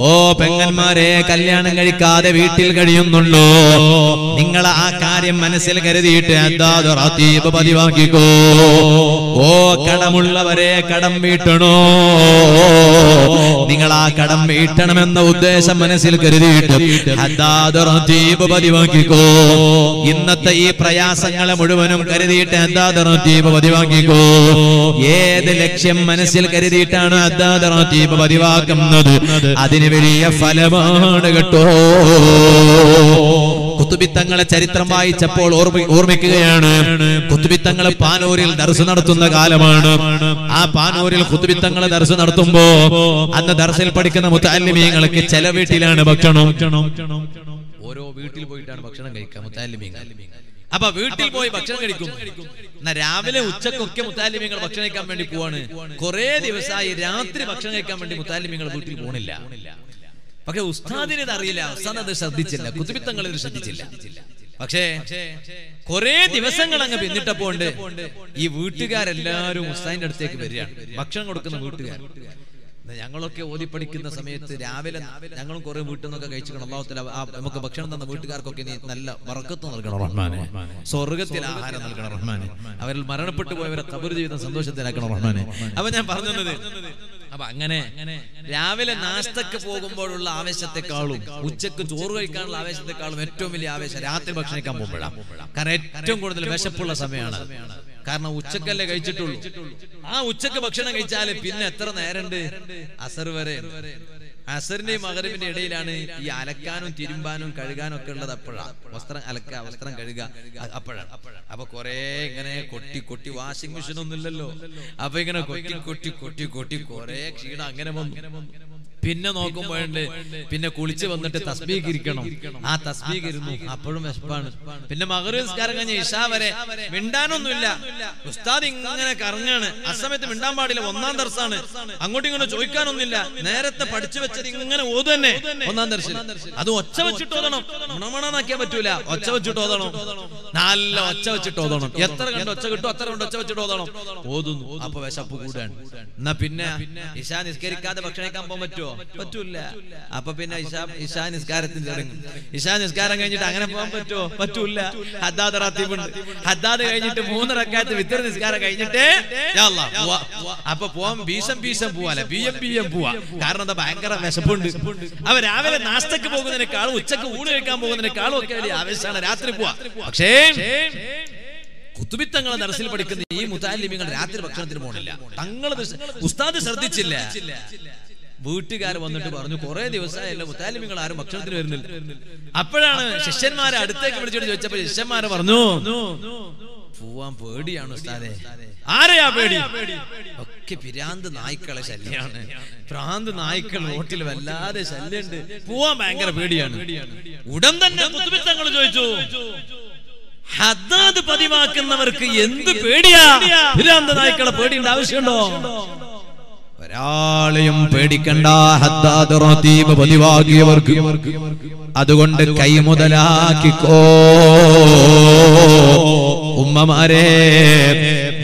ഓ ഓ പെങ്ങന്മാരെ, കല്യാണം കഴിക്കാതെ വീട്ടിൽ കഴിയുന്നുണ്ടോ? നിങ്ങൾ ആ കാര്യം മനസ്സിൽ കരുതിയിട്ട് അദാദറതീബ് പതിവാക്കിക്കോ. ഓ കടമുള്ളവരെ, കടം വീട്ടണോ? നിങ്ങൾ ആ കടം വീട്ടണമെന്ന ഉദ്ദേശം മനസ്സിൽ കരുതിയിട്ട് അദാദറതീബ് പതിവാക്കിക്കോ. ഇന്നത്തെ ഈ പ്രയാസങ്ങളെ മുഴുവനും കരുതിയിട്ട് അദാദറതീബ് പതിവാക്കിക്കോ. ഏത് ലക്ഷ്യം മനസ്സിൽ കരുതിയിട്ടാണ് അദാദറതീബ് പതിവാക്കുന്നത്, അതിന് വലിയ ഫലമാണ് കേട്ടോ. കുത്തുബിത്തങ്ങളെ ചരിത്രം വായിച്ചപ്പോൾ ഓർമ്മിക്കുകയാണ്, കുത്തുബിത്തങ്ങൾ പാനൂരിൽ ദർസ് നടത്തുന്ന കാലമാണ്. ആ പാനൂരിൽ കുത്തുബിത്തങ്ങൾ ദർസ് നടത്തുമ്പോ അന്ന് ദർസിൽ പഠിക്കുന്ന മുത്തഅല്ലിമീങ്ങൾക്ക് ചില വീട്ടിലാണ് ഭക്ഷണം. ഓരോ വീട്ടിൽ പോയിട്ടാണ് ഭക്ഷണം കഴിക്കുക മുത്തഅല്ലിമീങ്ങൾ. അപ്പൊ വീട്ടിൽ പോയി ഭക്ഷണം കഴിക്കും. എന്നാ രാവിലെ ഉച്ചക്കൊക്കെ മുത്താലിമീങ്ങൾ ഭക്ഷണം കഴിക്കാൻ വേണ്ടി പോവാണ്. കുറെ ദിവസമായി രാത്രി ഭക്ഷണം കഴിക്കാൻ വേണ്ടി മുത്താലിമീങ്ങൾ വീട്ടിൽ പോണില്ല. പക്ഷെ ഉസ്താദിന് ഇത് അറിയില്ല, ഉസ്താദ് അത് ശ്രദ്ധിച്ചില്ല, കുത്തുബിത്തങ്ങളിൽ ശ്രദ്ധിച്ചില്ല. പക്ഷേ കുറെ ദിവസങ്ങൾ അങ്ങ് പിന്നിട്ടപ്പോണ്ട് ഈ വീട്ടുകാരെല്ലാരും ഉസ്താദിന്റെ അടുത്തേക്ക് വരികയാണ്, ഭക്ഷണം കൊടുക്കുന്ന വീട്ടുകാർ. ഞങ്ങളൊക്കെ ഓതി പഠിക്കുന്ന സമയത്ത് രാവിലെ ഞങ്ങളും കുറെ വീട്ടിൽ നിന്നൊക്കെ കഴിച്ചിക്കണം. അല്ലാഹു തആല നമുക്ക് ഭക്ഷണം തന്ന വീട്ടുകാർക്കൊക്കെ നീ നല്ല ബറക്കത്ത് നൽകണം റഹ്മാനെ, സ്വർഗത്തിൽ ആഹാരം നൽകണം റഹ്മാനെ, അവരിൽ മരണപ്പെട്ടു പോയവരെ ഖബർ ജീവിതം സന്തോഷത്തിലാക്കണം റഹ്മാനെ. അപ്പൊ ഞാൻ പറഞ്ഞത്, അപ്പൊ അങ്ങനെ രാവിലെ നാസ്തക്ക് പോകുമ്പോഴുള്ള ആവേശത്തെക്കാളും ഉച്ചക്ക് ചോറ് കഴിക്കാനുള്ള ആവേശത്തെക്കാളും ഏറ്റവും വലിയ ആവേശം രാത്രി ഭക്ഷണം കഴിക്കാൻ പോകുമ്പോഴാണ്. കാരണം ഏറ്റവും കൂടുതൽ വിശപ്പുള്ള സമയമാണ്. കാരണം ഉച്ചക്കല്ലേ കഴിച്ചിട്ടുള്ളൂ. ആ ഉച്ചക്ക് ഭക്ഷണം കഴിച്ചാല് പിന്നെ എത്ര നേരമുണ്ട്? അസർ വരെ. അസറിന്റെയും മഗ്‌രിബിന്റെ ഇടയിലാണ് ഈ അലക്കാനും തിരുമ്പാനും കഴുകാനും ഒക്കെ ഉള്ളത്. അപ്പോഴാണ് വസ്ത്രം അലക്കുക, വസ്ത്രം കഴുകുക. അപ്പോഴാണ് അപ്പൊ കൊറേ ഇങ്ങനെ കൊട്ടി കൊട്ടി, വാഷിംഗ് മെഷീൻ ഒന്നും ഇല്ലല്ലോ, അപ്പൊ ഇങ്ങനെ കൊട്ടി കൊട്ടി കൊട്ടി കൊട്ടി കൊറേ ക്ഷീണം അങ്ങനെ വന്നു. പിന്നെ നോക്കുമ്പോഴേ പിന്നെ കുളിച്ച് വന്നിട്ട് തസ്ബീഹ് ഇരിക്കണം. ആ തസ്ബീഹ് ഇരുന്നു, അപ്പോഴും വിശപ്പാണ്. പിന്നെ മഗ്‌രിബ് നിസ്കാരം കഴിഞ്ഞ് ഇശാ വരെ മിണ്ടാനൊന്നുമില്ല. ഉസ്താദ് ഇങ്ങനെ കറങ്ങാണ്. ആ സമയത്ത് മിണ്ടാൻ പാടില്ല, ഒന്നാം ദർസാണ്. അങ്ങോട്ടും ഇങ്ങോട്ടും ചോദിക്കാനൊന്നുമില്ല. നേരത്തെ പഠിച്ചു വെച്ചത് ഇങ്ങനെ ഓതു തന്നെ ഒന്നാം ദർശനം. അത് ഒച്ച വെച്ചിട്ട് ഓതണം, മണമണാക്കിയാൻ പറ്റൂല. ഒച്ച വെച്ചിട്ട് ഓതണം, നല്ല ഒച്ച വെച്ചിട്ട് ഓതണം. എത്ര കണ്ട് ഒച്ച കിട്ടും അത്ര കണ്ട് ഒച്ച വെച്ചിട്ട് ഓതണം. ഓതുന്നു, അപ്പൊ വിശപ്പ് കൂടാണ്. എന്നാ പിന്നെ ഇശാ നിസ്കരിക്കാതെ ഭക്ഷണം കഴിക്കാൻ പോകാൻ പറ്റുമോ? പറ്റൂല. അപ്പൊ പിന്നെ ഇശാ നിസ്കാരത്തിന് തുടങ്ങും. ഇശാ നിസ്കാരം കഴിഞ്ഞിട്ട് അങ്ങനെ പോകാൻ പറ്റുമോ? പറ്റൂല. ഹദ്ദാദ് റാത്തീബുണ്ട്. ഹദ്ദാദ് കഴിഞ്ഞിട്ട് 3 റക്അത്ത് വിത്തർ നിസ്കാരം കഴിഞ്ഞിട്ട് യാ അല്ലാ പോവാ. അപ്പൊ പോവാൻ ഭീഷം പോവാല, BM പോവാ. കാരണം എന്താ, ഭയങ്കര വിശപ്പുണ്ട്. അവ രാവിലെ നാസ്തക്ക് പോകുന്നതിനേക്കാളും ഉച്ചക്ക് ഊണ് കഴിക്കാൻ പോകുന്നതിനേക്കാളും ഒക്കെ വലിയ ആവേശമാണ് രാത്രി പോവാ. പക്ഷേ കുത്തുബിത്തങ്ങളെ ദർസിൽ പഠിക്കുന്ന ഈ മുതഅല്ലിമീങ്ങൾ രാത്രി ഭക്ഷണത്തിന് പോണില്ല. തങ്ങൾ ഉസ്താദ് ശ്രദ്ധിച്ചില്ല. വീട്ടുകാർ വന്നിട്ട് പറഞ്ഞു, കുറെ ദിവസമായല്ലോ മുത്താലിമിങ്ങൾ ആരും ഭക്ഷണത്തിന് വരുന്നില്ല. അപ്പോഴാണ് ശിഷ്യന്മാരെ അടുത്തേക്ക് വിളിച്ചിട്ട് ചോദിച്ചപ്പോ ശിഷ്യന്മാരെ പറഞ്ഞു, പോവാൻ പേടിയാണ് ഉസ്താദേ. ആരെയാ പേടി? ഒക്കെ പിരാന്ത് നായ്ക്കളെ ശല്യാണ്, പ്രാന്ത് നായ്ക്കൾ റോട്ടിൽ വല്ലാതെ ശല്യണ്ട്, പോവാൻ ഭയങ്കര പേടിയാണ്. ഉടൻ തന്നെ കുത്തുബിത്തങ്ങൾ ചോദിച്ചു, ഹദ്ദാദ് പതിവാക്കുന്നവർക്ക് എന്ത് പേടിയാ? പിരാന്ത് നായ്ക്കളെ പേടിയുടെ ആവശ്യമുണ്ടോ? ഒരാളെയും പേടിക്കണ്ട ഹദ്ദാദ് റാത്തീബ് പതിവാക്കിയവർക്ക്. അതുകൊണ്ട് കൈമുതലാക്കിക്കോ. ഉമ്മമാരെ,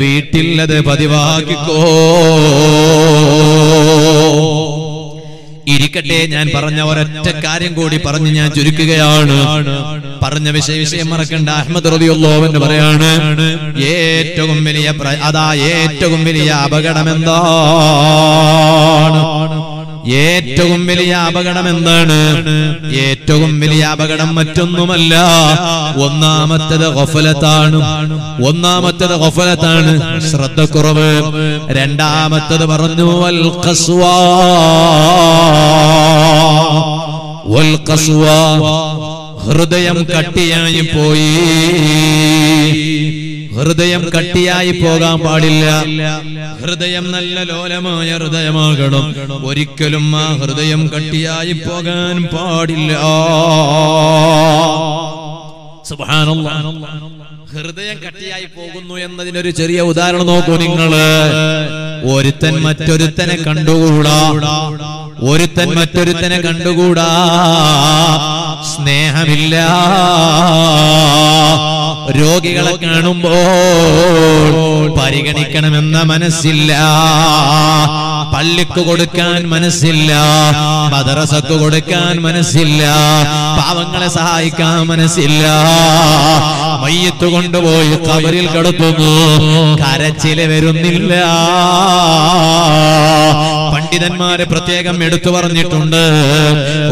വീട്ടിലത് പതിവാക്കിക്കോ. ഇരിക്കട്ടെ, ഞാൻ പറഞ്ഞ ഒരൊറ്റ കാര്യം കൂടി പറഞ്ഞ് ഞാൻ ചുരുക്കുകയാണ്. പറഞ്ഞ വിഷയം മറക്കണ്ട. അഹ്മദ് റളിയല്ലാഹു അൻഹു പറയാണ്, ഏറ്റവും വലിയ അപകടം എന്താണ്? ഏറ്റവും വലിയ അപകടം എന്താണ്? ഏറ്റവും വലിയ അപകടം മറ്റൊന്നുമല്ല, ഒന്നാമത്തത് ഗഫലത്താണ്, ശ്രദ്ധക്കുറവ്. രണ്ടാമത്തത് പറഞ്ഞു വൽ ഖസ്വ, ഹൃദയം കട്ടിയായി പോയി. ഹൃദയം കട്ടിയായി പോകാൻ പാടില്ല. ഹൃദയം നല്ല ലോലമായ ഹൃദയമാകണം. ഒരിക്കലും ആ ഹൃദയം കട്ടിയായി പോകാൻ പാടില്ല. സുബ്ഹാനല്ലാഹ്. ഹൃദയം കട്ടിയായി പോകുന്നു എന്നതിനൊരു ചെറിയ ഉദാഹരണം നോക്കൂ നിങ്ങള്. ഒരുത്തൻ മറ്റൊരുത്തനെ കണ്ടുകൂടാ, സ്നേഹമില്ല. രോഗികളെ കാണുമ്പോൾ പരിഗണിക്കണമെന്ന മനസ്സില്ല. പള്ളിക്ക് കൊടുക്കാൻ മനസ്സില്ല, മദ്രസക്ക് കൊടുക്കാൻ മനസ്സില്ല, പാവങ്ങളെ സഹായിക്കാൻ മനസ്സില്ല. മയ്യത്ത് കൊണ്ടുപോയി ഖബറിൽ കിടത്തുന്നു, കരച്ചില് വരുന്നില്ല. പണ്ഡിതന്മാരെ പ്രത്യേകം എടുത്തു പറഞ്ഞിട്ടുണ്ട്,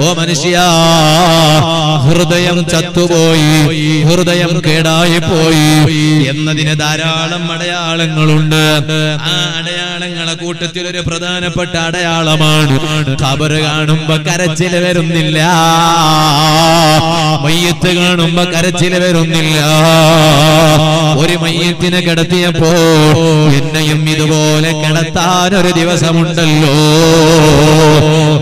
ഓ മനുഷ്യ, ഹൃദയം ചത്തുപോയി, ഹൃദയം കേടായി പോയി എന്നതിന് ധാരാളം അടയാളങ്ങളുണ്ട്. ആ അടയാളങ്ങളെ കൂട്ടത്തിൽ ഒരു പ്രധാനപ്പെട്ട അടയാളമാണ് ഖബറ് കാണുമ്പോ കരച്ചില് വരുന്നില്ല, മയ്യത്ത് കാണുമ്പോ കരച്ചില് വരുന്നില്ല. ഒരു മയ്യത്തിനെ കിടത്തിയപ്പോ എന്നെയും ഇതുപോലെ കിടത്താൻ ഒരു ദിവസമുണ്ടല്ലോ.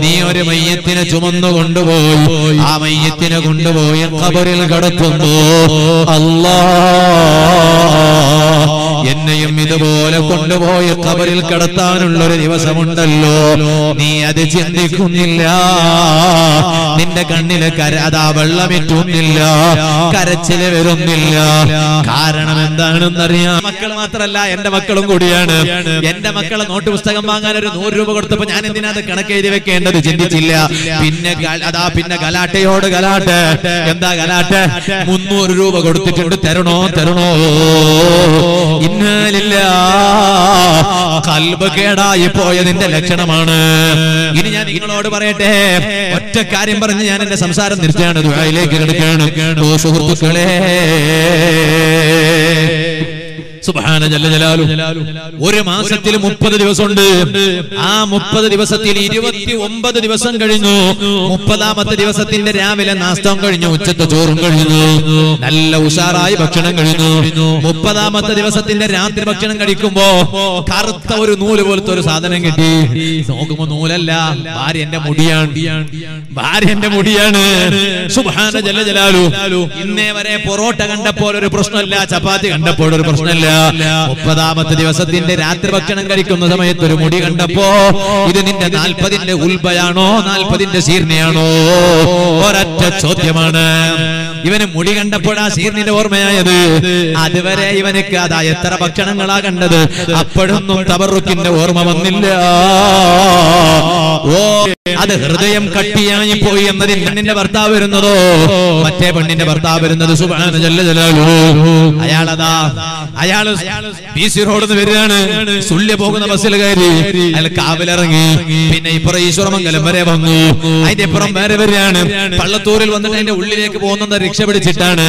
നീ ഒരു മയ്യത്തിനെ ചുമന്നു കൊണ്ടുപോയി, ആ മയ്യത്തിനെ കൊണ്ടുപോയി ഖബറിൽ കിടത്തുന്നു, അല്ലാ എന്നെയും ഇതുപോലെ കൊണ്ടുപോയി ഖബറിൽ കിടത്താനുള്ളൊരു ദിവസമുണ്ടല്ലോ. നീ അത് ചിന്തിക്കുന്നില്ല, നിന്റെ കണ്ണിലെ കരതാ വെള്ളമിറ്റുന്നില്ല, കരച്ചില് വരുന്നില്ല. കാരണം എന്താണെന്നറിയാം, മക്കള് മാത്രല്ല, എന്റെ മക്കളും കൂടിയാണ്. എന്റെ മക്കളെ നോട്ട് പുസ്തകം വാങ്ങാൻ ഒരു 100 രൂപ കൊടുത്തപ്പോ ഞാൻ എന്തിനത് കണക്കെഴുതി വെക്കേണ്ടത് ചിന്തിച്ചില്ല. പിന്നെ അതാ പിന്നെ ഗലാട്ടയോട് ഗലാട്ട. എന്താ ഗലാട്ട? 300 രൂപ കൊടുത്തിട്ടുണ്ട്, തരണോ തരണോ. കൽബ് കേടായി പോയതിന്റെ ലക്ഷണമാണ്. ഇനി ഞാൻ നിങ്ങളോട് പറയട്ടെ, ഒറ്റ കാര്യം പറഞ്ഞ് ഞാൻ എന്റെ സംസാരം നിർത്തുകയാണ്, ദുആയിലേക്ക് കിടക്കുകയാണ്. ഓ സുഹൃത്തുക്കളെ, സുബ്ഹാന ജല്ല ജലാലുഹു, ഒരു മാസത്തിൽ 30 ദിവസം ഉണ്ട്. ആ 30 ദിവസത്തിൽ 29 ദിവസം കഴിഞ്ഞു. 30ാമത്തെ ദിവസത്തിന്റെ രാവിലെ നാസ്തം കഴിഞ്ഞു, ഉച്ചത്തെ ചോറും കഴിഞ്ഞു, നല്ല ഉഷാറായി ഭക്ഷണം കഴിഞ്ഞു. 30ാമത്തെ ദിവസത്തിന്റെ രാത്രി ഭക്ഷണം കഴിക്കുമ്പോ കറുത്ത ഒരു നൂല് പോലത്തെ ഒരു സാധനം കിട്ടി. നോക്കുമ്പോ നൂലല്ല, ഭാര്യന്റെ മുടിയാണ്. സുബ്ഹാന ജല്ല ജലാലുഹു. ഇന്നേ വരെ പൊറോട്ട കണ്ടപ്പോൾ ഒരു പ്രശ്നമില്ല, ചപ്പാത്തി കണ്ടപ്പോൾ ഒരു പ്രശ്നമില്ല. 30ാമത്തെ ദിവസത്തിന്റെ രാത്രി ഭക്ഷണം കഴിക്കുന്ന സമയത്ത് ഒരു മുടി കണ്ടപ്പോ ഇത് നിന്റെ 40ന്റെ ഉൽബയാണോ 40ന്റെ ശീർണിയാണോ? ഒരൊറ്റ ചോദ്യമാണ്. ഇവന് മുടി കണ്ടപ്പോഴാ ശീർണിന്റെ ഓർമ്മയായത്. അതുവരെ ഇവനക്ക് അതാ എത്ര ഭക്ഷണങ്ങളാ കണ്ടത്, അപ്പോഴൊന്നും തബറുക്കിന്റെ ഓർമ്മ വന്നില്ല. ഓ, അത് ഹൃദയം കട്ടിയായി പോയി എന്നതിൽ പെണ്ണിന്റെ ഭർത്താവ് വരുന്നതോ മറ്റേ പെണ്ണിന്റെ ഭർത്താവ് വരുന്നത്. സുബ്ഹാന ജല്ല ജലാലുഹു. അയാള് ബിസി റോഡിൽ നിന്ന് വരികയാണ്, സുല്യ പോകുന്ന ബസ്സിൽ കയറി, അയാൾ കാവിലിറങ്ങി, പിന്നെ ഇപ്പുറം ഈശ്വരമംഗലം വരെ വന്നു, അതിന്റെ ഇപ്പുറം വേറെ വരികയാണ്. പള്ളത്തൂരിൽ വന്നിട്ട് അതിന്റെ ഉള്ളിലേക്ക് പോകുന്നത് രക്ഷ പിടിച്ചിട്ടാണ്.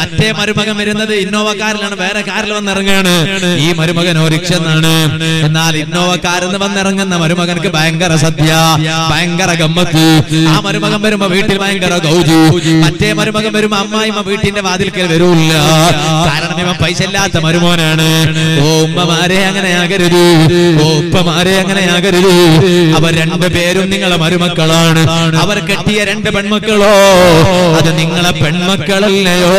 മറ്റേ മരുമകൻ വരുന്നത് ഇന്നോവ കാറിലാണ്, വേറെ കാറിൽ വന്നിറങ്ങുകയാണ്. ഈ മരുമകനോ റിക്ഷ എന്നാണ്, എന്നാൽ ഇന്നോവ കാറിന്ന് വന്നിറങ്ങുന്ന മരുമകനക്ക് ഭയങ്കര സദ്യ, ഭയങ്കര ഗമ്മത്ത്. ആ മരുമകൻ വരുമ്പോ വീട്ടിൽ ഭയങ്കര ഗൗജു. മറ്റേ മരുമകൻ വരുമ്പോ അമ്മായിമ്മ വീട്ടിന്റെ വാതിൽക്കൽ വരൂല്ല, കാരണം ഇവ പൈസ ഇല്ലാത്ത മരുമോനാണ്. ഓ ഉമ്മമാരെ അങ്ങനെയാകരുത്, ഓ ഉപ്പമാരെ അങ്ങനെയാകരുത്. അവർ രണ്ടുപേരും നിങ്ങളെ മരുമക്കളാണ്. അവർ കെട്ടിയ 2 പെൺമക്കളോ അത് നിങ്ങളെ പെൺമക്കളല്ലയോ.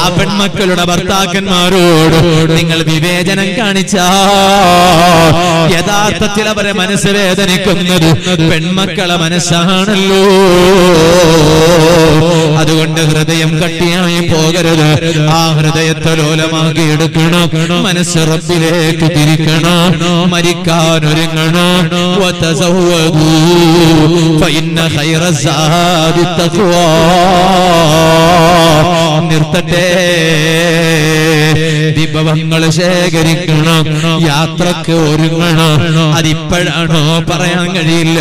ആ പെൺമക്കളുടെ ഭർത്താക്കന്മാരോട് നിങ്ങൾ വിവേചനം കാണിച്ചാൽ യഥാർത്ഥത്തിൽ അവരെ മനസ്സ് വേദനിക്കുന്നത് പെൺമക്കളെ മനസ്സാണല്ലോ. അതുകൊണ്ട് ഹൃദയം കട്ടിയായി പോകരുത്, ആ ഹൃദയത്തെ ലോലമാക്കി എടുക്കണം, മനസ്സ് റബ്ബിലേക്ക് തിരിക്കണം, മരിക്കാൻ ഒരുങ്ങണം. വതസവ്വദൂ ഫഇന്ന ഖൈറ സാദി തഖ്വാ. നിർത്തട്ടെ, വിഭവങ്ങൾ ശേഖരിക്കണം, യാത്രക്ക് ഒരുങ്ങണം. അതിപ്പോഴാണോ പറയാൻ കഴിയില്ല.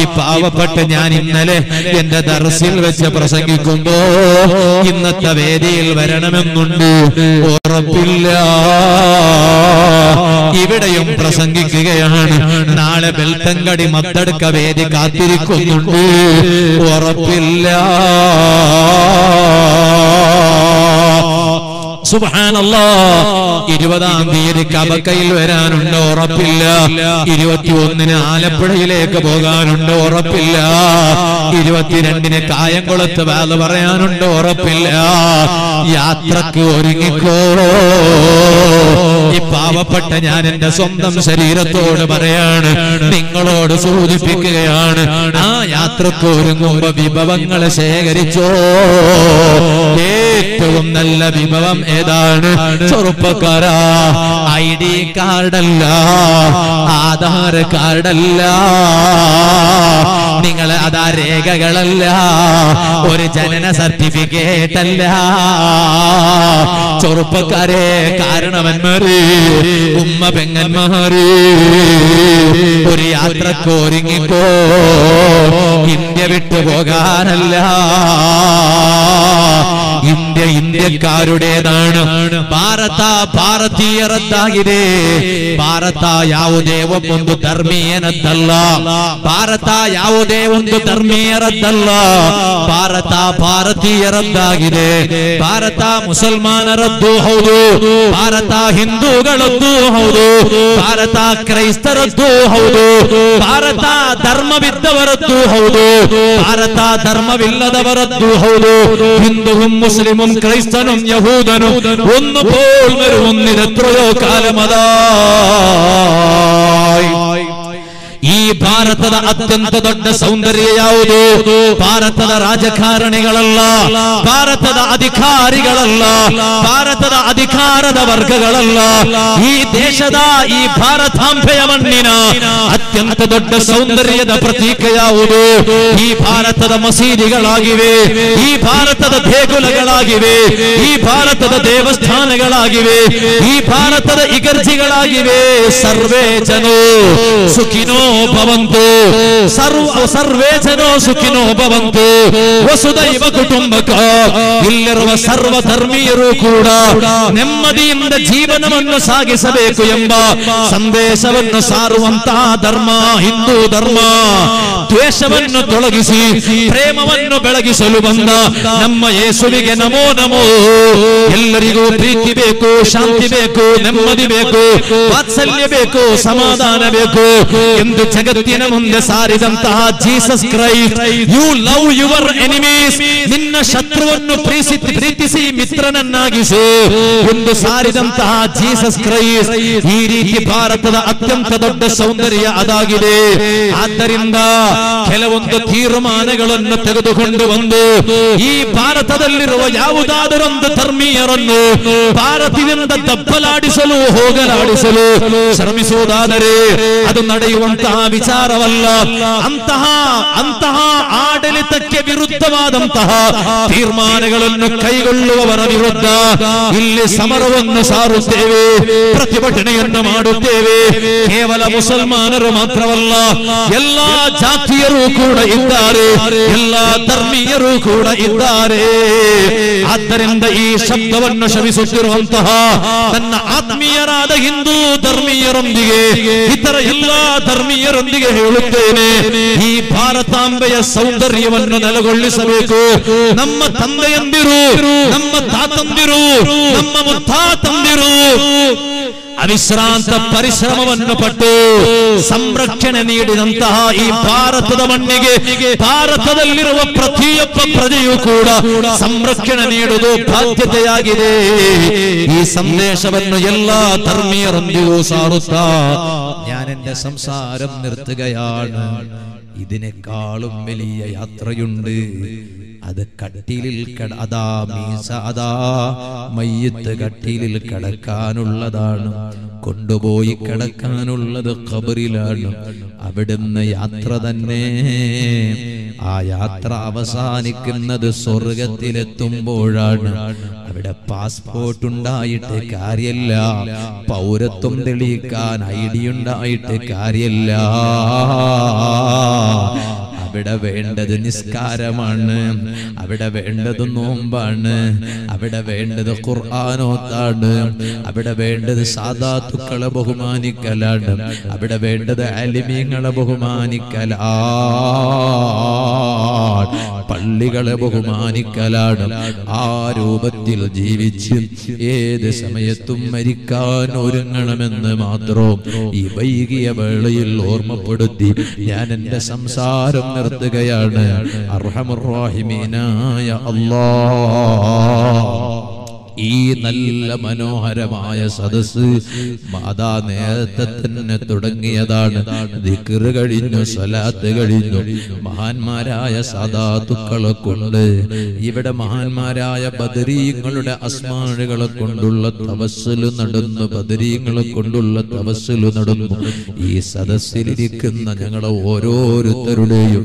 ഈ പാവപ്പെട്ട ഞാൻ ഇന്നലെ എന്റെ ദർസിൽ വെച്ച് പ്രസംഗിക്കുമ്പോ ഇന്നത്തെ വേദിയിൽ വരണമെന്നുണ്ട്, ഉറപ്പില്ല. ഇവിടെയും പ്രസംഗിക്കുകയാണ്, നാളെ വെൽത്തങ്കടി മത്തടുക്ക വേദി കാത്തിരിക്കുന്നുണ്ട്, ഉറപ്പില്ല. സുബ്ഹാനല്ലാഹ്. 20ാം തീയതി കബക്കയിൽ വരാനുണ്ട്, ഉറപ്പില്ല. 21ന് ആലപ്പുഴയിലേക്ക് പോകാനുണ്ട്, ഉറപ്പില്ല. 22ന് കായംകുളത്ത് വാല് പറയാനുണ്ട്, ഉറപ്പില്ല. യാത്രക്ക് ഒരുങ്ങിക്കോ. ഈ പാവപ്പെട്ട ഞാൻ എന്റെ സ്വന്തം ശരീരത്തോട് പറയാണ്, നിങ്ങളോട് സൂചിപ്പിക്കുകയാണ്, ആ യാത്രക്ക് ഒരുങ്ങുമ്പോ വിഭവങ്ങളെ ശേഖരിച്ചോ. ഏറ്റവും നല്ല വിഭവം ഏതാണ്? ചെറുപ്പക്കാരാ, ഐ ഡി കാർഡല്ല, ആധാർ കാർഡല്ല, നിങ്ങൾ അതാ രേഖകളല്ല, ഒരു ജനന സർട്ടിഫിക്കറ്റ് അല്ല. ചെറുപ്പക്കാരെ, കാരണവന്മാര്, ഉമ്മ പെങ്ങന്മാര്, ഒരു യാത്രക്ക് ഒരുങ്ങിക്കോ, ഇന്ത്യ വിട്ടു പോകാനല്ല. ഇന്ത്യ ഇന്ത്യക്കാരുടേതാണ്. ಭಾರತ ಭಾರತೀಯರದ್ದಾಗಿದೆ. ಭಾರತ ಯಾವುದೇ ಒಂದು ಧರ್ಮೀಯನದ್ದಲ್ಲ, ಭಾರತ ಯಾವುದೇ ಒಂದು ಧರ್ಮೀಯರದ್ದಲ್ಲ, ಭಾರತ ಭಾರತೀಯರದ್ದಾಗಿದೆ. ಭಾರತ ಮುಸಲ್ಮಾನರದ್ದು ಹೌದು, ಭಾರತ ಹಿಂದೂಗಳದ್ದು ಹೌದು, ಭಾರತ ಕ್ರೈಸ್ತರದ್ದು ಹೌದು, ಭಾರತ ಧರ್ಮವಿದ್ದವರದ್ದು ಹೌದು, ಭಾರತ ಧರ್ಮವಿಲ್ಲದವರದ್ದು ಹೌದು. ಹಿಂದುവും മുസ്ലിമും ക്രൈസ്തനും യഹൂദനും ഒന്നുപോൽ വരുന്നിതെത്രയോ കാലമതായി. ಈ ಭಾರತದ ಅತ್ಯಂತ ದೊಡ್ಡ ಸೌಂದರ್ಯ ಯಾವುದು? ಭಾರತದ ರಾಜಕಾರಣಿಗಳಲ್ಲ, ಭಾರತದ ಅಧಿಕಾರಿಗಳಲ್ಲ, ಭಾರತದ ಅಧಿಕಾರದ ವರ್ಗಗಳಲ್ಲ. ಈ ದೇಶದ, ಈ ಭಾರತಾಂಬೆಯ ಮಣ್ಣಿನ ಅತ್ಯಂತ ದೊಡ್ಡ ಸೌಂದರ್ಯದ ಪ್ರತೀಕ ಯಾವುದು? ಈ ಭಾರತದ ಮಸೀದಿಗಳಾಗಿವೆ, ಈ ಭಾರತದ ದೇಗುಲಗಳಾಗಿವೆ, ಈ ಭಾರತದ ದೇವಸ್ಥಾನಗಳಾಗಿವೆ, ಈ ಭಾರತದ ಇಗರ್ಜಿಗಳಾಗಿವೆ. ಸರ್ವೇ ಜನೋ ಸುಖಿನೋ ಭವಂತು, ಸರ್ವೇ ಜನೋ ಸುಖಿನೋ ಭವಂತು ವಸುದೈವ ಕುಟುಂಬಕ. ಇಲ್ಲಿರುವ ಸರ್ವ ಧರ್ಮೀಯರು ಕೂಡ ನೆಮ್ಮದಿಯಿಂದ ಜೀವನವನ್ನು ಸಾಗಿಸಬೇಕು ಎಂಬ ಸಂದೇಶವನ್ನು ಸಾರುವಂತಹ ಧರ್ಮ ಹಿಂದೂ ಧರ್ಮ. ದ್ವೇಷವನ್ನು ತೊಲಗಿಸಿ ಪ್ರೇಮವನ್ನು ಬೆಳಗಿಸಲು ಬಂದ ನಮ್ಮ ಯೇಸುವಿಗೆ ನಮೋ ನಮೋ. ಎಲ್ಲರಿಗೂ ಪ್ರೀತಿ ಬೇಕು, ಶಾಂತಿ ಬೇಕು, ನೆಮ್ಮದಿ ಬೇಕು, ವಾತ್ಸಲ್ಯ ಬೇಕು, ಸಮಾಧಾನ ಬೇಕು ಎಂದು ಜಗತ್ತಿನ ಮುಂದೆ ಸಾರಿದಂತಹ Jesus Christ, you love your enemies, ನಿನ್ನ ಶತ್ರುವನ್ನು ಪ್ರೀತಿಸಿ ಮಿತ್ರನನ್ನಾಗಿಸು ಎಂದು ಸಾರಿದಂತಹ ಜೀಸಸ್ ಕ್ರೈಸ್ಟ್. ಈ ರೀತಿ ಭಾರತದ ಅತ್ಯಂತ ದೊಡ್ಡ ಸೌಂದರ್ಯ ಅದಾಗಿದೆ. ಆದ್ದರಿಂದ ಕೆಲವೊಂದು ತೀರ್ಮಾನಗಳನ್ನು ತೆಗೆದುಕೊಂಡು ಬಂದು ಈ ಭಾರತದಲ್ಲಿರುವ ಯಾವುದಾದರೊಂದು ಧರ್ಮೀಯರನ್ನು ಭಾರತದಿಂದ ದಬ್ಬಲಾಡಿಸಲು ಹೋಗಲಾಡಿಸಲು ಶ್ರಮಿಸುವುದಾದರೆ ಅದು ನಡೆಯುವಂತಹ ವಿಚಾರವಲ್ಲ. ಅಂತಹ ಆಡಳಿತಕ್ಕೆ ವಿರುದ್ಧವಾದಂತಹ ತೀರ್ಮಾನಗಳನ್ನು ಕೈಗೊಳ್ಳುವವರ ವಿರುದ್ಧ ಇಲ್ಲಿ ಸಮರವನ್ನು ಸಾರುತ್ತೇವೆ, ಪ್ರತಿಭಟನೆಯನ್ನು ಮಾಡುತ್ತೇವೆ. ಕೇವಲ ಮುಸಲ್ಮಾನರು ಮಾತ್ರವಲ್ಲ, ಎಲ್ಲಾ ಜಾತಿಯರೂ ಕೂಡ ಇದ್ದಾರೆ, ಎಲ್ಲಾ ಧರ್ಮೀಯರೂ ಕೂಡ ಇದ್ದಾರೆ. ಆದ್ದರಿಂದ ಈ ಶಬ್ದವನ್ನು ಶ್ರವಿಸುತ್ತಿರುವಂತಹ ತನ್ನ ಆತ್ಮೀಯರಾದ ಹಿಂದೂ ಧರ್ಮೀಯರೊಂದಿಗೆ, ಇತರ ಎಲ್ಲಾ ಧರ್ಮೀಯರೊಂದಿಗೆ ಹೇಳುತ್ತೇನೆ, ಈ ಭಾರತಾಂಬೆಯ ಸೌಂದರ್ಯವನ್ನು ನೆಲೆಗೊಳ್ಳಿಸಬೇಕು. ನಮ್ಮ ತಂದೆಯಂದಿರು, ನಮ್ಮ ತಾತಂದಿರು, ನಮ್ಮ ಮುತ್ತಾತಂದಿರು ಅವಿಶ್ರಾಂತ ಪರಿಶ್ರಮವನ್ನು ಪಟ್ಟು ಸಂರಕ್ಷಣೆ ನೀಡಿದಂತಹ ಈ ಭಾರತದ ಮಣ್ಣಿಗೆ, ಭಾರತದಲ್ಲಿರುವ ಪ್ರತಿಯೊಬ್ಬ ಪ್ರಜೆಯೂ ಕೂಡ ಸಂರಕ್ಷಣೆ ನೀಡುವುದು ಬಾಧ್ಯತೆಯಾಗಿದೆ. ಈ ಸಂದೇಶವನ್ನು ಎಲ್ಲಾ ಧರ್ಮೀಯರೊಂದಿಗೂ ಸಾರುತ್ತಾ ഞാൻ എന്റെ സംസാരം നിർത്തുകയാണ്. ഇതിനേക്കാളും വലിയ യാത്രയുണ്ട്. അത് കട്ടിലിൽ അതാ മീസ, അതാ മയ്യത്ത് കട്ടിലിൽ കിടക്കാനുള്ളതാണ്, കൊണ്ടുപോയി കിടക്കാനുള്ളത് ഖബറിലാണ്. അവിടുന്ന് യാത്ര തന്നെ. ആ യാത്ര അവസാനിക്കുന്നത് സ്വർഗത്തിലെത്തുമ്പോഴാണ്. അവിടെ പാസ്പോർട്ട് ഉണ്ടായിട്ട് കാര്യമില്ല, പൗരത്വം തെളിയിക്കാൻ ഐ ഡി ഉണ്ടായിട്ട് കാര്യമില്ല. അവിടെ വേണ്ടത് നിസ്കാരമാണ്, അവിടെ വേണ്ടത് നോമ്പാണ്, അവിടെ വേണ്ടത് ഖുർആനോത്താണ്, അവിടെ വേണ്ടത് സാദാത്തുക്കളെ ബഹുമാനിക്കലാണ്, അവിടെ വേണ്ടത് ആലിമീങ്ങളെ ബഹുമാനിക്കലാണ്, പള്ളികളെ ബഹുമാനിക്കലാണ്. ആ രൂപത്തിൽ ജീവിച്ച് ഏത് സമയത്തും മരിക്കാൻ ഒരുങ്ങണമെന്ന് മാത്രം ഈ വൈകിയ വേളയിൽ ഓർമ്മപ്പെടുത്തി ഞാൻ എൻ്റെ സംസാരം നിർത്തുകയാണ്. അർഹമുർ റഹീമീനായ അല്ലാഹ് ഈ നല്ല മനോഹരമായ സദസ് മാതാ നേരത്തെ തന്നെ തുടങ്ങിയതാണ്. ദിക്ർ കഴിഞ്ഞു, സലാത്ത് കഴിഞ്ഞു. മഹാന്മാരായ സദാത്തുക്കളെ കൊണ്ട്, ഇവിടെ മഹാന്മാരായ ബദരീങ്ങളുടെ അസ്മാനുകളെ കൊണ്ടുള്ള തവസ്സല് നടന്നു, ബദരീങ്ങളെ കൊണ്ടുള്ള തവസ്സല് നടന്നു. ഈ സദസ്സിലിരിക്കുന്ന ഞങ്ങളെ ഓരോരുത്തരുടെയും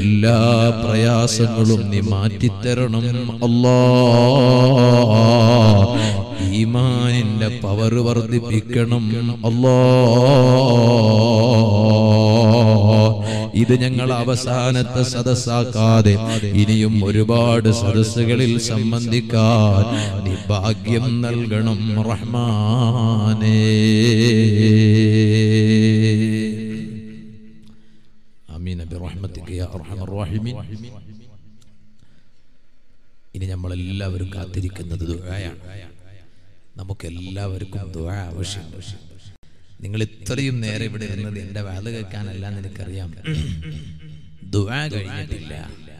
എല്ലാ പ്രയാസങ്ങളും നീ മാറ്റിത്തരണം അല്ലാ. ഈമാനിന്റെ പവർ വർദ്ധിപ്പിക്കണം അല്ലാ. ഇത് ഞങ്ങൾ അവസാനത്തെ സദസ്സാക്കാതെ ഇനിയും ഒരുപാട് സദസ്സുകളിൽ സംബന്ധിക്കാൻ നീ ഭാഗ്യം നൽകണം റഹ്മാനേ. ആമീൻ ബിറഹ്മതിക യാ അർഹമർ റഹീമീൻ. ഇനി നമ്മളെല്ലാവരും കാത്തിരിക്കുന്നത് ദുആയാണ്. നമുക്കെല്ലാവർക്കും ദുആ ആവശ്യമുണ്ട്. നിങ്ങൾ ഇത്രയും നേരം ഇവിടെ ഇരുന്നത് എൻ്റെ വാത് കേൾക്കാനല്ല. നിനക്കറിയാം, ദുആ കഴിഞ്ഞിട്ടില്ല,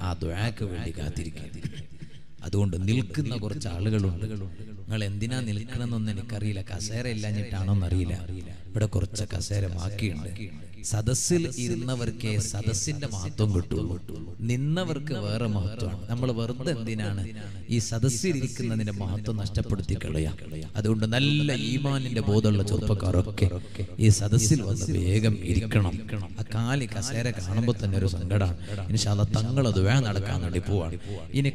ആ ദുആക്ക് വേണ്ടി കാത്തിരിക്കുക. അതുകൊണ്ട് നിൽക്കുന്ന കുറച്ച് ആളുകളുണ്ട്. നിങ്ങൾ എന്തിനാ നിൽക്കണമെന്നൊന്നും എനിക്കറിയില്ല. കസേര ഇല്ലാഞ്ഞിട്ടാണോന്നറിയില്ല. ഇവിടെ കുറച്ച് കസേര ബാക്കിയുണ്ട്. സദസ്സിൽ ഇരുന്നവർക്കേ സദസ്സിന്റെ മഹത്വം കിട്ടുള്ളൂ, നിന്നവർക്ക് വേറെ മഹത്വമാണ്. നമ്മൾ വെറുതെ എന്തിനാണ് ഈ സദസ്സിലിരിക്കുന്നതിന്റെ മഹത്വം നഷ്ടപ്പെടുത്തി കളയാം? അതുകൊണ്ട് നല്ല ഈമാനിന്റെ ബോധമുള്ള ചെറുപ്പക്കാരൊക്കെ ഈ സദസ്സിൽ വന്ന് വേഗം ഇരിക്കണം. ആ കാലി കസേര കാണുമ്പോൾ തന്നെ ഒരു സങ്കടമാണ്. ഇൻഷാ അല്ലാഹ് തങ്ങളത് വേ നടക്കാൻ വേണ്ടി പോവാണ്. ഇനി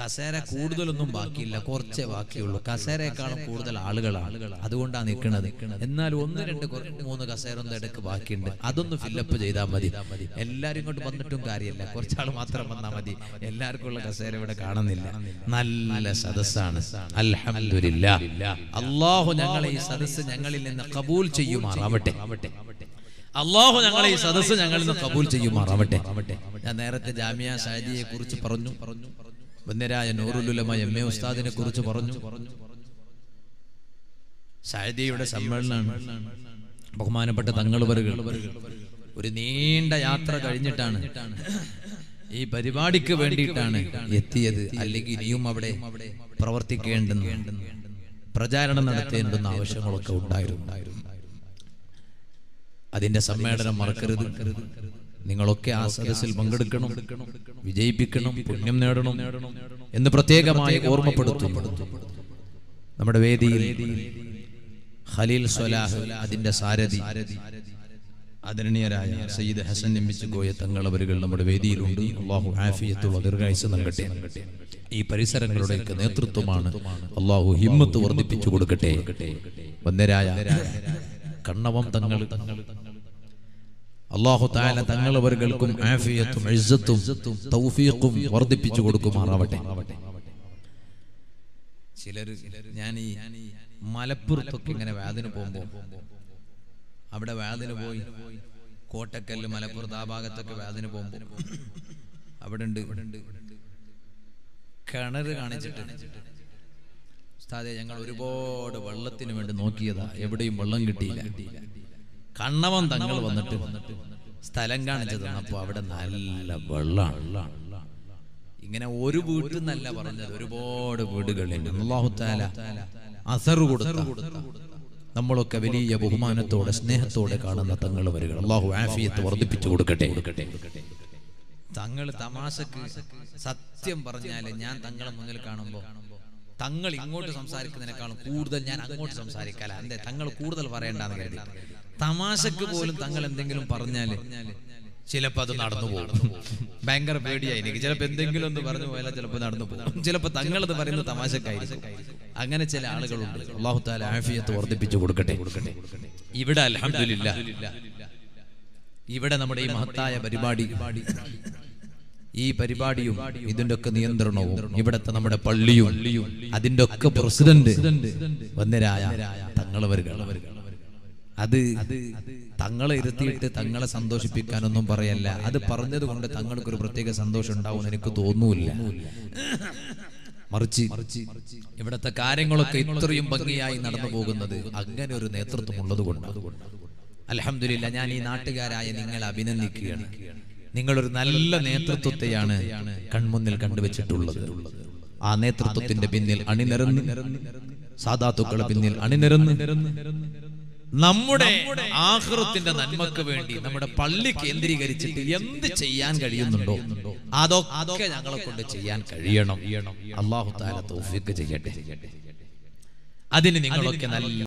കസേര കൂടുതലൊന്നും ബാക്കിയില്ല, കുറച്ചേ ബാക്കിയുള്ളൂ. കസേരയെക്കാളും കൂടുതൽ ആളുകളാണ്, അതുകൊണ്ടാണ് നിൽക്കുന്നത്. എന്നാൽ ഒന്ന് രണ്ട് മൂന്ന് കസേര ഒന്നും ഇടയ്ക്ക് ബാക്കിയുണ്ട്, അതൊന്ന് ഫില്ലപ്പ് ചെയ്താൽ മതി. എല്ലാവരും ഇങ്ങോട്ട് വന്നിട്ടും കാര്യമില്ല, കുറച്ചാൾ മാത്രം വന്നാൽ മതി. എല്ലാവർക്കും ഉള്ള കസേര ഇവിടെ കാണുന്നില്ല. നല്ല സദസ്സാണ് അൽഹംദുലില്ലാഹ്. അല്ലാഹു ഞങ്ങളെ ഈ സദസ്സ് ഞങ്ങളിൽ നിന്ന് കബൂൽ ചെയ്യുമാറാവട്ടെ. അള്ളാഹു ഞങ്ങളെ ഈ സദസ്സ് ഞങ്ങളിൽ നിന്ന് കബൂൽ ചെയ്യുമാറാവട്ടെ. ഞാൻ നേരത്തെ ജാമിയ ഷാജിയെ കുറിച്ച് പറഞ്ഞു, വന്യരായ നൂറുൽ ഉലമ എം എ ഉസ്താദിനെ കുറിച്ച് പറഞ്ഞു. ഷാജിയുടെ സമ്മേളനമാണ്. ബഹുമാനപ്പെട്ട തങ്ങളുവരുകൾ ഒരു നീണ്ട യാത്ര കഴിഞ്ഞിട്ടാണ് ഈ പരിപാടിക്ക് വേണ്ടിയിട്ടാണ് എത്തിയത്. അല്ലെങ്കിൽ ഇനിയും അവിടെ പ്രവർത്തിക്കേണ്ടെന്നും പ്രചാരണം നടത്തേണ്ടെന്ന ആവശ്യങ്ങളൊക്കെ ഉണ്ടായിരുന്നു. അതിന്റെ സമ്മേളനം മറക്കരുത്. നിങ്ങളൊക്കെ ആ സദസ്സിൽ പങ്കെടുക്കണം, വിജയിപ്പിക്കണം, പുണ്യം നേടണം എന്ന് പ്രത്യേകമായി ഓർമ്മപ്പെടുത്തും. നമ്മുടെ വേദിയിൽ ഖലീൽ സ്വലാഹ്, അതിന്റെ സാരഥി ആദരണീയരായ സയ്യിദ് ഹസൻ നമ്പിച്ച് കോയ തങ്ങളവരുകൾ നമ്മുടെ വേദിയിലുണ്ട്. അല്ലാഹു ആഫിയത്തുള്ള ദീർഘായുസ്സ് നൽകട്ടെ. ഈ പരിസരങ്ങളുടെയൊക്കെ നേതൃത്വമാണ്. അല്ലാഹു ഹിമ്മത്ത് വർദ്ധിപ്പിച്ചു കൊടുക്കട്ടെ. വന്ദരായ കണ്ണവം തങ്ങൾ, അല്ലാഹു തആല തങ്ങളവർക്കും ആഫിയത്തും ഇസ്സത്തും തൗഫീഖും വർദ്ധിപ്പിച്ചു കൊടുക്കുമാറാവട്ടെ. ചിലർ, ഞാൻ ഈ മലപ്പുറത്തൊക്കെ ഇങ്ങനെ വാതിന് പോകുമ്പോൾ, അവിടെ വാതിന് പോയി കോട്ടക്കല്ല് മലപ്പുറത്ത് ആ ഭാഗത്തൊക്കെ വാതിന് പോകുമ്പോൾ അവിടെ ഉണ്ട് കിണർ കാണിച്ചിട്ട്, ഉസ്താദേ ഞങ്ങൾ ഒരുപാട് വെള്ളത്തിന് വേണ്ടി നോക്കിയതാ, എവിടെയും വെള്ളം കിട്ടിയില്ല. കണ്ണവൻ തങ്ങൾ വന്നിട്ട് സ്ഥലം കാണിച്ചു തന്നപ്പോ അവിടെ നല്ല വെള്ളമാണ്. ഇങ്ങനെ ഒരു വീട്ടിൽ നിന്നല്ല പറഞ്ഞത്, ഒരുപാട് വീടുകളിൽ അല്ലാഹു തആല അസർ കൊടുത്തു. നമ്മളൊക്കെ വലിയ ബഹുമാനത്തോടെ സ്നേഹത്തോടെ കാണുന്ന തങ്ങൾ വരികൾ അല്ലാഹു ആഫിയത്ത് വർദ്ധിപ്പിച്ചു കൊടുക്കട്ടെ. തങ്ങൾ തമാശക്ക്, സത്യം പറഞ്ഞാല് ഞാൻ തങ്ങളെ മുന്നിൽ കാണുമ്പോ തങ്ങൾ ഇങ്ങോട്ട് സംസാരിക്കുന്നതിനേക്കാളും കൂടുതൽ ഞാൻ അങ്ങോട്ട് സംസാരിക്കാല. അതെ, തങ്ങൾ കൂടുതൽ പറയണ്ടെന്ന് കരുതി തമാശക്ക് പോലും തങ്ങൾ എന്തെങ്കിലും പറഞ്ഞാല് ചിലപ്പോൾ അത് നടന്നു പോകും. ഭയങ്കര പേടിയായി എനിക്ക്. ചിലപ്പോൾ എന്തെങ്കിലും ഒന്ന് പറഞ്ഞു പോയാൽ ചിലപ്പോൾ നടന്നു പോകും. ചിലപ്പോൾ തങ്ങളത് പറയുന്നത് തമാശക്കായിരിക്കും. അങ്ങനെ ചില ആളുകളുണ്ട്. അല്ലാഹു തആല ആഫിയത്ത് വർദ്ധിപ്പിച്ചു കൊടുക്കട്ടെ. ഇവിടെ അൽഹംദുലില്ലാഹ്, ഇവിടെ നമ്മുടെ ഈ മഹത്തായ പരിപാടി, ഈ പരിപാടിയും ഇതിന്റെ ഒക്കെ നിയന്ത്രണവും ഇവിടത്തെ നമ്മുടെ പള്ളിയും അതിന്റെ ഒക്കെ പ്രസിഡന്റ് വന്ദരായ തങ്ങളവരുകൾ. അത് തങ്ങളെ ഇരുത്തിയിട്ട് തങ്ങളെ സന്തോഷിപ്പിക്കാനൊന്നും പറയല്ല. അത് പറഞ്ഞത് കൊണ്ട് തങ്ങൾക്കൊരു പ്രത്യേക സന്തോഷം ഉണ്ടാവും എനിക്ക് തോന്നൂല്ല. മറിച്ച് ഇവിടത്തെ കാര്യങ്ങളൊക്കെ ഇത്രയും ഭംഗിയായി നടന്നു പോകുന്നത് അങ്ങനെ ഒരു നേതൃത്വം ഉള്ളത് കൊണ്ട്. അൽഹംദുലില്ലാ, ഞാൻ ഈ നാട്ടുകാരായ നിങ്ങളെ അഭിനന്ദിക്കുകയാണ്. നിങ്ങളൊരു നല്ല നേതൃത്വത്തെയാണ് കൺമുന്നിൽ കണ്ടുവച്ചിട്ടുള്ളത്. ആ നേതൃത്വത്തിന്റെ പിന്നിൽ അണിനിരന്ന് സാദാത്തുക്കളുടെ പിന്നിൽ അണിനിരന്ന് നമ്മുടെ ആഖിറത്തിന്റെ നന്മക്ക് വേണ്ടി നമ്മുടെ പള്ളി കേന്ദ്രീകരിച്ചിട്ട് എന്ത് ചെയ്യാൻ കഴിയുന്നുണ്ടോ അതൊക്കെ ഞങ്ങളെ കൊണ്ട് ചെയ്യാൻ കഴിയണം. അല്ലാഹു തആല തൗഫീഖ് ചെയ്യട്ടെ. അതിന് നിങ്ങളൊക്കെ നല്ല